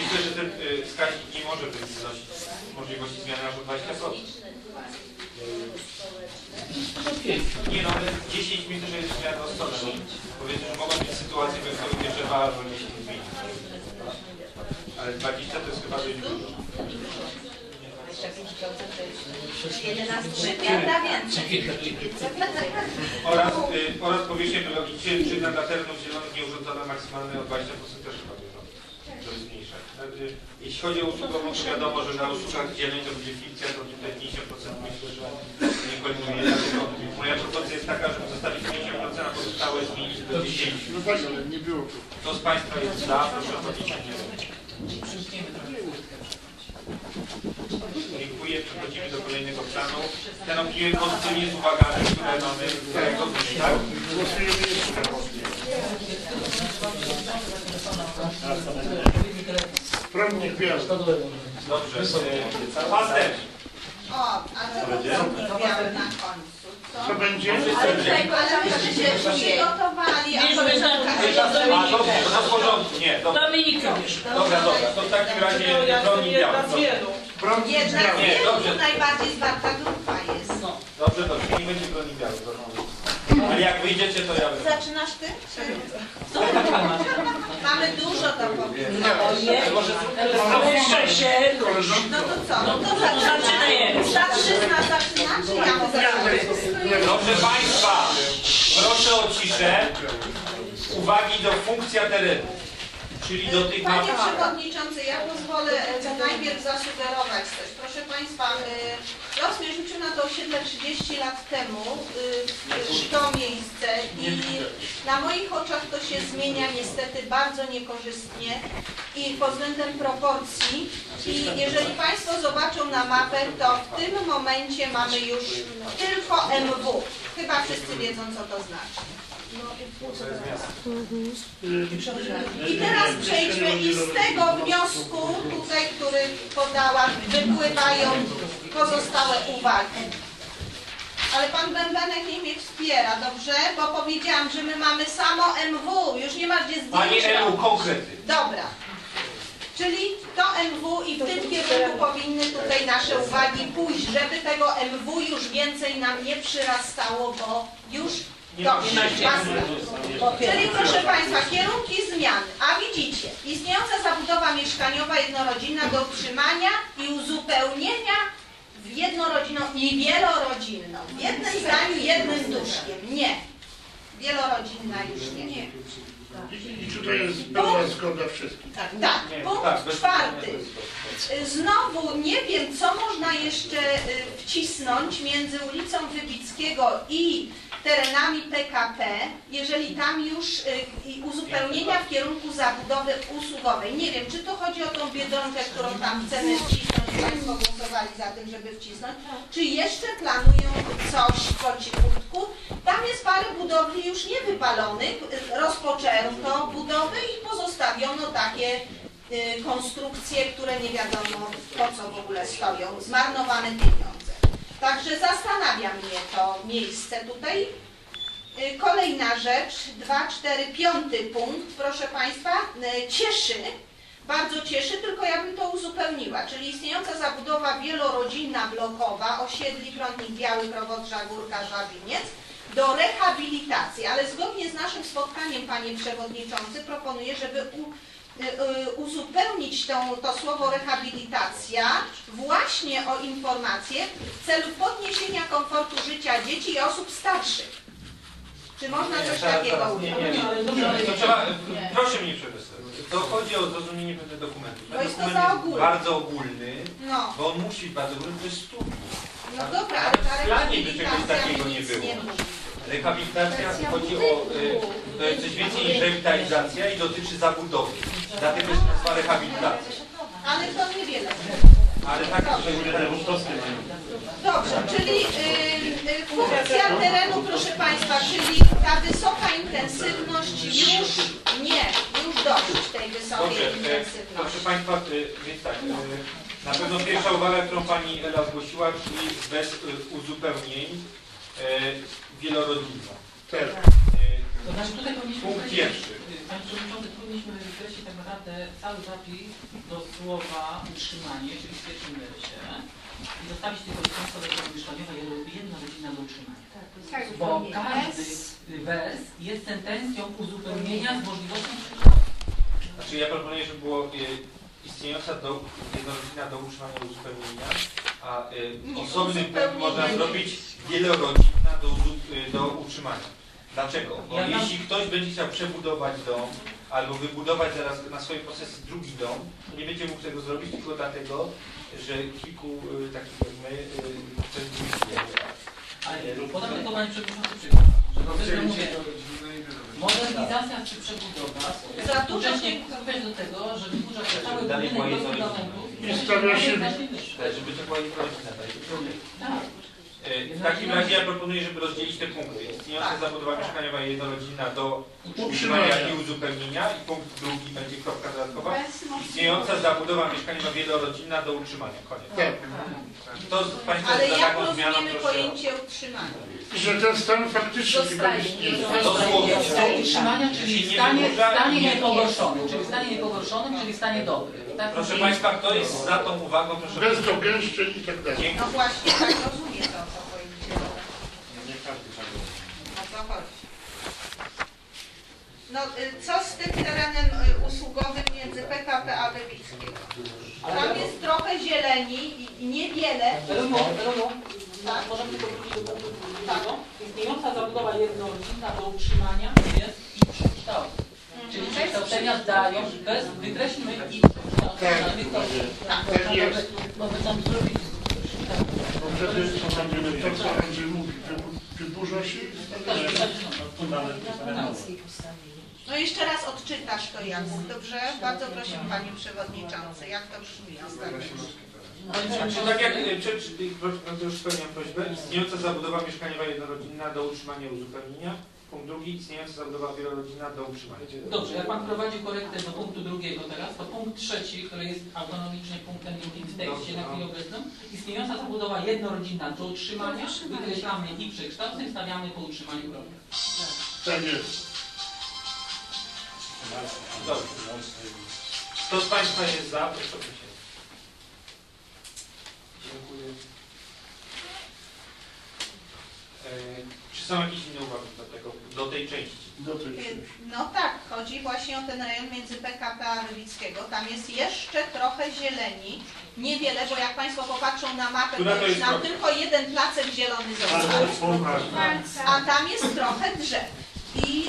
myślę, że ten y, wskaźnik nie może wynosić możliwości zmiany aż o dwadzieścia procent. Nie no, ale dziesięć myślę, że jest zmiana rozsądna. Powiedzmy, że mogą być sytuacje, w których nie trzeba albo dziesięć zmienić. Ale dwadzieścia to jest chyba dość dużo. Oraz, y, oraz powierzchnia biologiczna, czy na terenów zielonych nie urządzona maksymalnie o dwadzieścia procent też chyba dużo. Jeśli chodzi o usługową, to wiadomo, że na usługach dzielnej to będzie fikcja, to tutaj pięćdziesiąt procent myślę, że nie kończuje na wygodnie. Moja propozycja jest taka, żeby zostawić pięćdziesiąt procent, a pozostałe zmienić do dziesięć procent. No właśnie, ale nie było. Kto z Państwa jest za, proszę o pięćdziesiąt procent. Dziękuję, przechodzimy do kolejnego planu. Ten opinię mocno nie z uwagami, które mamy w tego tak? Głosujemy jeszcze. Prądnik Biały. Dobrze. Pasterz. O, a co to Prądnik Biały na końcu? To Co będzie? Myśmy się przygotowali. A, w porządku, nie, dobra. Dominika. Dobra, dobra, to w takim razie Prądnik Biały. Jedna z wielu, najbardziej zwarta grupa jest. Dobrze, dobrze, nie będzie Prądnik Biały. Ale jak wyjdziecie, to ja będę. Zaczynasz ty? Co? Mamy dużo do powiedzenia. No to co? No to zaczynajemy. Zaczyna, zaczyna, czy ja mogę? Dobrze Państwa, proszę o ciszę. Uwagi do funkcja terenu. Czyli do tych map. Panie Przewodniczący, ja pozwolę najpierw zasugerować coś. Proszę Państwa, los mnie rzucił na to osiedle trzydzieści lat temu, w to miejsce i na moich oczach to się zmienia niestety bardzo niekorzystnie i pod względem proporcji. I jeżeli Państwo zobaczą na mapę, to w tym momencie mamy już tylko M W. Chyba wszyscy wiedzą, co to znaczy. I teraz przejdźmy i z tego wniosku tutaj, który podałam, wypływają pozostałe uwagi. Ale pan Bębenek nie mnie wspiera, dobrze? Bo powiedziałam, że my mamy samo M W, już nie ma gdzie zdjęcia. Pani M W konkrety. Dobra. Czyli to M W i w tym kierunku powinny tutaj nasze uwagi pójść, żeby tego M W już więcej nam nie przyrastało, bo już... Dobrze, czyli proszę Państwa, kierunki zmian, a widzicie, istniejąca zabudowa mieszkaniowa jednorodzinna do utrzymania i uzupełnienia w jednorodzinną i wielorodzinną. W jednym zdaniu, jednym duszkiem. Nie. Wielorodzinna już nie. nie. I czy to jest pełna zgoda wszystkich? Tak, tak. Punkt czwarty. Znowu nie wiem, co można jeszcze wcisnąć między ulicą Wybickiego i terenami P K P, jeżeli tam już y, uzupełnienia w kierunku zabudowy usługowej. Nie wiem, czy to chodzi o tą Biedronkę, którą tam chcemy wcisnąć, Państwo głosowali za tym, żeby wcisnąć, czy jeszcze planują coś po cichutku. Tam jest parę budowli już niewypalonych, rozpoczęto budowy i pozostawiono takie y, konstrukcje, które nie wiadomo po co w ogóle stoją, zmarnowane pieniądze. Także zastanawia mnie to miejsce tutaj. Kolejna rzecz, dwa, cztery, piąty punkt, proszę Państwa, cieszy, bardzo cieszy, tylko ja bym to uzupełniła, czyli istniejąca zabudowa wielorodzinna blokowa osiedli Prądnik Biały, Krowodrza, Górka, Żabiniec do rehabilitacji, ale zgodnie z naszym spotkaniem, Panie Przewodniczący, proponuję, żeby u uzupełnić tą, to słowo rehabilitacja właśnie o informacje w celu podniesienia komfortu życia dzieci i osób starszych. Czy można nie, coś takiego użyć? Nie, nie, nie. To trzeba, proszę mnie przeprosić. To chodzi o zrozumienie pewnych dokumentów. Ten to jest to za ogólny. Bardzo ogólny, no. Bo on musi być bardzo ogólny, to jest studni. No dobra, ale ta rehabilitacja nie było. Rehabilitacja chodzi o, to jest coś więcej niż rewitalizacja i dotyczy zabudowy. Dlatego jest nazwa rehabilitacja. Ale to niewiele. Ale tak, że dobrze, czyli y, funkcja terenu, proszę Państwa, czyli ta wysoka intensywność już nie, już dosyć tej wysokiej dobrze, intensywności. Proszę Państwa, więc tak, na pewno pierwsza uwaga, którą Pani Ela zgłosiła, czyli bez uzupełnień. Wielorodzinna. To znaczy tutaj powinniśmy pierwszy. Panie Przewodniczący, powinniśmy wykreślić tak naprawdę cały zapis do słowa utrzymanie, czyli w pierwszym wersie i zostawić tylko liczbę mieszkaniowa jedna rodzina do utrzymania. Tak, bo każdy wers jest sentencją uzupełnienia z możliwością przyczyny. Znaczy ja proponuję, żeby było istniejąca do, jedna rodzina do utrzymania uzupełnienia, a y, osobny punkt można zrobić wielorodzinna do, y, do utrzymania. Dlaczego? Bo ja jeśli mam... ktoś będzie chciał przebudować dom, albo wybudować zaraz na swojej posesji drugi dom, to nie będzie mógł tego zrobić tylko dlatego, że kilku y, takich jak my coś nie ale podam tylko Panie Przewodniczący przykład, że profesor mówi modernizacja czy przebudowa wcześniej kupić do tego, że wydłuża cały budynek do fundamentu i żeby to była ich rodzina. Tak. W takim razie ja proponuję, żeby rozdzielić te punkty. Istniejąca zabudowa mieszkaniowa jednorodzinna do utrzymania i uzupełnienia i punkt drugi będzie kropka dodatkowa. Istniejąca zabudowa mieszkaniowa wielorodzinna do utrzymania. Koniec. To z Państwa ale jak rozumiemy pojęcie utrzymania? Że ten stan faktycznie chyba istnieje. Stan utrzymania, czyli stanie, stanie niepogorszone, czyli stanie niepogorszone, czyli stanie dobre. Tak, proszę Państwa, kto jest za tą uwagą? Proszę bez to gęszczy i tak dalej. No właśnie, tak rozumiem to, co pojęcie. Nie każdy tak rozumie. O co chodzi? No, co z tym terenem usługowym między P K P a Lewickiego? Tam jest trochę zieleni i niewiele. Ronu, ronu. Tak? Możemy tylko wrócić do punktu drugiego. Istniejąca zabudowa jednorodzinna do utrzymania jest i przekształcenia. Czyli przekształcenia dają bez wykreślmy i przekształcenia. Tak, tak jest. Mamy tam zrobić. To, co Andrzej mówi, wyburza się. No jeszcze raz odczytasz to, jak dobrze? Bardzo proszę, Panie Przewodniczący, jak to brzmi ostatecznie? Czy tak jak czy, czy, już spełniam prośbę, istniejąca zabudowa mieszkaniowa jednorodzinna do utrzymania i uzupełnienia. Punkt drugi, istniejąca zabudowa wielorodzinna do utrzymania. Dobrze, jak Pan prowadzi korektę do punktu drugiego teraz, to punkt trzeci, który jest autonomicznie punktem drugim w tekście na chwilę obecną, istniejąca zabudowa jednorodzinna do utrzymania, wykreślamy i przekształceń, stawiamy po utrzymaniu kropkę. Tak jest. Dobrze. Kto z Państwa jest za? Proszę o się. Dziękuję. E, czy są jakieś inne uwagi do tego, do tej części? Do tej części. No tak, chodzi właśnie o ten rejon między P K P a Lewickiego. Tam jest jeszcze trochę zieleni. Niewiele, bo jak Państwo popatrzą na mapę, która to jest nam tylko jeden placek zielony został. A tam jest trochę drzew. I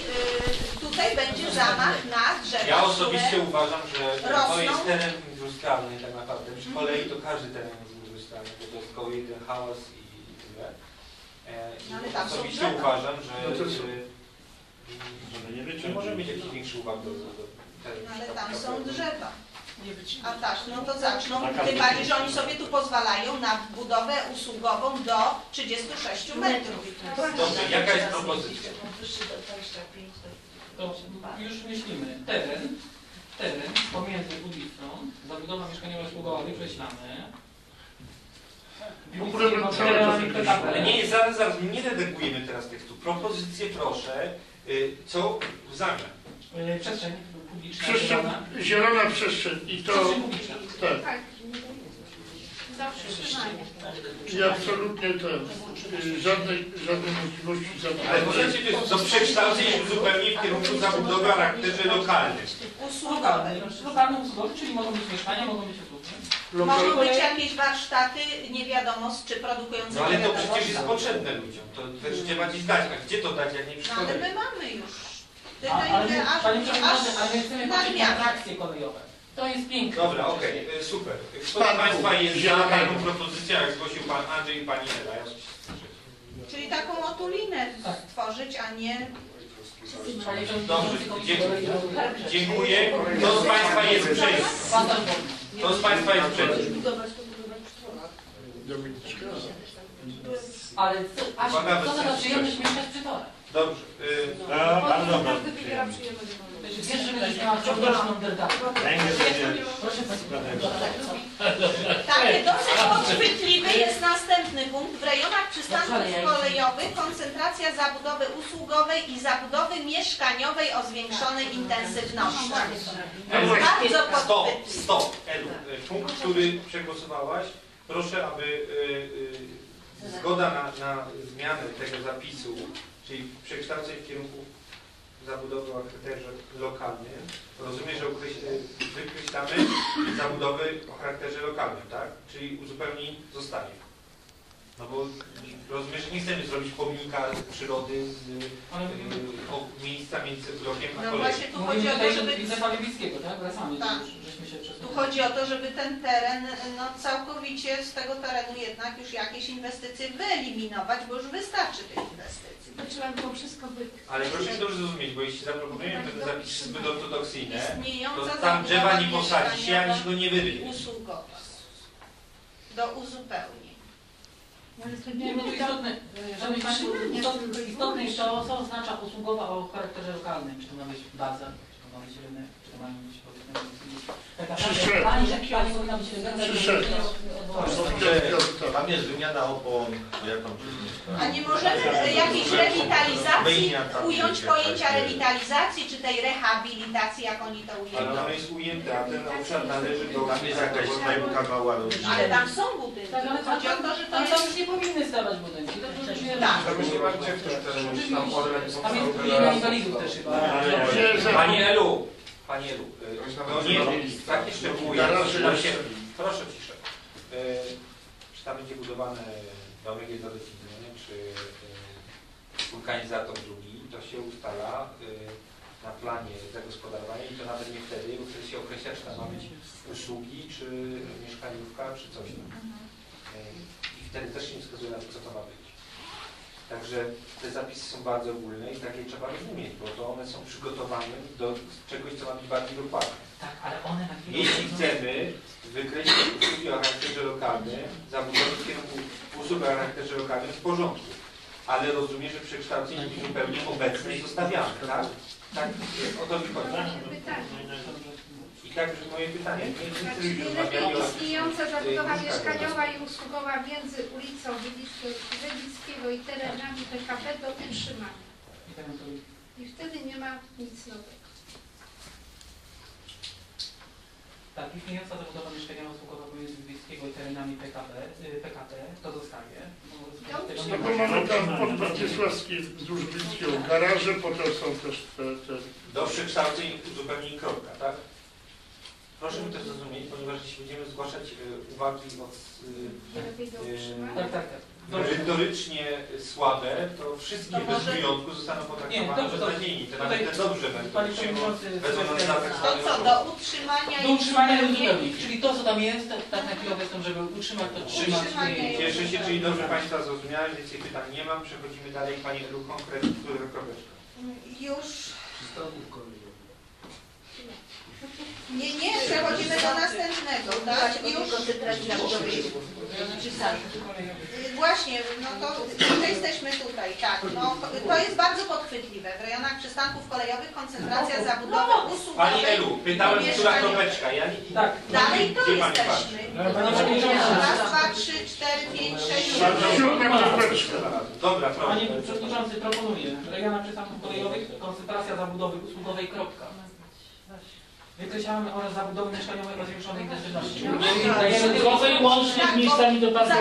y, tutaj będzie zamach na drzewa. Ja osobiście uważam, że rosną. To jest teren industrialny tak naprawdę. Przy kolei to każdy teren jest industrialny, bo to jest koło jeden chaos i, i tyle. E, i no, ale tam osobiście są uważam, że no, czy, nie może mieć jakichś większych uwag do, do, do terenu. No, ale tam są drzewa. A tak, no to zaczną, tym bardziej, że oni sobie tu pozwalają na budowę usługową do trzydziestu sześciu metrów. Dobrze, jaka jest propozycja? To już myślimy. Teren, teren pomiędzy ulicą, zabudowa mieszkaniowa usługowa wykreślamy. Ale nie, zaraz, zaraz, nie redagujemy teraz tekstu. Propozycję proszę, co w zamian? Przestrzeń. Przestrzeń, zielona przestrzeń i to tak. Tak. I absolutnie ten, żadnej, żadnej możliwości zabudowy. Ale możecie to przekształcić zupełnie w kierunku zabudowy o charakterze lokalnym. Usługowej. Lokalne usługowe, czyli mogą być mieszkania, mogą być usługi. Mogą być jakieś warsztaty, nie wiadomo czy produkujące. No ale to przecież jest potrzebne ludziom. To też trzeba gdzieś dać. A gdzie to dać, jak nie przychodzi? Ale my mamy już. A, ale my, aż, Panie Przewodniczący, ale my chcemy powiedzieć atrakcje kolejowe. To jest piękne. Dobra, okej, okay, super. Kto z Państwa jest za taką propozycją, jak zgłosił Pan Andrzej i Pani Ela? Ja czyli taką otulinę tak stworzyć, a nie... Dobrze, dziękuję. Kto z Państwa jest przeciw? Kto z Państwa jest przeciw? Ale co, aż, co to za przyjemność mieszkać przy torach? Dobrze. Yy, no, no, bardzo dobrze. Każdy wybiera przyjemność. Wiesz, że będziesz miała ciągłoczną derdatę. Proszę Państwa. Takie dosyć podchwytliwy jest następny punkt. W rejonach przystanków kolejowych koncentracja zabudowy usługowej i zabudowy mieszkaniowej o zwiększonej intensywności. Bardzo stop, stop. Elu, punkt, który przegłosowałaś, proszę, aby yy, yy, zgoda na, na zmianę tego zapisu, czyli przekształceń w kierunku zabudowy o charakterze lokalnym. Rozumiem, że wykreślamy zabudowy o charakterze lokalnym, tak? Czyli uzupełni zostanie. No bo rozumiesz, że nie chcemy zrobić pomnika przyrody z o, miejsca między blokiem a koleją. No właśnie tu chodzi o to, żeby... tak? Wracamy, tak. Żeśmy się tu chodzi o to, żeby ten teren, no całkowicie z tego terenu jednak już jakieś inwestycje wyeliminować, bo już wystarczy tych inwestycji. To trzeba było wszystko by... Ale proszę się dobrze zrozumieć, bo jeśli zaproponujemy ten zapis zbyt ortodoksyjny, to tam drzewa nie posadzi się, ani się go nie wyryje. Usługowa. Do uzupełnienia. Nie było istotne, istotne jest to, co oznacza usługowa o charakterze lokalnym, czy to ma być baza, czy to ma być rynek, czy to ma być powiedzmy, pani, że pani powinna być rynek. Tam jest wymiana opon, jakąś. A nie możemy jakiejś rewitalizacji ująć pojęcia rewitalizacji, czy tej rehabilitacji, jak oni to ujęli. Ale ona jest ujęta, a ten obszar należy do... Tam jest jakaś kawała. Ale tam są budynki. Chodzi o to, że to jest... Tam nie powinny stawać budynki. Tak. Tam jest wiele inwalidów też chyba. Pani Elu, Pani Elu, takie szczegóły, proszę ciszę. Czy tam będzie budowane domek jednorodzinny, czy wulkanizator drugi, to się ustala na planie zagospodarowania i to nawet nie wtedy, bo wtedy się określa, czy tam ma być usługi, czy mieszkaniówka, czy coś tam. I wtedy też się nie wskazuje na to, co to ma być. Także te zapisy są bardzo ogólne i takie trzeba rozumieć, bo to one są przygotowane do czegoś, co ma być bardziej dokładne. Tak, ale one na chwilę... Jeśli chcemy wykreślić usługi o charakterze lokalnym, zabudować w kierunku usług o charakterze lokalnym w porządku, ale rozumiem, że przekształcenie jest zupełnie obecne i zostawiamy, tak? Tak, o to mi chodzi. I także moje pytanie. Lepiej istniejąca zabudowa mieszkaniowa i usługowa między ulicą Wielickiego i terenami P K P do utrzymania. I wtedy nie ma nic nowego. Tak, istniejąca zabudowa mieszkaniowa usługowa pomiędzy Wielickiego i terenami P K P, to zostaje. No bo mamy tam pod Bratisławskiej wzdłuż Wielickiego garaże, potem są też te... te... Do przekształceń zupełnie kropka, tak? Proszę mi też zrozumieć, ponieważ jeśli będziemy zgłaszać y, uwagi od, y, y, tak, tak, tak. Merytorycznie słabe, to wszystkie to bez wyjątku zostaną potraktowane bez nadziei. Te nawet te dobrze będą przyjmowane. To co, do utrzymania, do utrzymania i uzupełnić. Czyli to, co tam jest, to, tak na chwilę obecną, żeby utrzymać, to trzymać. Cieszę się, czyli dobrze Państwa zrozumiałem, więcej pytań nie mam. Przechodzimy dalej. Pani Elu, konkretnie, która kropeczka? Już. Nie, nie, przechodzimy do następnego, tak? Już. Właśnie, no to, to jesteśmy tutaj, tak. No, to jest bardzo podchwytliwe. W rejonach przystanków kolejowych koncentracja zabudowy usługowej. Pani Elu, pytałem, która kropeczka, ja nie... Tak. Dalej to jesteśmy. Raz, dwa, trzy, cztery, pięć, sześć, siedem. Dobra, proszę. Panie Przewodniczący, proponuję. W rejonach przystanków kolejowych koncentracja zabudowy usługowej, kropka. Wykreślamy oraz zabudowy mieszkaniowej rozwiększonej intensywności. Dajemy tylko i łącznie z miejscami do pasy.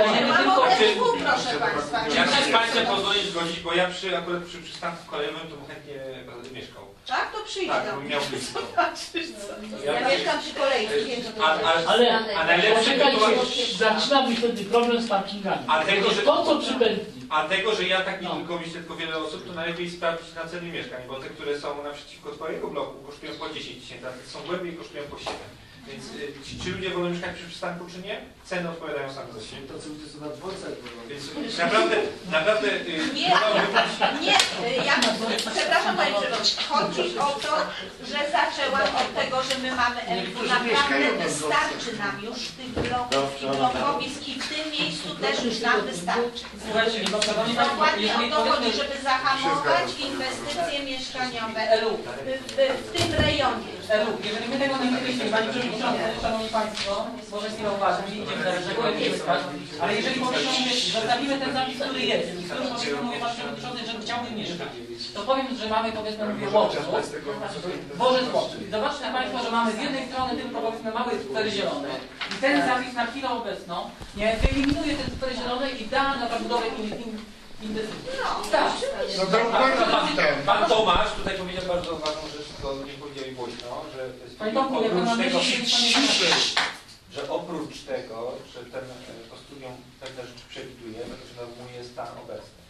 Proszę Państwa. Ja chcę Państwu pozwolić zgodzić, bo ja przy, akurat przy przystanku kolejowym to bym chętnie będę mieszkał. Tak, to przyjdź tam. Tak, bym miał blisko. Ja mieszkam przy kolejki. A najlepsze to... Zaczyna być wtedy problem z parkingami. To co przypędzi. A tego, że ja tak nie tylko myślę, tylko wiele osób, to najlepiej sprawdzić na ceny mieszkań, bo te, które są naprzeciwko Twojego bloku, kosztują po dziesięć tysięcy, a te są głębiej kosztują po siedem. Więc y, czy ludzie wolą mieszkać przy przystanku, czy nie? Ceny odpowiadają same za siebie. To co ludzie są na dworcach. Więc naprawdę, naprawdę... Y, nie, nie, ja, przepraszam Panie Przewodniczący, chodzi o to, że zaczęłam od tego, że my mamy M dwa. Naprawdę wystarczy nam już tych bloków i blokowisk i w tym miejscu też już nam wystarczy. Dokładnie o to chodzi, żeby zahamować inwestycje mieszkaniowe w tym rejonie. Jeżeli my tego nie mieliśmy, Panie Przewodniczący, Szanowni Państwo, może jest nieuważnie, idziemy dalej, że go nie wyspać, ale jeżeli zostawimy ten zapis, który jest, i który powiedzmy mówię Pan Przewodniczący, że chciałbym mieszkać, to powiem, że mamy powiedzmy Łoczów, Boże Łoczów. Zobaczcie Państwo, że mamy z jednej strony tylko powiedzmy małe sfery zielone i ten zapis na chwilę obecną nie wyeliminuje te sfery zielone i da na zabudowę innych. No, tak. No, pan, pan Tomasz tutaj powiedział bardzo ważną rzecz, to nie powiedzieli głośno, że oprócz tego, że oprócz tego, że ten, to studium pewne rzeczy przewiduje, że normuje stan obecny.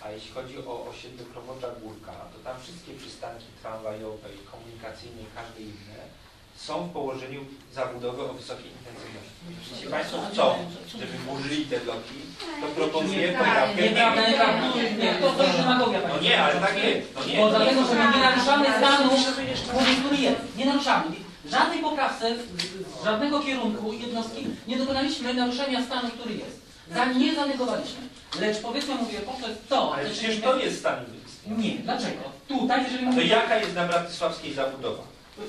A jeśli chodzi o osiedle Krowocza Górka, to tam wszystkie przystanki tramwajowe i komunikacyjne i każde inne są w położeniu zabudowy o wysokiej intensywności. Jeśli Państwo chcą, żeby burzyli te bloki, to proponuję poprawkę. Nie, to to już demagogia. No nie, ale tak jest. No nie. Bo dlatego, że my nie naruszamy stanu, który jest. Nie naruszamy. Żadnej poprawce z żadnego kierunku jednostki nie dokonaliśmy naruszenia stanu, który jest. Za nie zanegowaliśmy. Lecz powiedzmy, mówię, po to to... Ale przecież to jest stan Wybickiego. Nie, dlaczego? Tutaj, jeżeli... Mówimy... To jaka jest na bratysławskiej zabudowa?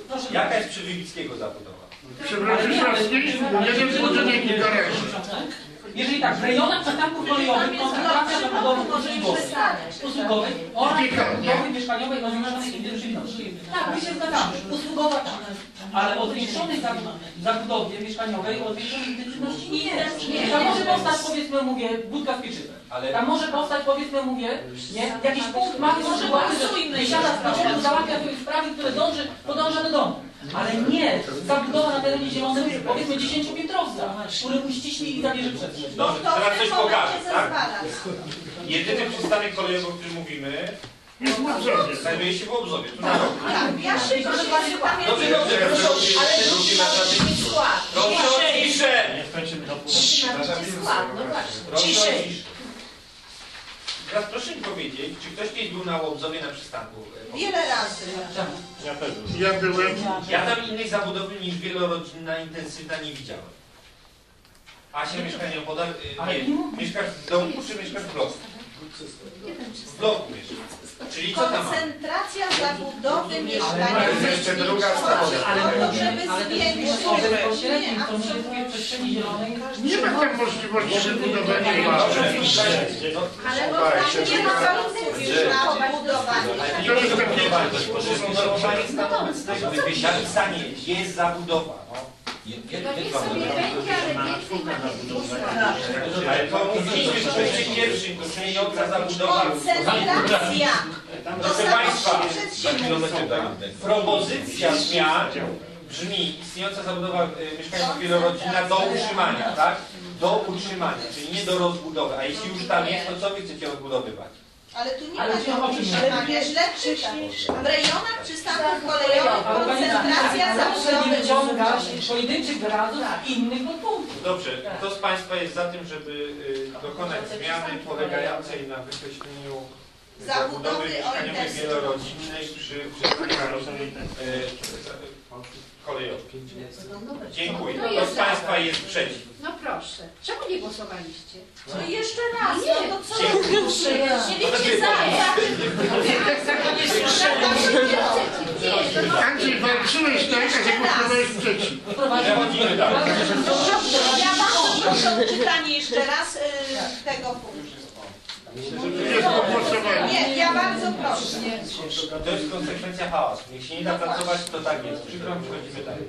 Proszę jaka bardzo. Jest przy Wybickiego zabudowa? Przy bratysławskiej jest budynek i garaż. Jeżeli tak, w rejonach przetargów kolejowych koncentracja zabudowów usługowych oraz budowy mieszkaniowej oznaczonej indywidualności. Tak, my się zgadzamy. Usługowa tak. Ale o zwiększonej zabudowie mieszkaniowej, o zwiększonej intensywności nie jest. Nie, tam może powstać, powiedzmy, mówię, budka z pieczywem. Tam może powstać, powiedzmy, mówię, nie? Jakiś punkt mamy sytuację, że wysiada z pociągu, załatwia sprawy, które dąży, podąża do domu. Ale nie, zabudowa na terenie zielonym, powiedzmy dziesięciopiętrowca, który uściśli i zabierze przestrzeń. Dobrze, teraz coś pokażę, tak? Jedyny przystanek kolejowy, o którym mówimy, znajduje się w Obzowie. Tu na rogu. Tak, ja szybko, że właśnie pamiętam. Dobrze, dobrze, proszę, ale drugi na żadnych skład. Dobrze, ciszę! Ciszę, na żadnych skład, no właśnie. Ciszę! Teraz proszę mi powiedzieć, czy ktoś kiedyś był na Łobzowie na przystanku? Wiele razy. Ja też byłem. Ja byłem. Ja tam innej zabudowy niż wielorodzinna intensywna nie widziałem. Asia mieszkanie podal... Nie, mieszkasz w domku czy mieszkasz w bloku? W bloku mieszkasz. Czyli co tam ma? Koncentracja zabudowy mieszkania. Ale jest jeszcze druga zabudowa. Ale to, żeby zwiększyć... Nie ma tam możliwości budowania. Ale bo tam nie ma koncentracji zabudowania. To jest takie... Jest zabudowa. Dowiedz sobie ręki, ale więcej na ale to mówiliśmy w punkcie pierwszym, to czyniąca zabudowa. Koncentracja! Proszę Państwa, propozycja zmian brzmi istniejąca zabudowa mieszkaniowa wielorodzinna do utrzymania, tak? Do utrzymania, czyli nie do rozbudowy. A jeśli już tam jest, to co wy chcecie rozbudowywać? Ale tu nie ma lepszych w rejonach przystanków kolejowych koncentracja zawsze nie wyciąga pojedynczych wyrazów innych podpunktów. Dobrze, kto z Państwa jest za tym, żeby dokonać zmiany polegającej na wykreśleniu zabudowy mieszkaniowej wielorodzinnej przy przystankach kolejowych? Dziękuję. Kto z Państwa jest przeciw? No proszę. Czemu nie głosowaliście? No jeszcze raz. Nie, no to co? Siedzicie za. Andrzej, walczyłeś tak, że głosowałeś przeciw. Ja mam odczytanie jeszcze raz tego punktu. Nie, ja bardzo proszę. To jest konsekwencja hałasu. Jeśli się nie da pracować, to tak jest. Przykro mi, przechodzimy dalej.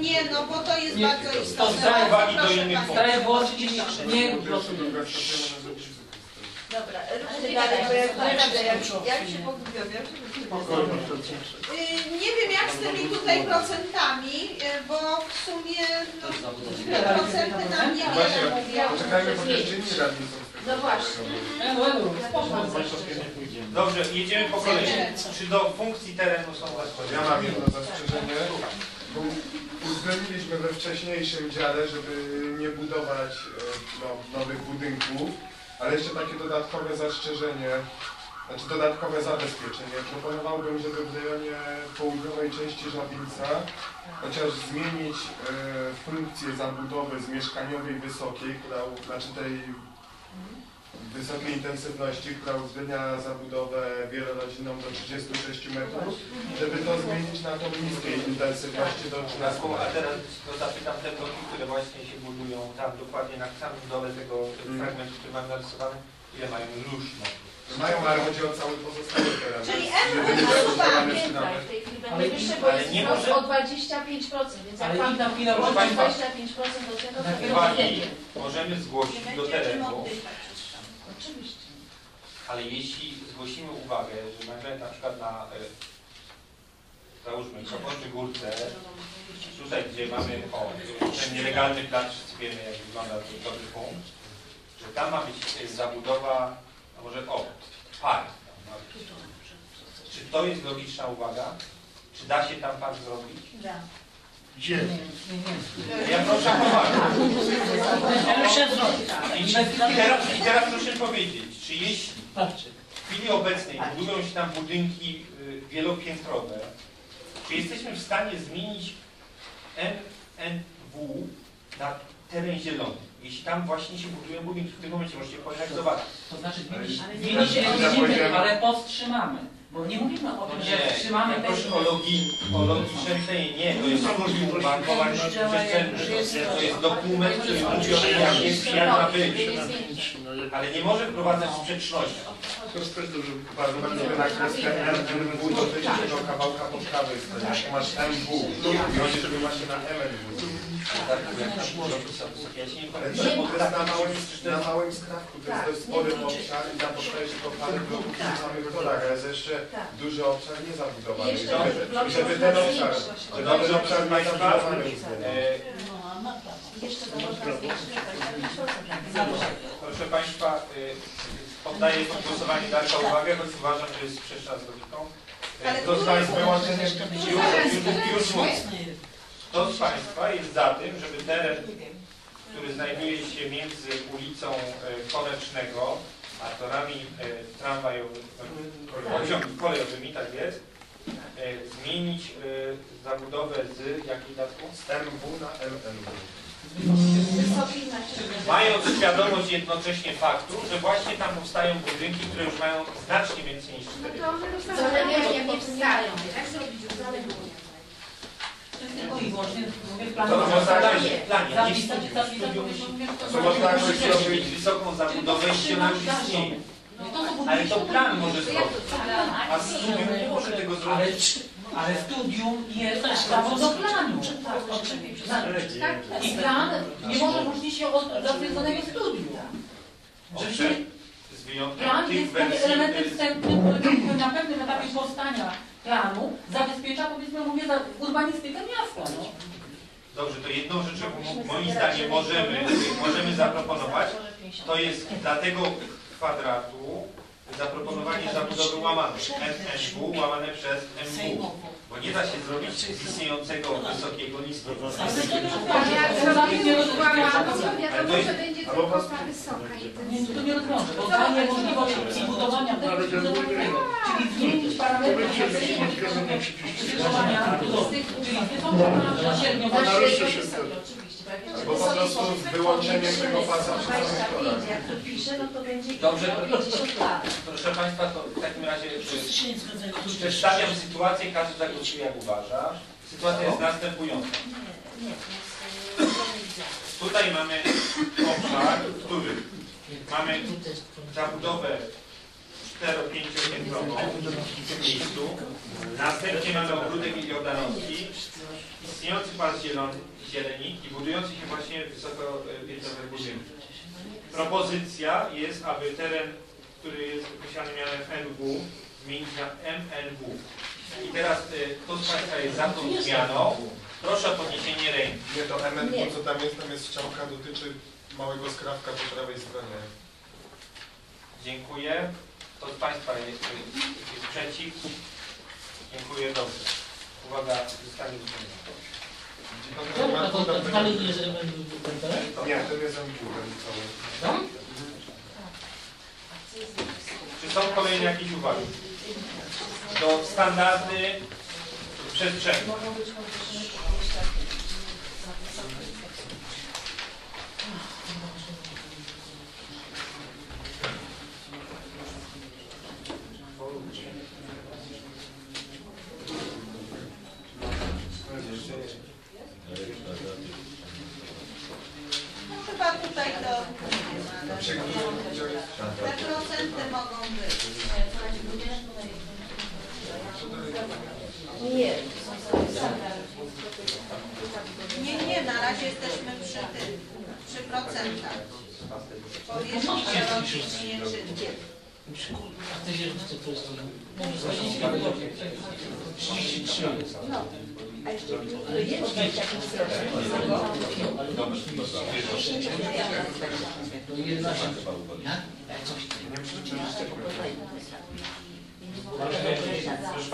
Nie, no bo to jest bardzo istotne. Zdaję uwagi do innych punktów. Nie, dobra, róbcie dalej, bo ja się pogubiłam. Nie wiem jak z tymi tutaj procentami, bo w sumie procenty nam niewiele mówią. Poczekajmy, bo jeszcze inni radni są. No właśnie. Dobrze, jedziemy po kolei. Czy do funkcji terenu są zastrzeżenia? Ja mam jedno zastrzeżenie. Bo uwzględniliśmy we wcześniejszym dziale, żeby nie budować no, nowych budynków, ale jeszcze takie dodatkowe zastrzeżenie, znaczy dodatkowe zabezpieczenie. Proponowałbym, żeby w rejonie południowej części Żabińca chociaż zmienić e, funkcję zabudowy z mieszkaniowej wysokiej, która, znaczy tej wysokiej intensywności, która uwzględnia zabudowę wielorodzinną do trzydziestu sześciu metrów, żeby to zmienić na tą niskiej intensywności do trzynastu. A teraz to zapytam te bloki, które właśnie się budują tam dokładnie na samym dole tego hmm. fragmentu, który mam narysowany, ile mają już metrów. Mają, ale chodzi o cały pozostały teren. Czyli pamiętaj, w tej chwili będzie wyższe, bo jest może... o dwadzieścia pięć procent, więc jak pan dał dwadzieścia pięć procent do tego, to uwagi możemy zgłosić do terenu. Oczywiście. Ale jeśli zgłosimy uwagę, że nagle na przykład na y, załóżmy Krokoczy Górce, tutaj gdzie mamy o, ten nielegalny plan, wszyscy wiemy jak wygląda ten dobry punkt, że tam ma być y, zabudowa, a może o, park. Czy to jest logiczna uwaga? Czy da się tam park zrobić? Da. Gdzie? Ja proszę poważnie. I teraz proszę powiedzieć, czy jeśli w chwili obecnej budują się tam budynki wielopiętrowe, czy jesteśmy w stanie zmienić M N W na teren zielony? jeśli tam właśnie się budują budynki, w tym momencie możecie pojechać zobaczyć. To znaczy, nie się widzimy, ale powstrzymamy. Bo nie mówimy o tym, że wstrzymamy... Nie, proszę o logiczne myślenie, nie. To jest uwarunkowanie przestrzenny, to jest dokument, który mówi o tym, jak jest, jak ma być. Ale nie może wprowadzać sprzeczności. To jest też duży warunek, że M W to wyjdzie do kawałka podstawy. Masz M W i chodzi, żeby właśnie na M N W. Na małym skrawku to jest spory obszar i na podstawie kopalny blok w samych torach, ale jest jeszcze duży obszar niezabudowany. Żeby ten obszar, duży obszar ma zabudowany. Proszę Państwa, poddaję pod głosowanie Darka uwagę, choć uważam, że jest sprzeczna z logiką. To z Państwa wyłączenie już mógł. Kto z Państwa jest za tym, żeby teren, który znajduje się między ulicą Konecznego a torami tramwajowymi, kolejowymi, tak jest, zmienić zabudowę z jakiej datką? Z M W na M N W. Mając świadomość jednocześnie faktu, że właśnie tam powstają budynki, które już mają znacznie więcej niż cztery. No to one nie powstają. Jak zrobić uzależnienie? Tylko i wyłącznie w planie. To można dać w planie. To można zrobić wysoką zabudowę i się nam istnieje. Ale to plan może zrobić. A studium nie może tego zrobić. Ale studium jest prawo do planu. I plan nie może różnić się od zatwierdzonego studium. Plan jest elementem wstępnym, który na pewnym etapie powstania planu zabezpiecza, powiedzmy, mówię, urbanistykę miasta. No. Dobrze, to jedną rzecz, moim zdaniem, możemy, możemy zaproponować, to jest dla tego kwadratu zaproponowanie zabudowy łamane, M N W łamane przez M W, bo nie da się zrobić z istniejącego wysokiego listu. Ale to jest... Albo was... To nie rozwiąże, bo danie możliwości budowania tego, czyli zmienić parametry przygotowania budowli, czyli wysokość średnią bo po prostu wyłączenie tego pasa przez samych. Jak to pisze, no to będzie... Dobrze, proszę Państwa, to w takim razie przedstawiam sytuację, każdy zagłosuje jak uważa. Sytuacja jest następująca. Tutaj mamy obszar, w którym mamy zabudowę cztero-pięciopiętrową w miejscu. Następnie mamy ogródek jordanowski, istniejący pas zieleni i budujący się właśnie wysokopiętrowe budynki. Propozycja jest, aby teren, który jest określany mianem M W, zmienić na M N W. I teraz kto z Państwa jest za tą zmianą? Proszę o podniesienie ręki. Nie, to M N W, co tam jest, tam jest strzałka, dotyczy małego skrawka po prawej stronie. Dziękuję. Kto z Państwa jest, jest przeciw? Dziękuję, dobrze. Uwaga, zostanie zmieniona. To dalej nie jest M N W ten teren? Nie, to jest M N W cały. Czy są kolejne jakieś uwagi? To standardy przestrzeni. Proszę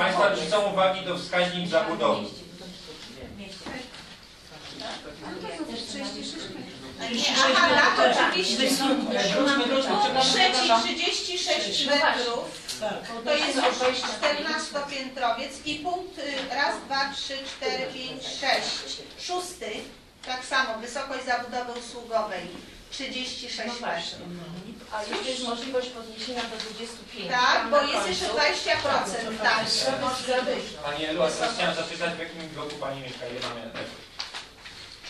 Państwa, czy są uwagi do wskaźnik zabudowy? Aha, to trzydzieści sześć metrów. To jest czternastopiętrowiec i punkt raz, dwa, trzy, cztery, pięć, sześć. Szósty, tak samo, wysokość zabudowy usługowej. trzydzieści sześć no właśnie, no. Ale jeszcze jest możliwość podniesienia do dwudziestu pięciu. Tak, bo jest jeszcze dwadzieścia procent tańsze. Pani Elu, a chciałam zapytać, w jakim bloku Pani mieszka, ile mamy metrów?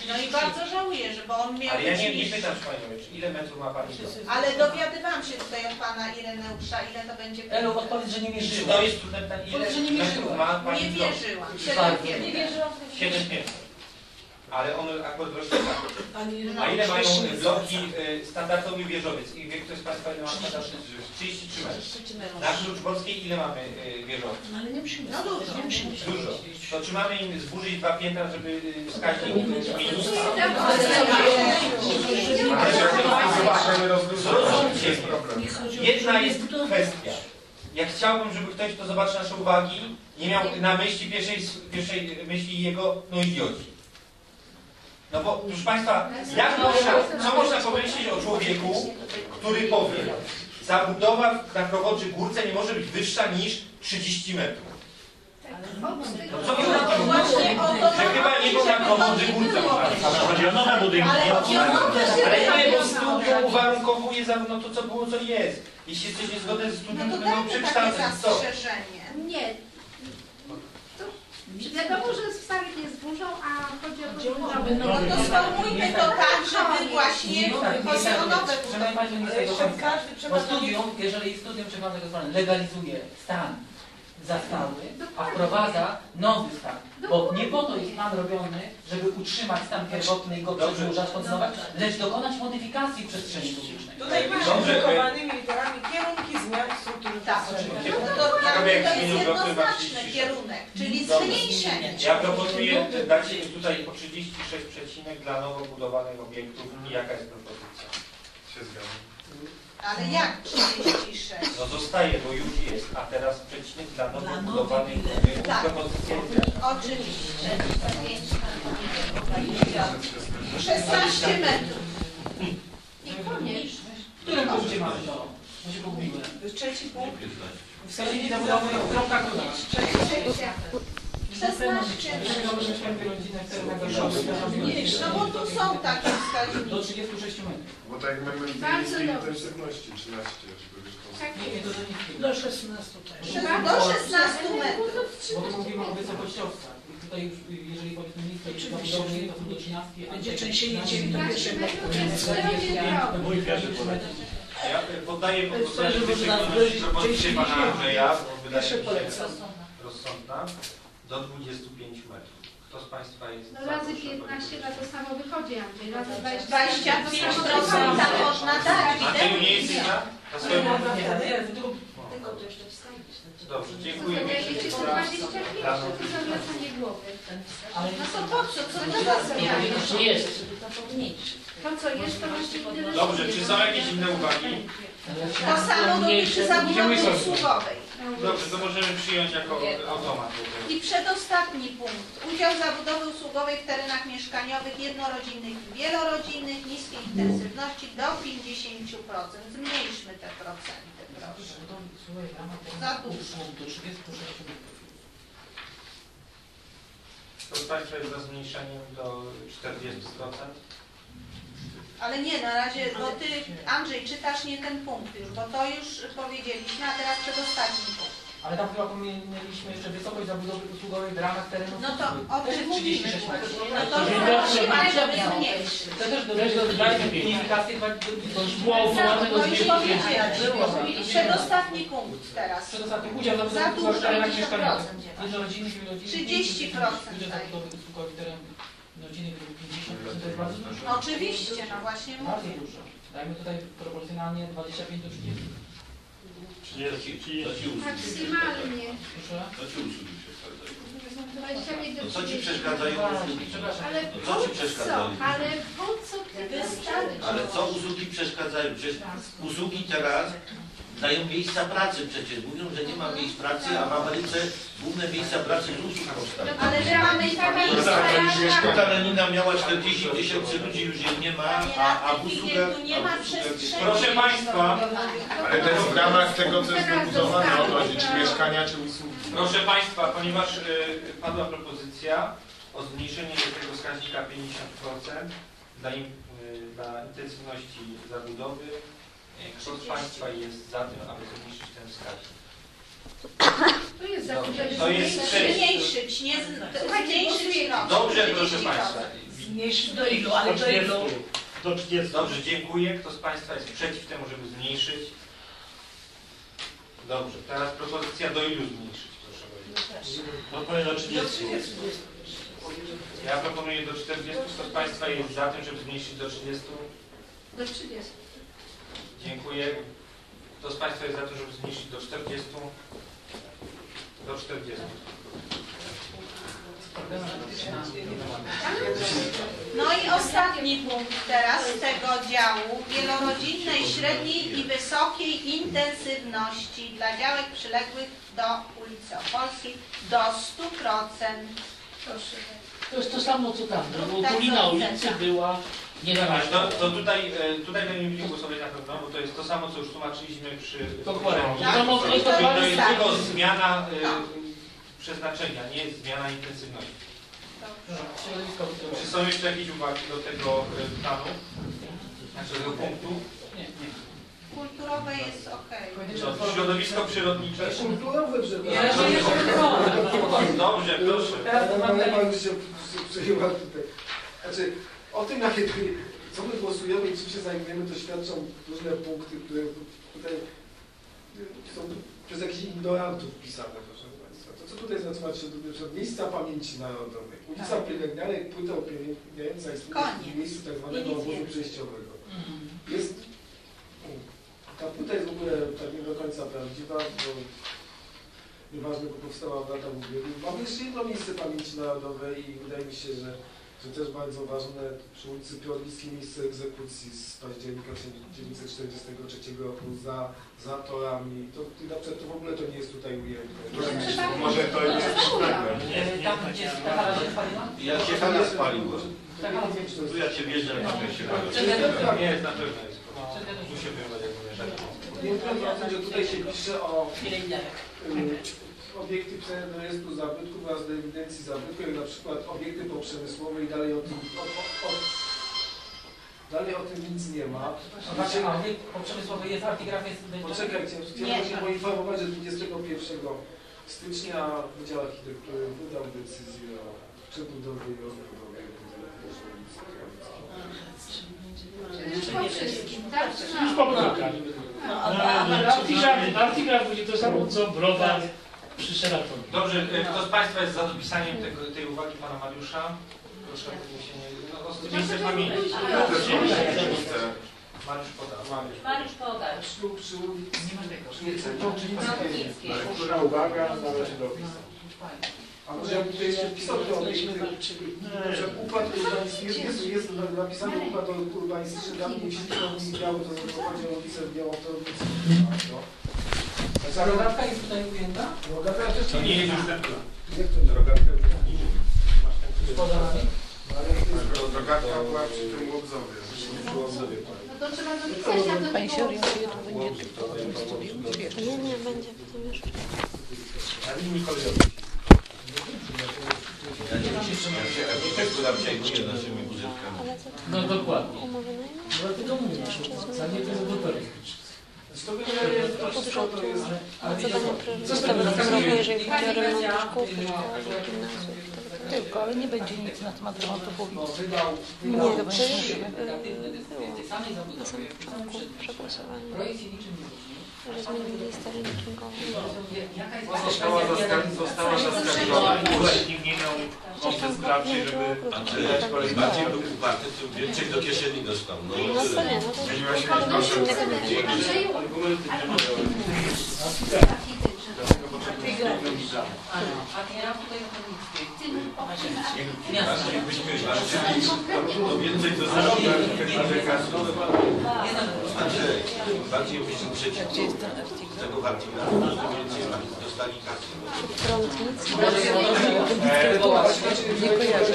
No i bardzo żałuję, że bo on miał... Ale ja nie, nie pytam Panią, ile metrów ma Pani blok? Ale dowiadywałam się tutaj od Pana Ireneusza, ile to będzie... Elu, odpowiedź, że nie wierzyłam. To jest trudne pytanie, ile że nie metrów ma Pani nie blok? Wierzyłam. siedem, nie wierzyłam. siedem pięćset. Ale on akurat rośnie tak. A ile mają bloki standardowy wieżowiec? I wie ktoś z Państwa, ile ma standardowy trzydzieści trzy metrów. Na Kluczborskiej ile mamy wieżowiec? No ale nie musimy. No dużo. Dużo. To czy mamy im zburzyć dwa piętra, żeby wskaźnik minus? Zrozumcie problem. Jedna jest kwestia. Ja chciałbym, żeby ktoś, kto zobaczy nasze uwagi, nie miał na myśli pierwszej, pierwszej myśli jego, no idioci. No bo, proszę Państwa, jak można, co można pomyśleć o człowieku, który powie, zabudowa na Krowoczy Górce nie może być wyższa niż trzydzieści metrów. No co chodzi o to, że chyba nie było na Krowoczy Górce. Chodzi o nowe budynki. Ale to jego studium uwarunkowuje zarówno to, co było, co jest. Jeśli jesteś niezgodny z studium, to będą przekształcać co? Nie. Wiadomo, że wstawek nie zburzą, a chodzi o to, że... No to sformujmy to tak, żeby właśnie posełonowe było. Studium, jeżeli studium przegląda gospodarcze legalizuje stan zastały, a wprowadza nowy stan. Bo nie po to jest plan robiony, żeby utrzymać stan pierwotny i go przedłużać, podnować, lecz dokonać modyfikacji w przestrzeni publicznej. Tutaj masz dedykowanymi literami kierunki zmian struktury. Tak, oczywiście. To jest jednoznaczny kierunek, czyli zmniejszenie. Ja proponuję, dacie im tutaj po trzydzieści sześć przecinek dla nowo budowanych obiektów i jaka jest propozycja? Się zgadzam. Ale jak trzydzieści sześć? No zostaje, bo już jest, a teraz przecinek dla nowo budowanych obiektów. Tak, oczywiście. szesnaście metrów. Niekoniecznie. W którym punkcie mamy to? My się pogubimy. Trzeci punkt. Wskazówki na budowę w krokach do nas. szesnaście. No bo tu są takie wskaźniki. Do trzydziestu sześciu metrów. Bo tak mamy intensywności trzynaście, żeby wyszło. Do szesnastu metrów. Bo tu mówimy o wysokościowcach. Tutaj już, jeżeli powiedzmy nisko, to są do trzynastu. Będzie częściej dzieli do pierwszego. Ja poddaję po prostu propozycję Pana Andrzeja, bo wydaje mi się rozsądna, do dwudziestu pięciu metrów. Kto z Państwa jest no razy piętnaście na to samo wychodzi, Andrzej, razy dwadzieścia pięć procent można dać. A Ty mniej jest na? Na swoją tylko to jeszcze wstawić. Dobrze, dziękuję. No to po co? Co to za zmiany? To jest, żeby to pomniejszyć. To co jest, to właśnie tyle. Dobrze, czy są jakieś inne uwagi? To samo dotyczy zabudowy usługowej. Dobrze, to możemy przyjąć jako automat. I przedostatni punkt. Udział zabudowy usługowej w terenach mieszkaniowych jednorodzinnych i wielorodzinnych niskiej intensywności do pięćdziesięciu procent. Zmniejszmy te procenty, proszę. Za dużo. To Państwo jest za zmniejszeniem do czterdziestu procent? Ale nie, na razie, bo Ty, Andrzej, czytasz nie ten punkt już, bo to już powiedzieliśmy, a teraz przedostatni punkt. Ale tam chyba mieliśmy jeszcze wysokość zabudowy usługowej w ramach terenów. No to o czym mówimy? No to musimy, żeby zmniejszyć. To też dodać modyfikację, to już było uwolnionego zmniejszenia. Przedostatni punkt teraz. Przedostatni udział zabudowy usługowej w terenach mieszkaniowych. trzydzieści procent. Rodziny pięćdziesiąt procent to jest bardzo dużo. Oczywiście, no właśnie mówię. Bardzo dużo. Dajmy tutaj proporcjonalnie dwadzieścia pięć do trzydziestu. trzydzieści. Maksymalnie. To Ci usługi przeszkadzają. Co Ci przeszkadzają usługi? Ale co Ci przeszkadzają? Ale po co Ty wystarczy? Ale co usługi przeszkadzają? Przecież usługi teraz dają miejsca pracy przecież. Mówią, że nie ma miejsc pracy, a w Ameryce główne miejsca pracy z usług powstają. Ale że mamy takie miejsca pracy. Kalenina miała czterdzieści tysięcy ludzi, już jej nie ma, a w usługach... Proszę Państwa... Ale to jest w ramach tego, co jest wybudowane, czy mieszkania, czy usługi. Proszę Państwa, ponieważ y, padła propozycja o zmniejszeniu tego wskaźnika pięćdziesiąt procent, dla im, y, dla intensywności zabudowy. Kształt państwa jest za tym, aby zmniejszyć ten wskaźnik. To jest to jest zmniejszyć, nie zmniejszyć. Dobrze, proszę Państwa. Zmniejszyć do ilu, ale do ilu? Do trzydziestu. Dobrze, dziękuję. Kto z Państwa jest przeciw temu, żeby zmniejszyć? Dobrze, teraz propozycja do ilu zmniejszyć, proszę powiedzieć. Proponuję do trzydziestu. Ja proponuję do czterdziestu. Kto z Państwa jest za tym, żeby zmniejszyć do trzydziestu? Do trzydziestu. Dziękuję. Kto z Państwa jest za tym, żeby zmniejszyć do czterdziestu? Do czterdziestu. No i ostatni punkt teraz tego działu. Wielorodzinnej, średniej i wysokiej intensywności dla działek przyległych do ulicy Opolskiej do stu procent. Proszę. To jest to samo co tam, bo dolina ulicy była nie na razie. To, to tutaj, tutaj będziemy mieli głosować na pewno, bo to jest to samo, co już tłumaczyliśmy przy... Dokładnie. No, to, to jest tylko zmiana no. y, przeznaczenia, nie jest zmiana intensywności. Czy są jeszcze jakieś uwagi do tego planu? Znaczy do tego punktu? Nie, nie. Kulturowe jest ok. To środowisko przyrodnicze. Kulturowe, że tak. Dobrze, proszę. Ale pan się przyjęła tutaj. Znaczy, o tym, jakie co my głosujemy i czym się zajmujemy, to świadczą różne punkty, które tutaj są przez jakichś ignorantów pisane, proszę Państwa. To co tutaj jest nazywa środowisko? Miejsca pamięci narodowej. Ulica Pielęgniarek, płyta upielęgniająca i miejscu tak zwanego obozu przejściowego. Jest ta płyta jest w ogóle tak nie do końca prawdziwa, bo nieważne, bo powstała w latach ubiegłych. Mamy jeszcze jedno miejsce pamięci narodowej i wydaje mi się, że, że też bardzo ważne przy ulicy Piornickiej miejsce egzekucji z października tysiąc dziewięćset czterdziestego trzeciego roku za, za torami. To, to w ogóle to nie jest tutaj ujęte. Może to jest tam, gdzie jest spaliła? Ja się tam spaliło. Tu ja cię wjeżdżam, tam się spaliło. Nie, na pewno jest. Tu się wygląda. Nie trudno, że tutaj się pisze o obiekty do rejestru zabytków oraz do ewidencji zabytków, jak na przykład obiekty poprzemysłowe i dalej o tym, o, o, o, dalej o tym nic nie ma. Poprzemysłowy jest, artygraf jest... Poczekajcie, chciałbym się poinformować, że dwudziestego pierwszego stycznia Wydział Architektury wydał decyzję o przebudowie i odbudowie. Już poprawka. Artygraf będzie to samo co browar przy Szeratonie. Dobrze, kto z Państwa jest za dopisaniem tego, tej uwagi pana Mariusza? Proszę, żeby się nie... No, miejsce pamięci. Mariusz podał. Mariusz podał. Ślub przy ulicy Noczyńskiej. Która uwaga należy dopisać. Ale ja tutaj jeszcze pisał to obiekty, że układ urbanistyczny jest, jest napisany układ urbanistyczny dla mnie, jeśli to nie miało, to zachowanie rodzice w Białowtornicy. Rogawka jest tutaj ujęta? Rogawka też nie, nie jest dostępna. Jak to Rogawka? Rogawka była przy tym Łobzowie. No to trzeba dopisać, a to pani się orientuje, to będzie tylko to. Nie, nie, będzie w tym jeszcze. A inni koledzy. Ja nie przyczyniam się architektu na przejście naszymi budżetkami. No dokładnie. Dlatego mówię, za nie to jest budowanie. To jest to, co to jest. Zostawiam na samym, jeżeli chodzi o remont szkół, tylko, ale nie będzie nic na temat remontu publicznego. Nie, to będzie na samym początku przegłosowania. Że zmienili stary mikingowy. Została zaskarżona i właśnie nie miał koncept sprawczej, żeby Andrzejać kolej bardziej był uparty, czy więcej do kieszeni dostał. No to nie, no to nie. Zmieniła się proszę. Argumenty nie mają. Dlatego potrzebujemy ekonomicznego. A teraz tutaj ekonomicznej. Miasto. Jakbyśmy to więcej do zarobka, bardziej byśmy przeciwko tego Hartina, dostali kasy. Prądnik Biały. Nie kojarzę.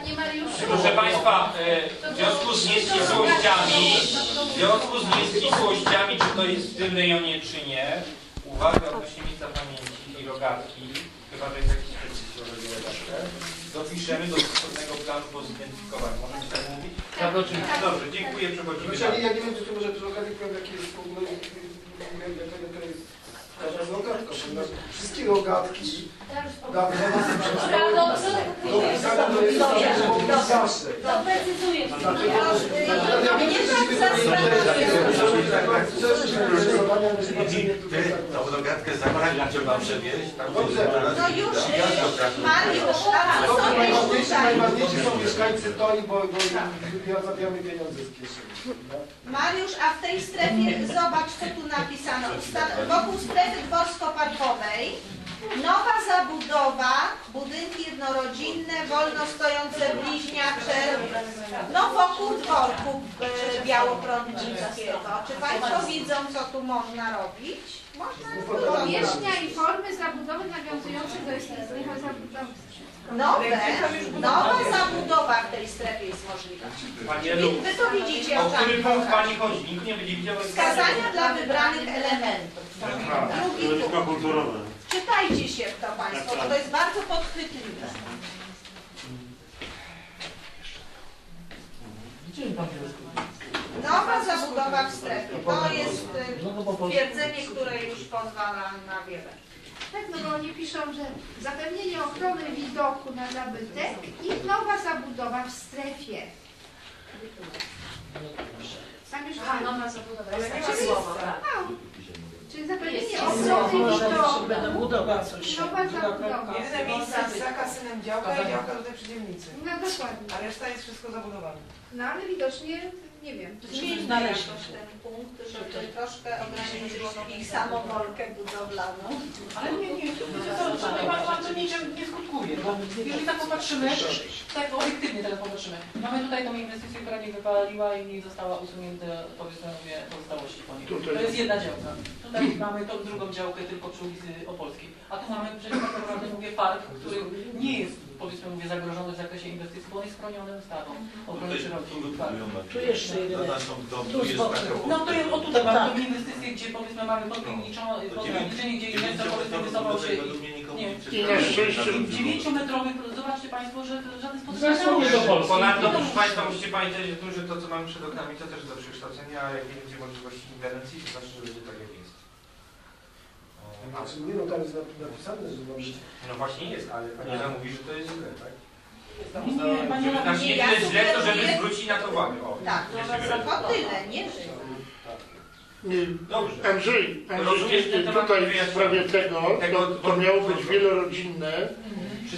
Panie Mariuszu. Proszę Państwa, w związku z nieścisłościami, w związku z nieścisłościami, czy to jest w tym rejonie, czy nie, uwagę odnośnie miejsca pamięci i rogatki, chyba że jest jakiś specjalny rogatkę, dopiszemy do stosownego planu pozidentyfikować. Możemy tak mówić? Tak, no, czyli, dobrze, dziękuję, przechodzimy. Znaczy, tak. Ja nie wiem, czy to może być rogatek, jaki jest w ogóle, jaka jest każda rogatka. Wszystkie rogatki dawne zawsze. To precyzuję. Tą rogatkę zabrać, czy mam przewieźć? No już, najważniejsi są mieszkańcy Toli, bo zabieramy pieniądze z kieszeni. Mariusz, a w tej strefie zobacz, co tu napisano. Wokół strefy dworsko-parkowej nowa zabudowa, budynki jednorodzinne, wolno stojące bliźniacze, no wokół dworku e, białoprądnickiego. Czy Państwo widzą, co tu można robić? Można powierzchnia i formy zabudowy nawiązujące do istniejących zabudowy. Nowe, nowa zabudowa w tej strefie jest możliwa. Wy, wy to widzicie, o którym punkt Pani chodzi? Nikt nie będzie widział. Wskazania dla wybranych elementów. Drugi punkt. Czytajcie się w to Państwo, bo to jest bardzo podchwytliwe. Nowa zabudowa w strefie. To jest twierdzenie, które już pozwala na wiele. Tak, no bo oni piszą, że zapewnienie ochrony widoku na zabytek i nowa zabudowa w strefie. Tam już a, nowa zabudowa w strefie. Czyli zapewnienie ochrony widoku, nowa zabudowa. Jedne miejsca z zakasem działka i działka do tej przydzielnicy. No dokładnie. A reszta jest wszystko zabudowane. No ale widocznie, nie wiem, zmienić jakoś ten punkt, żeby troszkę ograniczyło ich samowolkę budowlaną. Ale nie, nie, to niczym nie skutkuje. Jeżeli tak popatrzymy, tak obiektywnie teraz popatrzymy. Mamy tutaj tą inwestycję, która nie wypaliła i nie została usunięta, powiedzmy, pozostałości po niej. To jest jedna działka. Tutaj mamy tą drugą działkę, tylko przy ulicy Opolskiej. A tu mamy, przecież tak naprawdę mówię, park, który nie jest, powiedzmy, mówię, zagrożony w zakresie inwestycji, bo on jest chroniony ustawą. Tu jeszcze jeden. No to jest, o tutaj mamy tak. Inwestycje, gdzie powiedzmy mamy podpiękniczoną, gdzie inwestor powiedzmy wysował się i dziewięciometrowy, zobaczcie Państwo, że żaden sposób. Ponadto proszę Państwa, musicie pamiętać o tym, że to co mamy przed oknami to też do przekształcenia, a jak nie będzie możliwości inwerencji, to znaczy, że będzie tak jak jest. Nie, no tam jest napisane, że może... No właśnie jest, ale Pani zamówi, że to jest źle, tak? Nie, Pani Radzi, nie tyle źle, to żeby zwrócić na to uwagę. Tak, to tyle, nie żyje. Andrzej, Andrzej, tutaj w sprawie tego, to, to miało być wielorodzinne,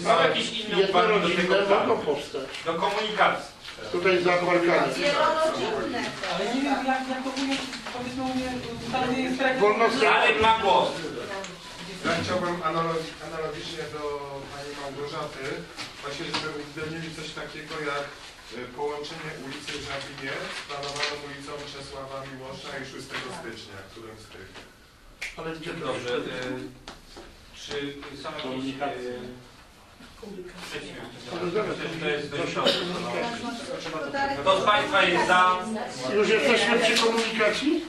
ale jednorodzinne mogą powstać. Do komunikacji. Tutaj zaparkane. Wielorodzinne. Ale nie wiem, jak to mówię, powiedzmy u mnie, ale nie jest tak. Ale ma głos. Ja chciałbym analogicznie do Pani Małgorzaty, właśnie żeby uwzględnili coś takiego jak połączenie ulicy Żabinie z planowaną ulicą Czesława Miłosza i szóstego stycznia, którym z tych. Ale dobrze, e, czy są jakieś e, przeciwnie? Kto z Państwa jest za? Już jesteśmy przy komunikacji?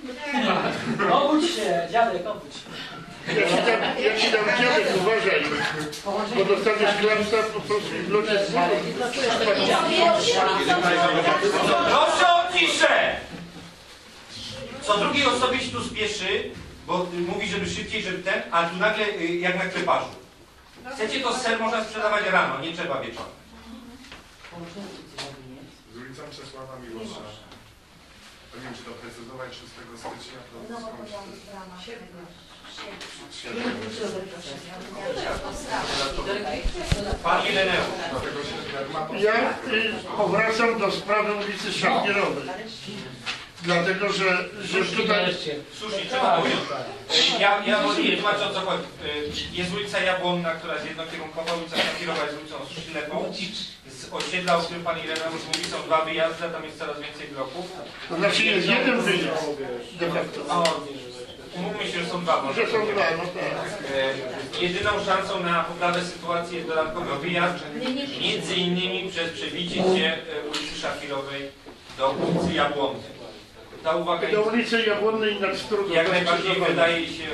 Obudź się, dziadek, obudź się. Ja ci tam, ja ci tam dziadek, uważaj, bo dostaniesz klamsa po prostu w locie z wodą. Proszę o ciszę! Co drugiej osobie się tu spieszy, bo mówi, żeby szybciej, żeby ten, a tu nagle jak na kleparzu. Chcecie, to ser można sprzedawać rano, nie trzeba wieczorem. Z ulicą Czesława Miłosza. Nie wiem, czy to precyzować szóstego stycznia, to no, ja powracam do sprawy ulicy Szapierowej. Dlatego, że, że tutaj... Słusznie, trzeba mówić. Ja, ja nie tłumaczę, o co chodzi. Jest ulica Jabłonna, która jest jednokierunkowa, ulica Szapierowa jest ulicą ślepą. Z osiedla, o którym Pani Ireneusz mówi, są dwa wyjazdy, a tam jest coraz więcej bloków. To znaczy jest jeden wyjazd de facto. Umówmy się, że są dwa. Może są dwa, no tak. Jedyną szansą na poprawę sytuacji jest dodatkowy wyjazd, między innymi przez przebicie się ulicy Szafirowej do ulicy Jabłonnej. Ta uwaga do ulicy Jabłonnej nad Strugą. Jak najbardziej wydaje się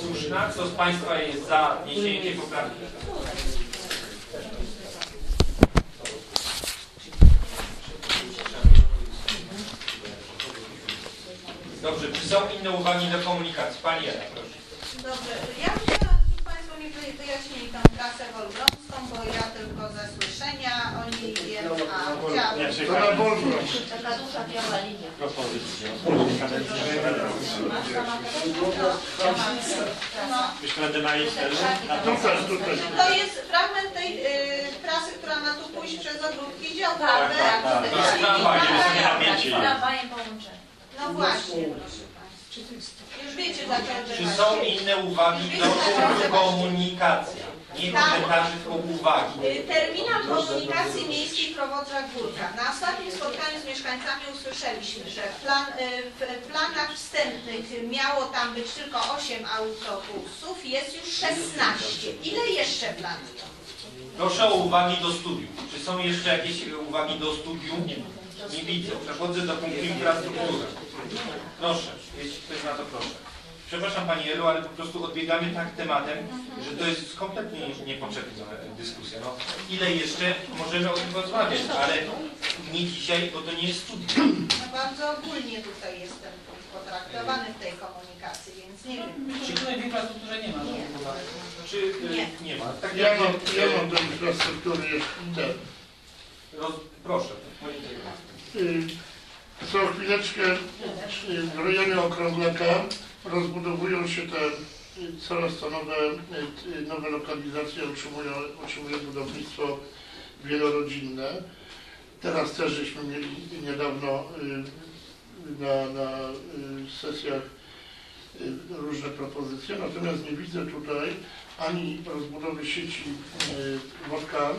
słuszna. polityczna. Kto z Państwa jest za niesieniem poprawki? Dobrze, czy są inne uwagi do komunikacji? Pani Jana, proszę. Dobrze, ja bym chciała, żeby Państwo mi wyjaśnili tę klasę wolbrąską, bo ja tylko ze słyszenia o niej wiem, a chciałabym... Taka duża biała linia. Propozycja. To jest fragment tej trasy, która ma tu pójść przez ogródki działkowe. Z tramwajem połączenie. No właśnie, proszę Państwa. Już wiecie dlaczego. Czy są inne uwagi do punktu komunikacja? Nie komentarzy, tylko uwagi. Terminal komunikacji miejskiej Prowodza Górka. Na ostatnim spotkaniu z mieszkańcami usłyszeliśmy, że w, plan, w planach wstępnych miało tam być tylko osiem autobusów, jest już szesnaście. Ile jeszcze planów? Proszę o uwagi do studiów. Czy są jeszcze jakieś uwagi do studiów? Nie widzę. Przechodzę do punktu infrastruktury. Proszę, jeśli ktoś na to proszę. Przepraszam Pani Elu, ale po prostu odbiegamy tak tematem, że to jest kompletnie niepotrzebna dyskusja. No, ile jeszcze możemy o tym rozmawiać, ale nie dzisiaj, bo to nie jest studium. No bardzo ogólnie tutaj jestem potraktowany w tej komunikacji, więc nie wiem. Czy tutaj w infrastrukturze nie ma? Nie. Czy nie, nie ma? Tak ja, jak mam, ja mam do infrastruktury jeszcze ten. Roz... Proszę. Co chwileczkę w rejonie Okrąglaka rozbudowują się te coraz to nowe, nowe lokalizacje, otrzymują, otrzymują budownictwo wielorodzinne. Teraz też żeśmy mieli niedawno na, na sesjach różne propozycje, natomiast nie widzę tutaj ani rozbudowy sieci wodka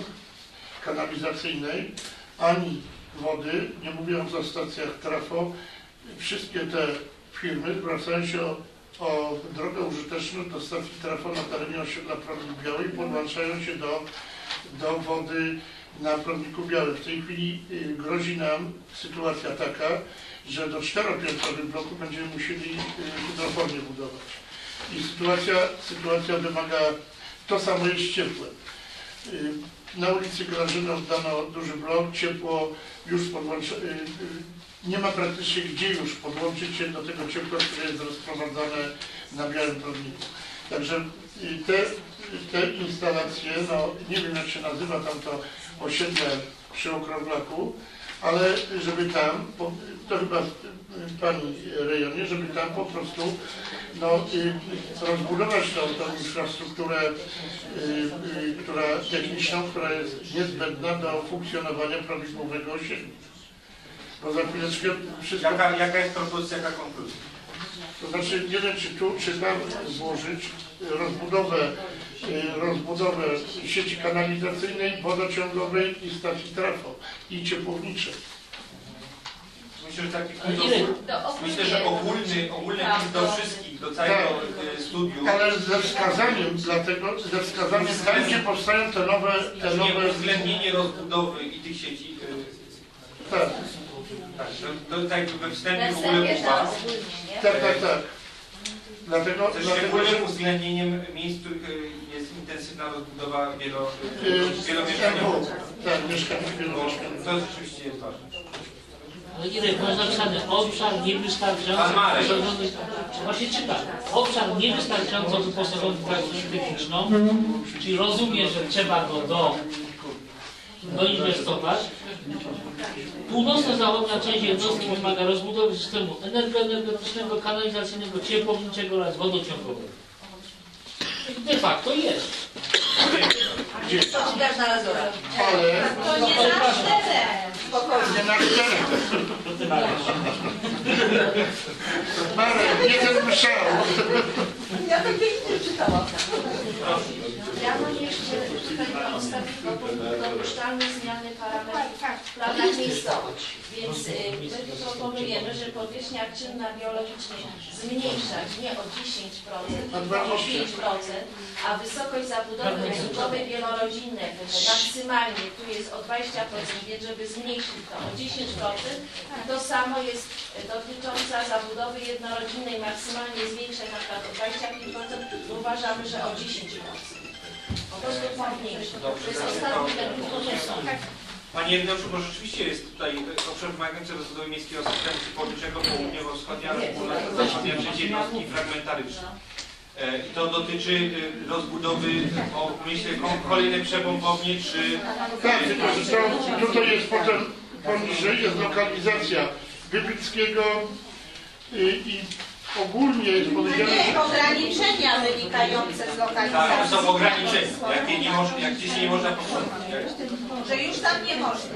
kanalizacyjnej, ani wody, nie mówiąc o stacjach trafo. Wszystkie te firmy zwracają się o, o drogę użyteczną do stacji trafo na terenie osiedla Prądnik Biały i podłączają się do, do wody na Prądniku Białym. W tej chwili grozi nam sytuacja taka, że do czteropiętrowym bloku będziemy musieli hydroponię budować. I sytuacja, sytuacja wymaga, to samo jest z ciepłem. Na ulicy Grażyna dano duży blok, ciepło już podłącza, nie ma praktycznie gdzie już podłączyć się do tego ciepła, które jest rozprowadzane na Białym Prądniku. Także te, te instalacje, no nie wiem jak się nazywa tamto osiedle przy Okrąglaku, ale żeby tam, to chyba Pani rejonie, żeby tam po prostu no, rozbudować tą, tą infrastrukturę która, techniczną, która jest niezbędna do funkcjonowania prawidłowego osiedla. Bo za chwileczkę wszystko... Jaka, jaka jest propozycja, jaka konkluzja? To znaczy nie wiem czy tu, czy tam złożyć rozbudowę, rozbudowę sieci kanalizacyjnej, wodociągowej i stacji trafo i ciepłowniczej. Myślę, że taki myślę, że ogólny, ogólny do wszystkich, do całego tak, studium. Ale ze wskazaniem, dlatego, ze wskazaniem tam, gdzie powstają te nowe... Te nowe... uwzględnienie rozbudowy i tych sieci. Tak. Tak, to, to tak we wstępie w ogóle u Was. Tak, tak, tak. Dlatego, ze szczególnym uwzględnieniem miejsc, w których jest intensywna rozbudowa wielomieszkaniowa. Tak, mieszkaniowa wielomieszkaniowa. To rzeczywiście jest ważne. Ale ile było napisane? Obszar niewystarczający wyposażony... Właśnie czytam. Obszar niewystarczająco wyposażony w praktykę techniczną, czyli rozumie, że trzeba go do, doinwestować. Północna zachodnia część jednostki wymaga rozbudowy systemu energetycznego, kanalizacyjnego, ciepłowniczego oraz wodociągowego. De facto jest. Ale... To nie na czterech. Spokojnie, na czterech. Marek, nie ten myślał. Ja tak pięknie czytałam. Ja mam jeszcze tutaj do ostatniego punktu dopuszczalne zmiany parametrów w planach miejscowych. Więc my proponujemy, że powierzchnia aktywna biologicznie zmniejszać nie o dziesięć procent, o pięć procent, a wysokość zabudowy usługowej wielorodzinnej maksymalnie tu jest o dwadzieścia procent, więc żeby zmniejszyć to o dziesięć procent. I to samo jest dotycząca zabudowy jednorodzinnej, maksymalnie zwiększać na przykład o dwadzieścia pięć procent, uważamy, że o dziesięć procent. Po prostu pomniejszy. To jest ostatni ten punkt. Panie Jednoczu, bo rzeczywiście jest tutaj obszar wymagający rozwoju miejskiej asystencji południczego, południowo-wschodnia, północno-zachodnia, trzeciej jednostki fragmentaryczne. I to dotyczy rozbudowy, o, myślę, kolejnej przebombowni, czy... Tak, to, tutaj jest potem poniżej, jest lokalizacja Wybickiego i, i ogólnie jest powiedziane... Nie, ograniczenia wynikające z lokalizacji. Tak, są ograniczenia, jakie nie można, jak gdzieś nie można posłuchać. Że już tam nie można.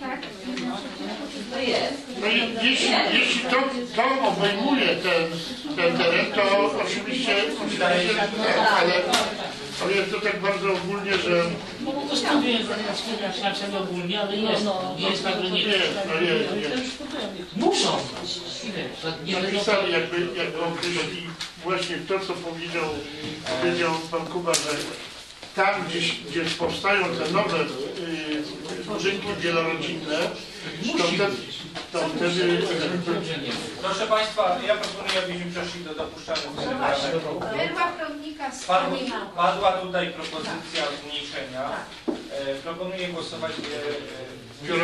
Tak. To jest. No i jeśli, jeśli to, to obejmuje ten, ten teren, to oczywiście, oczywiście ale, ale jest to tak bardzo ogólnie, że... No bo to studiuje znaczenie ogólnie, ale jest, jest tak, że nie jest. Muszą. Napisali, jakby, jakby określili właśnie to, co powiedział, powiedział pan Kuba, że tam, gdzie, gdzie powstają te nowe yy, budynki wielorodzinne, to wtedy... Proszę Państwa, ja proponuję, abyśmy przeszli do dopuszczalnych parametrów. Padła, padła tutaj propozycja zmniejszenia. E, proponuję głosować e,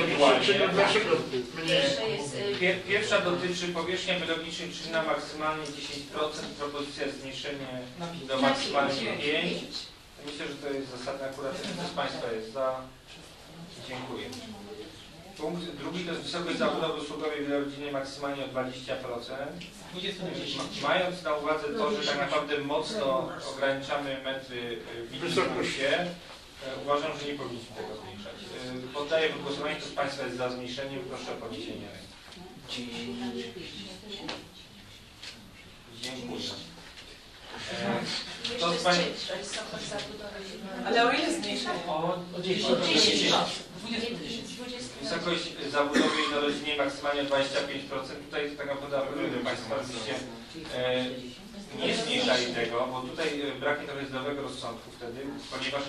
e, Pierwsza dotyczy powierzchni biologicznej czynna maksymalnie dziesięć procent, propozycja zmniejszenia do maksymalnie pięć procent. Myślę, że to jest zasadne akurat, kto z Państwa jest za. Dziękuję. Punkt drugi to jest wysokość zabudowy usługowej wielorodzinnej maksymalnie o dwadzieścia procent. Mając na uwadze to, że tak naprawdę mocno ograniczamy metry w się, uważam, że nie powinniśmy tego zmniejszać. Poddaję pod głosowanie, kto z Państwa jest za zmniejszeniem, proszę o podniesienie ręki. Dziękuję. To jest pani... Ale o ile zmniejszamy? O dziesięć procent. Wysokość zabudowy jednorodzinnej maksymalnie o dwadzieścia pięć procent. Tutaj tak naprawdę Państwo e, nie zmniejszali tego, bo tutaj braknie trochę zdrowego rozsądku wtedy, ponieważ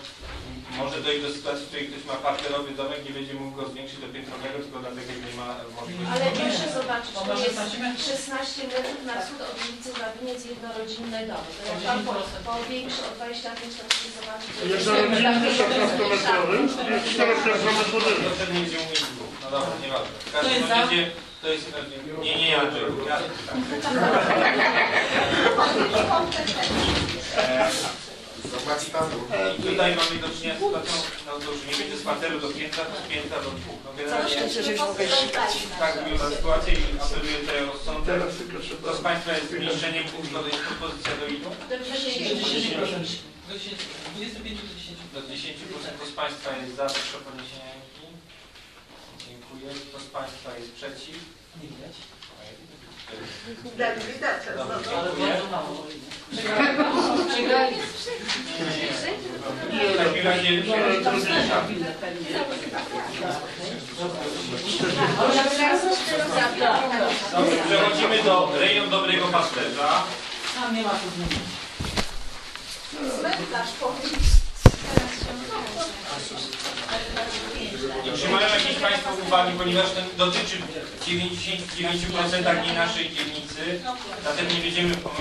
może dojść do sytuacji, w której ktoś ma parterowy domek, nie będzie mógł go zwiększyć do piętrowego, tylko dlatego nie ma możliwości. Ale proszę zobaczyć, to jest szesnaście metrów na wschód od ulicy Zawiniec jednorodzinny dom. To jak Pan powiększy o dwadzieścia pięć metrów, to zobaczyć... Jednorodzinny szesnastometrowy, czterometrowy. No dobra, nieważne. W każdym razie to jest... Nie, nie, Andrzej. Ja, tak. I tutaj mamy do czynienia z sytuacją, no to już nie będzie z parteru do piętra, to z piętra do dwóch. No generalnie tak wygląda sytuacja i apeluję tutaj o rozsądek. To z Państwa jest zmniejszeniem punktu, to jest propozycja do ilu? Do dziesięciu procent. To z Państwa jest za, proszę o podniesienie ręki. Dziękuję. To z Państwa jest przeciw. Nie widać. Widać, widać. Przegrali. W takim razie przechodzimy do rejon dobrego pasterza. A nie ma problemu. Zmędzasz powieść. I czy mają jakieś Państwo uwagi, ponieważ ten dotyczy w dziewięćdziesięciu procentach nie naszej dzielnicy, zatem nie będziemy punkt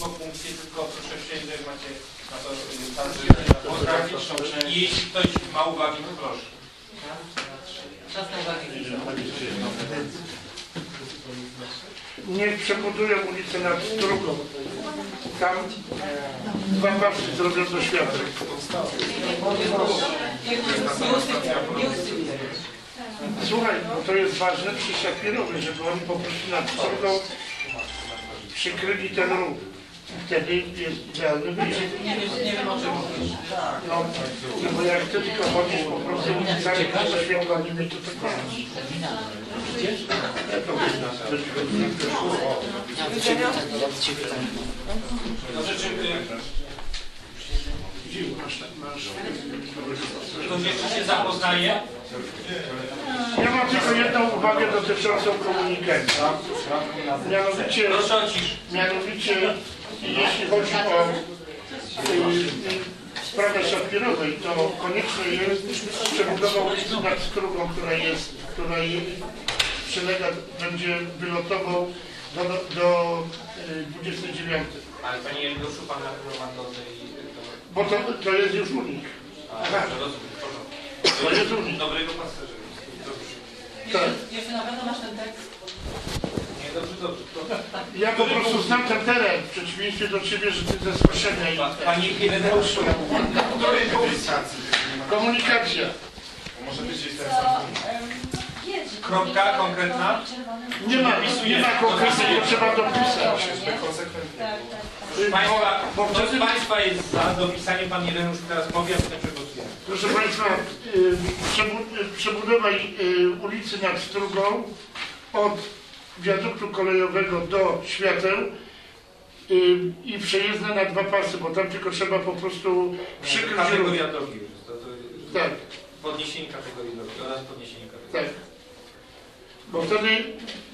po punkcie, tylko proszę wziąć, jak macie na to stan. I jeśli ktoś ma uwagi, to proszę. Czas na uwagi. Niech przebudują ulicę nad Strugą. Tam dwa paski zrobią do świata. Słuchaj, to jest ważne przy Szapirowie, żeby oni po prostu nad Strugą przykryli ten ruch. Wtedy jest idealny wyjście. No, bo jak ty tylko chodzisz po prostu ulicami, to światła nie będzie to tak. Dobrze, czy... To jeszcze się zapoznaje? Ja mam tylko jedną uwagę dotyczącą komunikenta. Mianowicie, mianowicie jeśli chodzi o sprawę Szapirowej, to konieczne jest przebudowa ulicy nad Strugą, która jest, która przylega, będzie wylotowo do, do dwudziestego dziewiątego. Ale Pani Jerzegoszu, Pan na do tej... Bo to, to jest już unik. Aha. To jest unik. Dobrego pasażera. Jeszcze na pewno masz ten tekst? Nie, dobrze, dobrze. Ja po prostu znam ten teren, w przeciwieństwie do Ciebie, że Ty ze zgłoszenia i... Panie Pireneuszu, to jest komunikacja. Komunikacja. Może być gdzieś ten kropka konkretna? Nie ma, nie ma konkretnej, to trzeba dopisać. Państwa, bo, bo wtedy... Państwa jest za dopisanie, Pan jeden już teraz mówi, a potem przegłosujemy. Proszę Państwa, przebudowa ulicy nad Strugą od wiaduktu kolejowego do świateł i przejezdna na dwa pasy, bo tam tylko trzeba po prostu przykryć... Kategoria drogi już jest. To, to, tak. Podniesienie kategorii drogi oraz podniesienie kategorii. Tak. Bo wtedy,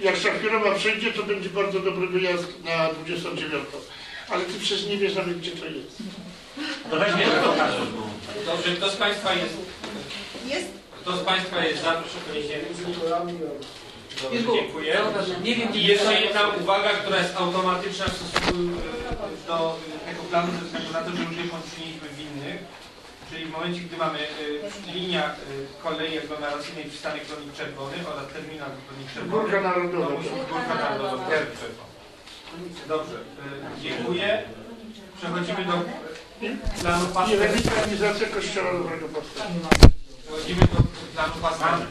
jak Szafirowa przejdzie, to będzie bardzo dobry wyjazd na dwudziestą dziewiątą. Ale Ty przecież nie wiesz nawet, gdzie to jest. To weźmie, że pokażę. Dobrze, kto z Państwa jest... Jest. Kto z Państwa jest za, proszę powiedzieć. Dobrze, dziękuję. I jeszcze jedna uwaga, która jest automatyczna w stosunku do tego planu, ze względu na to, że już je poczyniliśmy winnych. Czyli w momencie, gdy mamy y, linia y, kolei aglomeracyjnej przystanek Prądnik Czerwony oraz terminal Prądnik Czerwony. Górka Narodowa. To musi być Górka Narodowa. Dobrze, y, dziękuję. Przechodzimy do planu pasternego. Rewitalizacja Kościoła Dobrego Pasternego. Przechodzimy do planu pasternego.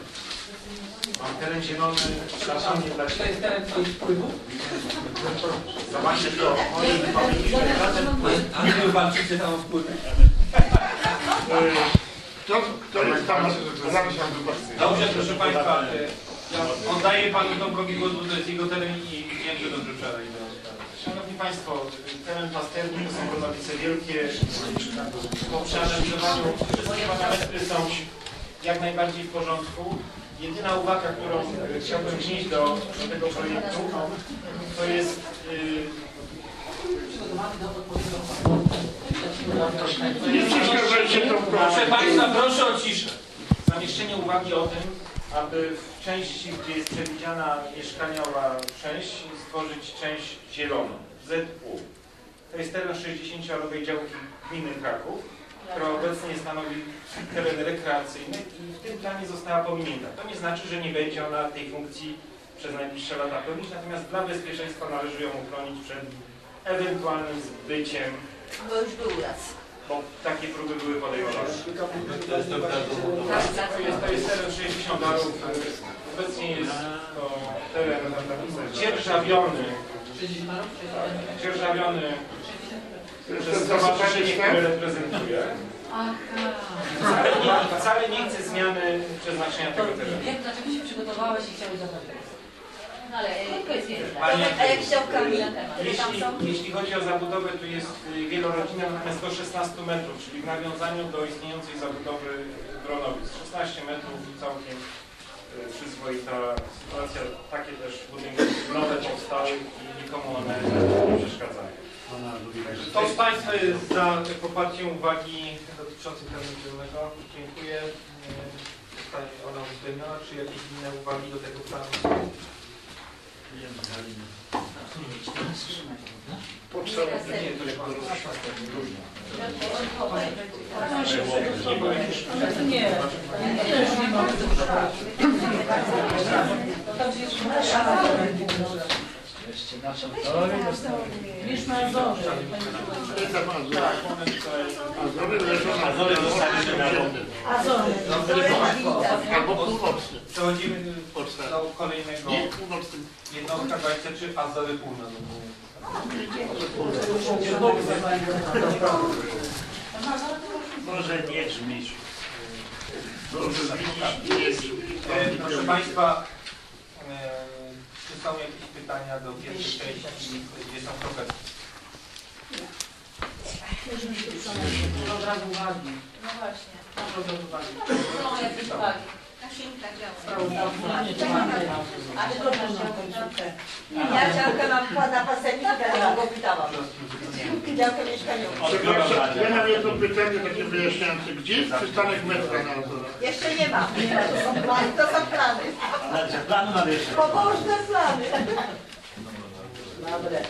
Mam teren zielony, szacunek dla Ciebie. To jest teren Twoich wpływów? Zobaczcie to. A nie walczycie tam o wpływy. Kto, kto jest tam? Dobrze, proszę Państwa, oddaję Panu Tomkowi głos, bo to jest jego teren i wiem, że dobrze wczoraj. Szanowni Państwo, teren pasterny to są rodowice wielkie, po przeanalizowaniu wszystkie parametry są jak najbardziej w porządku. Jedyna uwaga, którą chciałbym wnieść do, do tego projektu, to jest... Nie przeszkadzajcie tą pracę. Proszę Państwa, proszę o ciszę. Zamieszczenie uwagi o tym, aby w części, gdzie jest przewidziana mieszkaniowa część, stworzyć część zieloną, Z U. To jest teren sześćdziesięciorowej działki gminy Kraków, która obecnie stanowi teren rekreacyjny i w tym planie została pominięta. To nie znaczy, że nie będzie ona tej funkcji przez najbliższe lata pełnić, natomiast dla bezpieczeństwa należy ją uchronić przed ewentualnym zbyciem. Bo już był raz. Bo takie próby były podejmowane. To jest teren sześćdziesiąt arów. Obecnie jest to teren dzierżawiony. Dzierżawiony przez stowarzyszenie, które reprezentuje. Wcale nie chcę zmiany przeznaczenia tego terenu. Jak dlaczego się przygotowałeś i chciałeś zabrać? No ale jak działkami na temat. Jeśli chodzi o zabudowę, tu jest wielorodzinna, natomiast do szesnastu metrów, czyli w nawiązaniu do istniejącej zabudowy Bronowic. szesnaście metrów i całkiem przyzwoita sytuacja. Takie też budynki nowe powstały i nikomu one nie przeszkadzają. Kto z Państwa jest za poparciem uwagi dotyczących terenu dzielnego? Dziękuję. Zostanie ona uwzględniona. Czy jakieś inne uwagi do tego planu? Przechodzimy do kolejnego. Jednostka dwadzieścia trzy, Azory Północ. Może nie brzmisz. Proszę Państwa, czy są jakieś pytania do pierwszej części, gdzie są profesje? różne instytucje. Dużo brak uwagi. No właśnie. Dużo brak uwagi. No jakieś uwagi. Nasinka działa. Ale to na ja działkę mam na pasenki, ja go pytałam. Działkę mieszkaniową. Ja mam jedno pytanie takie wyjaśniające. Gdzie jest przystanek metra na Azorach? Jeszcze nie ma. To są plany. Plany mamy jeszcze. Pobożne plany. Dobre.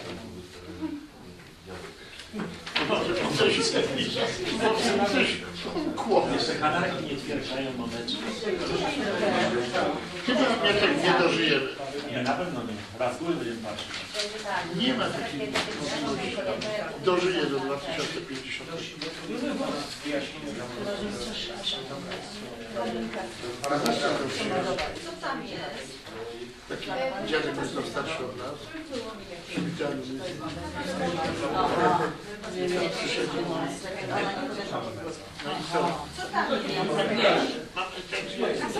Może coś istotniejsze. Może coś kłopot. Jeszcze kanarki nie twierdzają momencie. Chyba my tak nie dożyjemy. Nie, na pewno nie. Raz góry będziemy patrzeć. Nie ma takiej możliwości. Dożyję do dwa tysiące pięćdziesiątego. Co tam jest? Taki dziadek został starszy od nas. Przywitalny. No i co? Co tam jest? Mamy ten dziadek.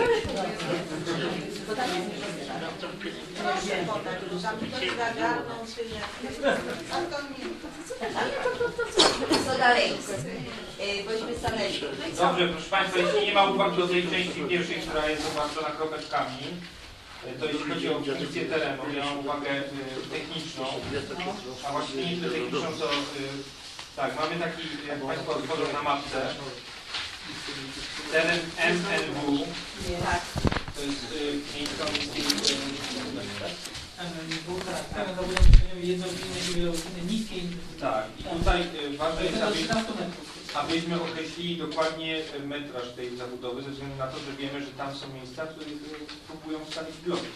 Proszę podać, że zagarną syna. Co dalej? Bośmy stanęli. Dobrze, proszę Państwa, jeśli nie ma uwag do tej części pierwszej, która jest obarczona kropeczkami, to jeśli chodzi o funkcję terenu, miałam uwagę techniczną, a właściwie nie tyle techniczną, to tak, mamy taki, jak Państwo odchodzą na mapce, teren M N W, to jest miejsca miejskiej M N W, tak, jednogminne i wielogodzinne, niskie. Tak, i tutaj ważne jest, abyśmy określili dokładnie metraż tej zabudowy, ze względu na to, że wiemy, że tam są miejsca, które próbują wstawić bloki.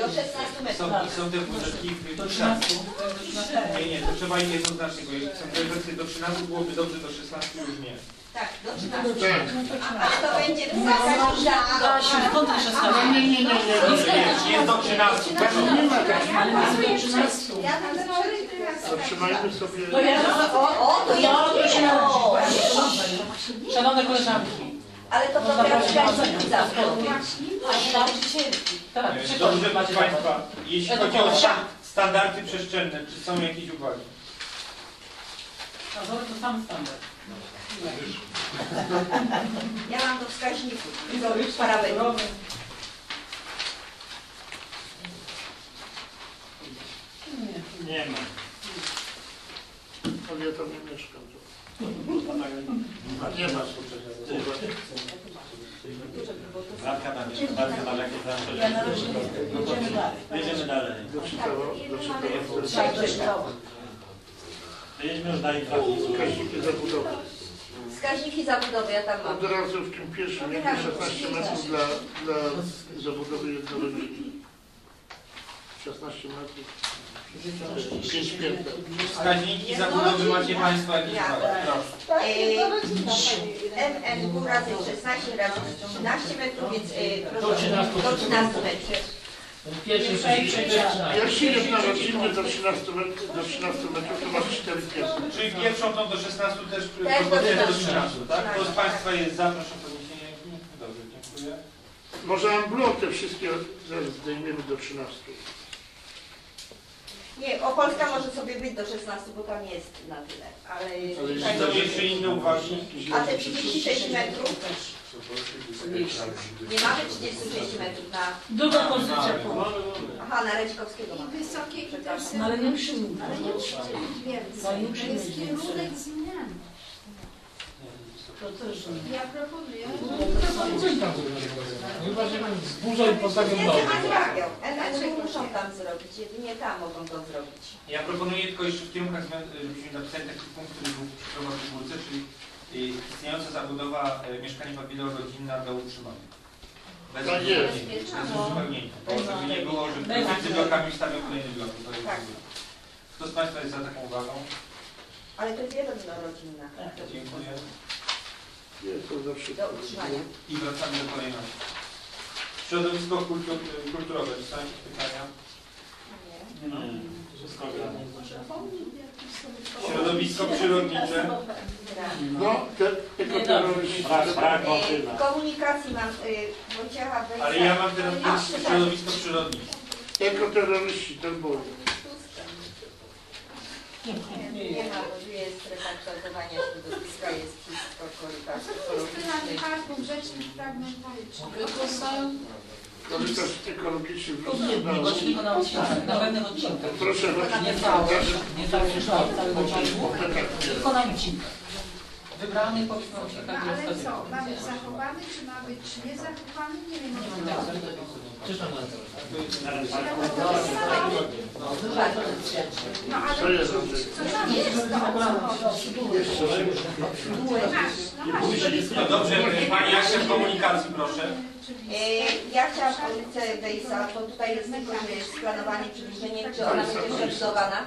Do szesnastu metrów. I są te budżetki do trzynastu. Nie, nie, to trzeba im jednoznacznie, bo jeśli są budżetki do trzynastu, byłoby dobrze, do szesnastu już nie. Tak, do trzynastu. Ale to będzie dwadzieścia. Nie, nie, nie, nie. Jest do trzynastu. Nie ma trzynastu. Ja tam zatrzymajmy sobie... O, to jest... Szanowne koleżanki. Ale to program świadczeń zawsze. Dobrze, macie Państwa. Jeśli chodzi o standardy przestrzenne, czy są jakieś uwagi? Azory to sam standard. Ja mam do wskaźników. Parametry. Nie ma. Ale ja tam nie mieszkam. Nie masz jedziemy dalej. Jedziemy już dalej. Wskaźniki zabudowy. Wskaźniki zabudowy, ja tam mam. Od razu w tym pierwszym jakieś szesnaście metrów dla, dla zabudowy jednorodzinnej. szesnaście metrów. Wskaźniki zabudowy macie Państwa jakieś M N W razy szesnaście razy trzynaście metrów, więc do trzynastu metrów. Pierwszy jest na rodzinę do trzynastu metrów, to masz cztery piętro. Czyli pierwszą tą do szesnastu też do trzynastu, tak? Kto z Państwa jest za, proszę o podniesienie ręki. Dobrze, dziękuję. Może amblok te wszystkie zdejmiemy do trzynastu. Nie, Opolska może sobie być do szesnastu, bo tam jest na tyle, ale... ale to jeszcze inne uwagi. A te trzydzieści sześć metrów? Nie mamy trzydzieści sześć metrów na... Długo pozycja. Aha, na Radzikowskiego mamy. Wysokie i ale nie przyjmujemy. Ale nie przyjmujemy. To jest kierunek zmian. To też nie. Ja proponuję. Chyba, że zburzą i postawią nowe. Znaczy muszą tam zrobić, jedynie tam mogą to zrobić. Ja proponuję tylko jeszcze w kierunkach zmian, żebyśmy napisali taki punkt, który był przygotował w górce, czyli istniejąca zabudowa mieszkaniowa wielorodzinna do utrzymania. Bez uzupełnienia. Żeby nie było, że między blokami stawią kolejne bloki. Kto z Państwa jest za taką uwagą? Ale to jest wielorodzinna. Dziękuję. Do utrzymania. I wracamy do kolejności. Środowisko kultur, kulturowe. Czy są jakieś pytania? Nie. No, wszystko gra. Środowisko przyrodnicze. No, te, te kulturowe. Komunikacji mam Wojciecha. Ale ja mam teraz środowisko przyrodnicze. Ekoterroryści, to było. Nie, nie ma, bo jest przekształtowania środowiska, jest wszystko korytarz. Jest kartów, rzecznik fragmentaryczny. To by też tylko robić w Lublinie. Na pewnym odcinkach. Proszę robić. Nie cały, nie cały, nie cały, tylko na odcinkach. Wybranych powinno być tak. Ale co, ma być zachowany, czy ma być niezachowany? Nie wiem. No ale co tam jest? No dobrze, pani Jasia w komunikacji, proszę. Ja chciałam powiedzieć Dejsa, bo tutaj jest tylko, że jest planowanie przybliżenie, czy ona będzie przebudowana?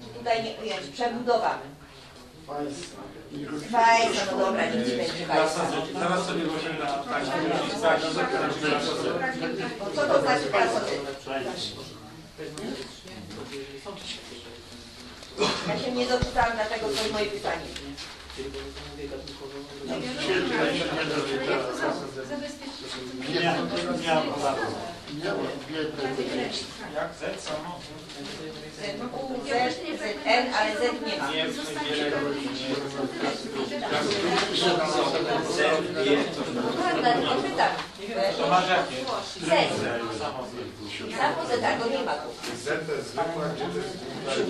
Czy tutaj nie jest przebudowana? Fajsa, no dobra, nic będzie fajsa. Zaraz sobie możemy na taśmie. Co to znaczy klasotyp? Ja się nie doczytałam, dlatego to jest moje pytanie. Jak Z samo? Z N, ale Z nie ma. To masz jakie? Samo Z, tak, go nie ma. Z to jest zwykła, gdzie to jest?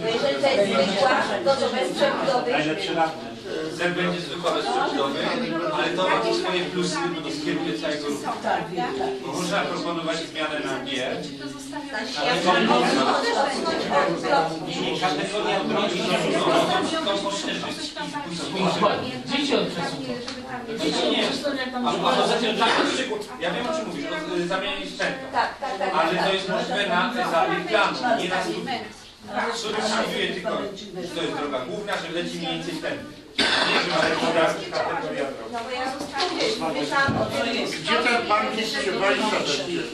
Jeżeli to jest zwykła, to to bez przebudowy. Z będzie zwykła bez przebudowy, ale to ma swoje plusy, bo to skieruje całego ruchu. Można proponować zmianę na G. Nie, kategoria drogi to poszerzyć. Dzieci od przesuną. Dzieci nie. Ja wiem, o czym mówisz, zamienić pętlę. Ale to jest możliwe na etapie planu, nie na studiach. Studiów studiuje tylko, że to jest droga główna, że leci mniej więcej tędy. No bo ja zostałam o tym. Gdzie ten parking się wejścia będzie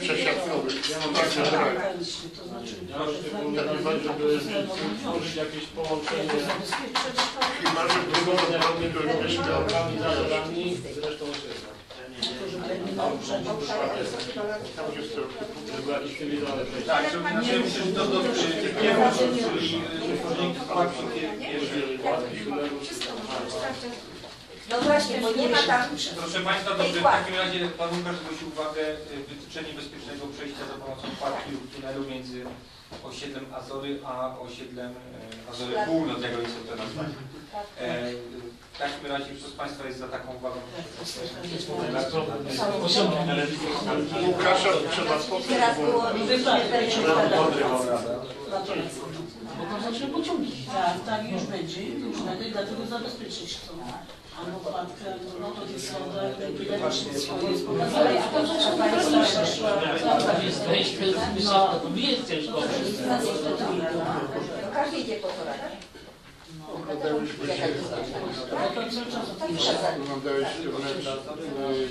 przesiadkowy? To znaczy, że jakieś połączenie i masz drugą odmianę do organizatorami, zresztą tak, żeby na siebie się do do no właśnie, bo nie ma tam. Proszę Państwa, dobrze, w takim razie Pan Łukasz zwrócił uwagę wytyczenie bezpiecznego przejścia za pomocą parki lub tunelu między osiedlem Azory a osiedlem Azory Północnego, jest to nazwanie. W takim razie przez Państwa jest za taką uwagą. Łukasza trzeba spotkać. Bo to zacznie pociągi. Tak, tak już będzie, już wtedy, dlatego zabezpieczyć się to. Albo wpadkę, no to jest sąda, epidemiczne swoje spokazane. A to zacznie pociągi. No, jest ciężko. Każdy idzie po to radę. Oglądałyśmy się w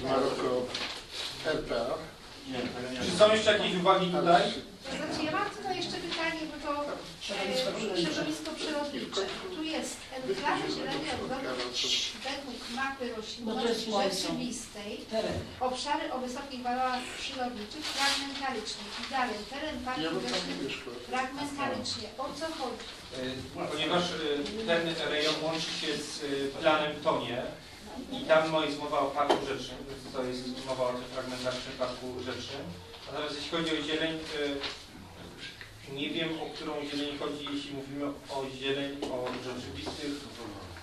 Maroko R P A. Czy są jeszcze jakieś uwagi tutaj? Ja mam tutaj jeszcze pytanie, bo to środowisko przyrodnicze. Tu jest enklawy zielonej według mapy roślinności rzeczywistej, obszary o wysokich walorach przyrodniczych fragmentarycznie. I dalej, teren parku fragmentarycznie. O co chodzi? Ponieważ ten rejon łączy się z planem Tonie, i tam jest mowa o parku rzecznym, to jest mowa o tym fragmentarnym parku rzecznym. Natomiast jeśli chodzi o zieleń, nie wiem, o którą zieleń chodzi, jeśli mówimy o zieleń, o rzeczywistych,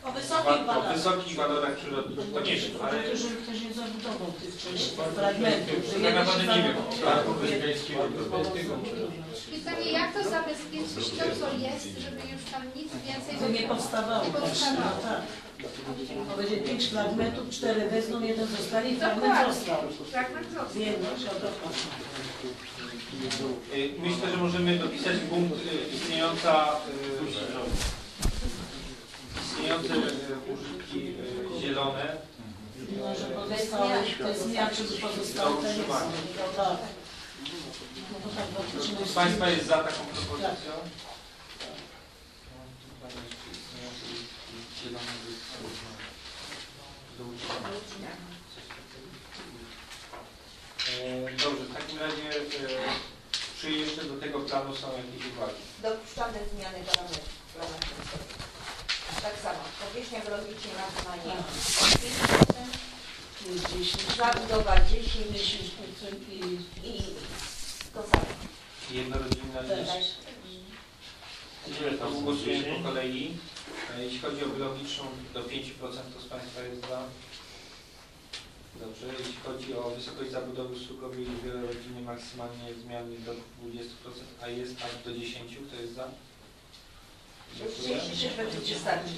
o wysokich walorach, wysokich walorach przyrodniczych. To nie wiem, ale... Jeżeli ktoś nie zabudował tych części fragmentów, to tak naprawdę nie wiem. Parku bezpieczeńskiego. Pytanie, jak to zabezpieczyć to, co jest, żeby już tam nic więcej nie powstawało. To będzie pięć fragmentów, cztery wezmą, jeden zostanie i fragment został. Myślę, że możemy dopisać punkt istniejąca, istniejące użytki zielone. To jest zmiana, czy pozostałe. Czy Państwa jest za taką propozycją? Dobrze, w takim razie Czy jeszcze do tego planu są jakieś uwagi? Dopuszczamy zmiany do ramach, w ramach tego planu. Tak samo, powierzchnia w rozliczeniu na wykonanie pięć procent, zabudowa dziesięć procent i to samo. Jednorodzinna dziesięć procent. Tyle to głosujemy po kolei. Jeśli chodzi o biologiczną, do pięciu procent to z Państwa jest za. Dobrze, jeśli chodzi o wysokość zabudowy usługowej i wielorodzinnej, maksymalnie zmiany do dwudziestu procent, a jest aż do dziesięciu procent, to jest za.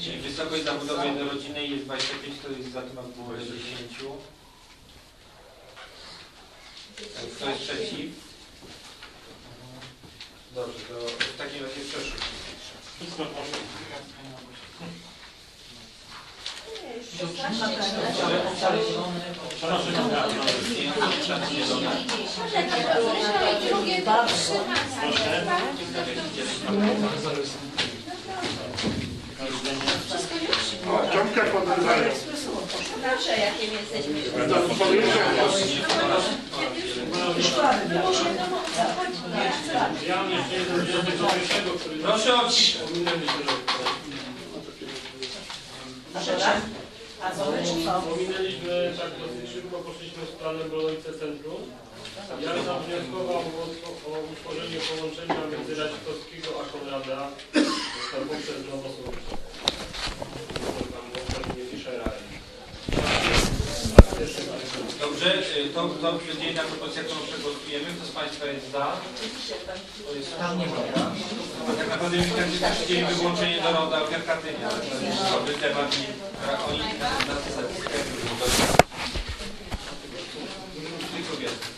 Czyli wysokość zabudowy jednorodzinnej jest dwadzieścia pięć procent, to jest za tym, aby było do dziesięciu procent. Kto jest przeciw? Dobrze, to w takim razie przeszło. Ciągle podróżujemy. Proszę, jakie jesteśmy. Proszę o ciszę. Pominęliśmy tak dosyć szybko, poszliśmy z planem Brolowice Centrum. Ja zawnioskował o utworzenie połączenia między Radzikowskiego a Konrada poprzez Nowosądcze. Dobrze, to, to będzie na propozycję, którą przegłosujemy. Kto z Państwa jest za? To jest tam nie ma. A tak naprawdę mi chcieli wyłączenie do RODO Alternatynia. To jest dobry temat i oni na zasadzie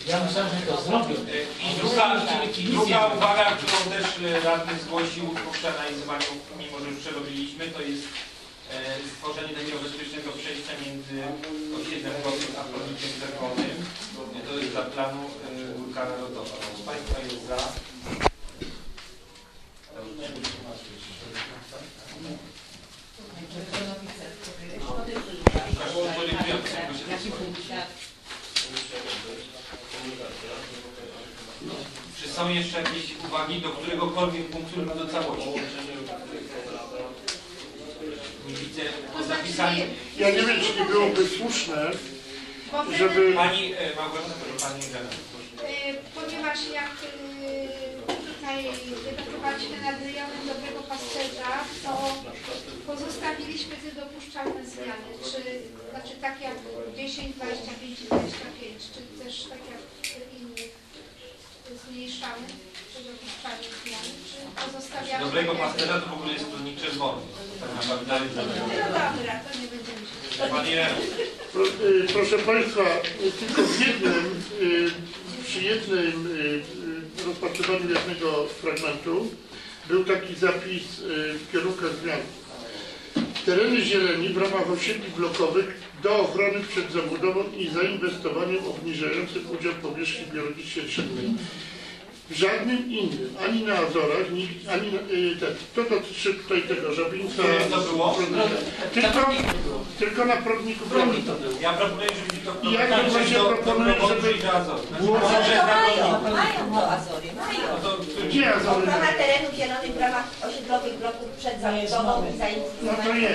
ja myślałem, że to zrobił. I druga, druga uwaga, którą też radny zgłosił po przeanalizowaniu, mimo że już przerobiliśmy, to jest stworzenie takiego bezpiecznego przejścia między osiedlem Głowy a Prądnikiem Czerwonym. To jest dla planu Górka Narodowa. Państwa jest za. Czy są jeszcze jakieś uwagi do któregokolwiek punktu lub do całości? Nie widzę zapisania. Ja nie wiem, czy nie byłoby słuszne, żeby... Pani Małgorzata, proszę Pani Grzegorz. Ponieważ jak tutaj wyprowadziliśmy nad rejonem Dobrego Pasterza, to pozostawiliśmy te dopuszczalne zmiany. Czy, znaczy tak jak dziesięć, dwadzieścia pięć i dwadzieścia pięć, czy też tak jak innych zmniejszamy, czy dopuszczalne zmiany, czy pozostawiamy... Dobrego Pasterza to w ogóle jest Prądnik Czerwony. No dobra, to nie będziemy się... Proszę Państwa, tylko w jednym, przy jednym rozpatrywaniu jednego fragmentu był taki zapis w kierunku zmian. Tereny zieleni w ramach osiedli blokowych do ochrony przed zabudową i zainwestowaniem obniżającym udział powierzchni biologicznie czynnej. W żadnym innym, ani na Azorach, ani na, ten, to dotyczy tutaj tego, żeby nic na tylko, tylko na Prądniku Białym. Ja proponuję, żeby to ja tak właśnie proponuję, żeby było gdzie Azory? Ochrona terenu zielonych w ramach osiedlowych bloków przed zabudową i zainwestowaniem.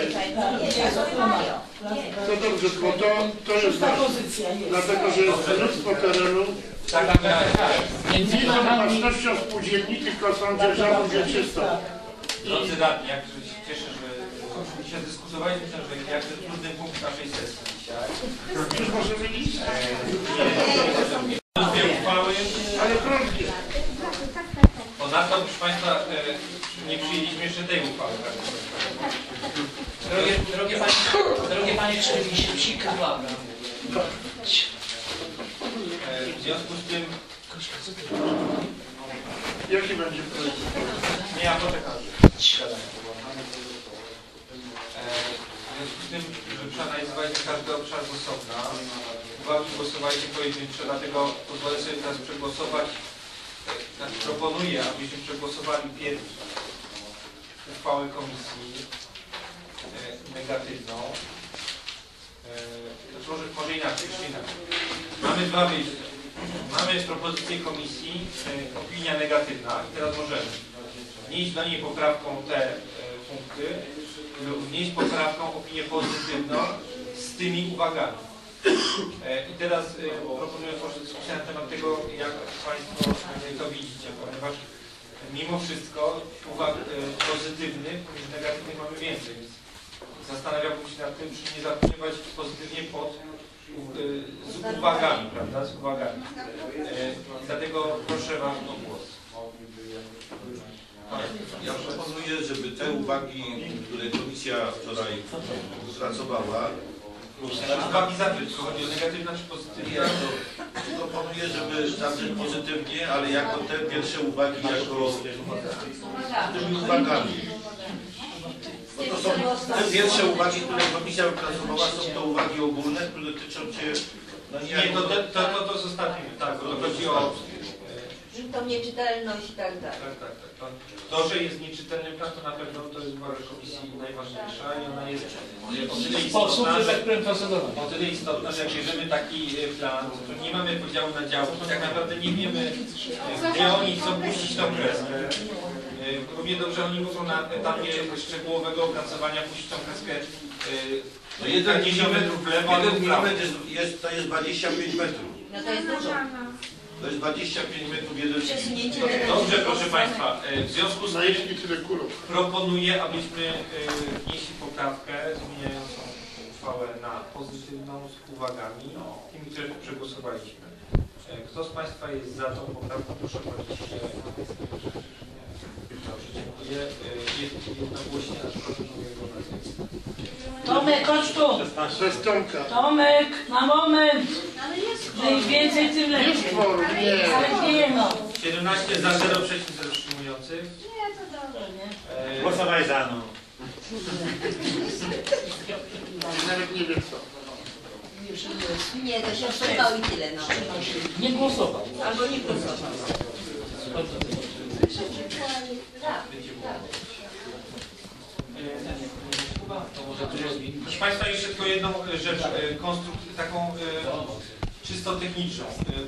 To dobrze, bo to, to jest dlatego, że jest mnóstwo terenu. Tak, tak, tak. Nie są własnością spółdzielni, tylko są dzierżawą wieczystą. Drodzy radni, jak się cieszę, że się dyskutowaliśmy, że jakże trudny punkt naszej sesji dzisiaj. Już możemy iść? Nie, dwie uchwały, ale krótkie. Ponadto, proszę Państwa, nie przyjęliśmy jeszcze tej uchwały. Drogie, drogie Panie, drogie Panie, czy mi się psika blabla? W związku z tym... Jaki będzie projekt? Nie, ja poczekam. W związku z tym, żeby przeanalizować każdy obszar z osobna, uwagi głosowaliście pojedyncze, dlatego pozwolę sobie teraz przegłosować. Tak, proponuję, abyśmy przegłosowali pierwszą uchwałę komisji negatywną. Może inaczej, inaczej. Mamy dwa wyjścia. Mamy propozycję komisji, opinia negatywna i teraz możemy wnieść do niej poprawką te punkty lub wnieść poprawką opinię pozytywną z tymi uwagami. I teraz proponuję troszeczkę dyskusję na temat tego, jak Państwo to widzicie, ponieważ mimo wszystko uwag pozytywnych, negatywnych mamy więcej. Zastanawiałbym się nad tym, czy nie zapływać pozytywnie pod z uwagami, prawda? Z uwagami. Dlatego proszę Was o głos. Ja proponuję, żeby te uwagi, które komisja wczoraj opracowała, uwagi zabrać, chodzi o negatywne czy pozytywne. Proponuję, żeby zabrać pozytywnie, ale jako te pierwsze uwagi, jako z tymi uwagami. No to są te pierwsze uwagi, które komisja wypracowała, są to uwagi ogólne, które dotyczą się... No nie, nie to, to, to, to, to zostawimy, tak, to chodzi o... Tą nieczytelność i tak dalej. Tak, tak, tak. To, to, że jest nieczytelny plan, to na pewno to jest uwaga komisji najważniejsza i ona jest o tyle istotna, że, o tyle istotna, że jak bierzemy taki plan, to nie mamy podziału na działu, to tak naprawdę nie wiemy, gdzie oni chcą puścić tą kreskę. Równie dobrze oni muszą na etapie szczegółowego opracowania puścić tą kreskę. No jeden kilometrów w lewo, ale to jest dwadzieścia pięć metrów. No to jest dużo. To jest dwadzieścia pięć metrów jeden. Dobrze, proszę Państwa, w związku z tym proponuję, abyśmy wnieśli poprawkę zmieniającą uchwałę na pozytywną z uwagami, tymi, które przegłosowaliśmy. Kto z Państwa jest za tą poprawką, proszę podnieść się. Dobrze, dziękuję. Jest jednogłośnie, aż proponuję go na zajęcie. Tomek, chodź tu! Tomek, na moment! No i więcej, tym lepiej. Ale nie no. siedemnaście za zero przeciw zero wstrzymujących. Nie, to dobrze, nie? Głosowaj za no. Nawet nie wiem co. Nie, to się wstrzymał i tyle no. Nie głosował. Albo nie głosował. Proszę Państwa, jeszcze tylko jedną rzecz, konstrukcję taką czysto techniczną.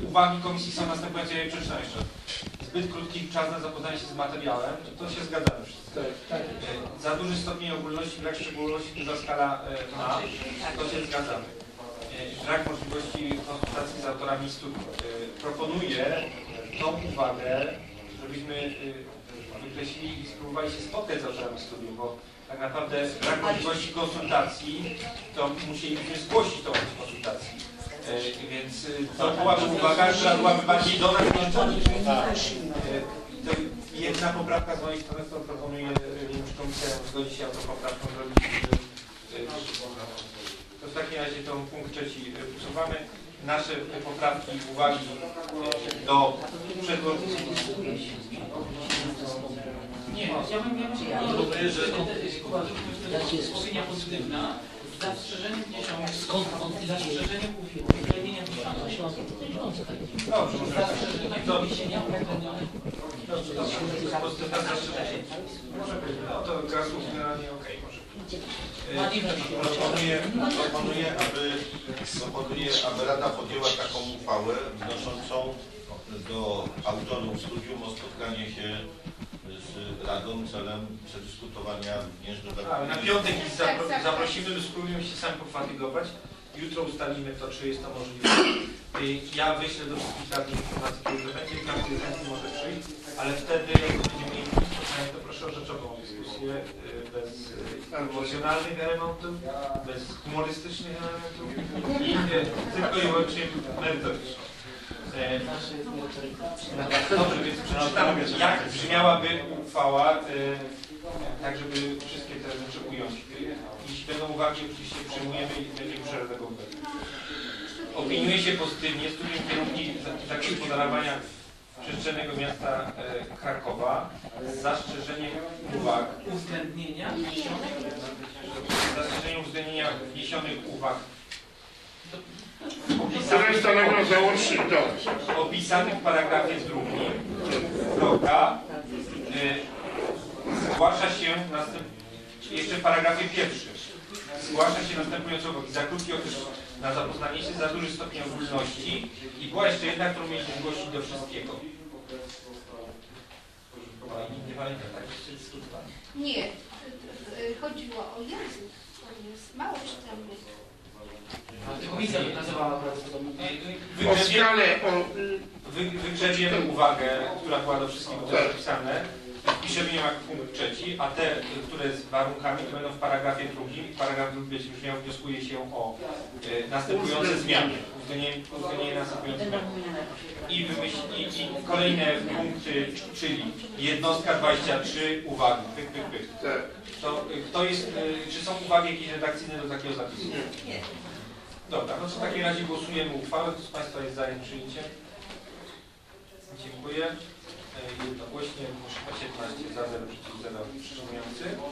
Uwagi komisji są następujące, ja je przeczytam jeszcze. Zbyt krótki czas na zapoznanie się z materiałem, to się zgadzamy wszyscy. Tak, tak. Za duży stopień ogólności, brak szczególności, duża skala na, to się zgadzamy. Brak możliwości konsultacji z autorami stóp. Proponuję tą uwagę, żebyśmy wykreślili i spróbowali się spotkać z autorami studiów, bo tak naprawdę brak możliwości konsultacji, to musielibyśmy zgłosić tą konsultację. E, więc to byłaby uwaga, która byłaby bardziej do nas niż jedna poprawka z mojej strony, to proponuję, że komisja zgodzi się autopoprawką zrobić. To w takim razie to punkt trzeci usuwamy. Nasze poprawki i uwagi do przedłożenia. Nie, ja bym miał opinia pozytywna z zastrzeżeniem dziesiątki, z zastrzeżeniem uwzględnienia dobrze, może tak. Dobrze, dobrze. Może być. No to gra słów generalnie okej, może Proponuję, proponuję, aby, proponuję, aby Rada podjęła taką uchwałę wnoszącą do autorów studium o spotkanie się z Radą celem przedyskutowania do... Ale na piątek zapro zaprosimy, spróbujemy się sami pofatygować. Jutro ustalimy to, czy jest to możliwe. Ja wyślę do wszystkich radnych informacji, które będzie, każdy z nich może przyjść, ale wtedy będziemy mieli to proszę o rzeczową dyskusję bez emocjonalnych elementów, bez humorystycznych elementów i tylko i wyłącznie merytoryczną. Dobrze, więc przeczytam, jak brzmiałaby uchwała, tak żeby wszystkie te rzeczy ująć. Jeśli będą uwagi, oczywiście przyjmujemy i będziemy przeredagować. Opiniuje się pozytywnie studium kierunki zakresu podarowania przestrzennego miasta e, Krakowa z zastrzeżeniem uwag uwzględnienia zastrzeżeniem uwzględnienia wniesionych uwag opisanych, opisanych w paragrafie drugim. Kropka. E, zgłasza się następ, jeszcze w paragrafie pierwszym. Zgłasza się następujące uwagi. Za krótki okres na zapoznanie się za duży stopień ogólności i była jeszcze jedna, którą mieliśmy zgłosić do wszystkiego. Nie pamiętam takich wszystkich pytań. Nie, chodziło o język, on jest mało czytelny. Komisja wykazywała wygrzebiemy uwagę, która była do wszystkiego zapisane. Piszemy ją jako punkt trzeci, a te, które z warunkami, to będą w paragrafie drugim. Paragraf drugi będzie brzmiał, wnioskuje się o e, następujące zmiany. Uwzględnienie następujące zmiany. I, wymyśl, i, I kolejne punkty, czyli jednostka dwadzieścia trzy, uwagi. Pyk, pyk, pyk. To, to jest, e, czy są uwagi jakieś redakcyjne do takiego zapisu? Nie. Dobra, no to w takim razie głosujemy uchwałę. Kto z Państwa jest za jej przyjęciem? Dziękuję. Jednogłośnie, proszę, siedemnaście za, zero przeciw, zero wstrzymujący.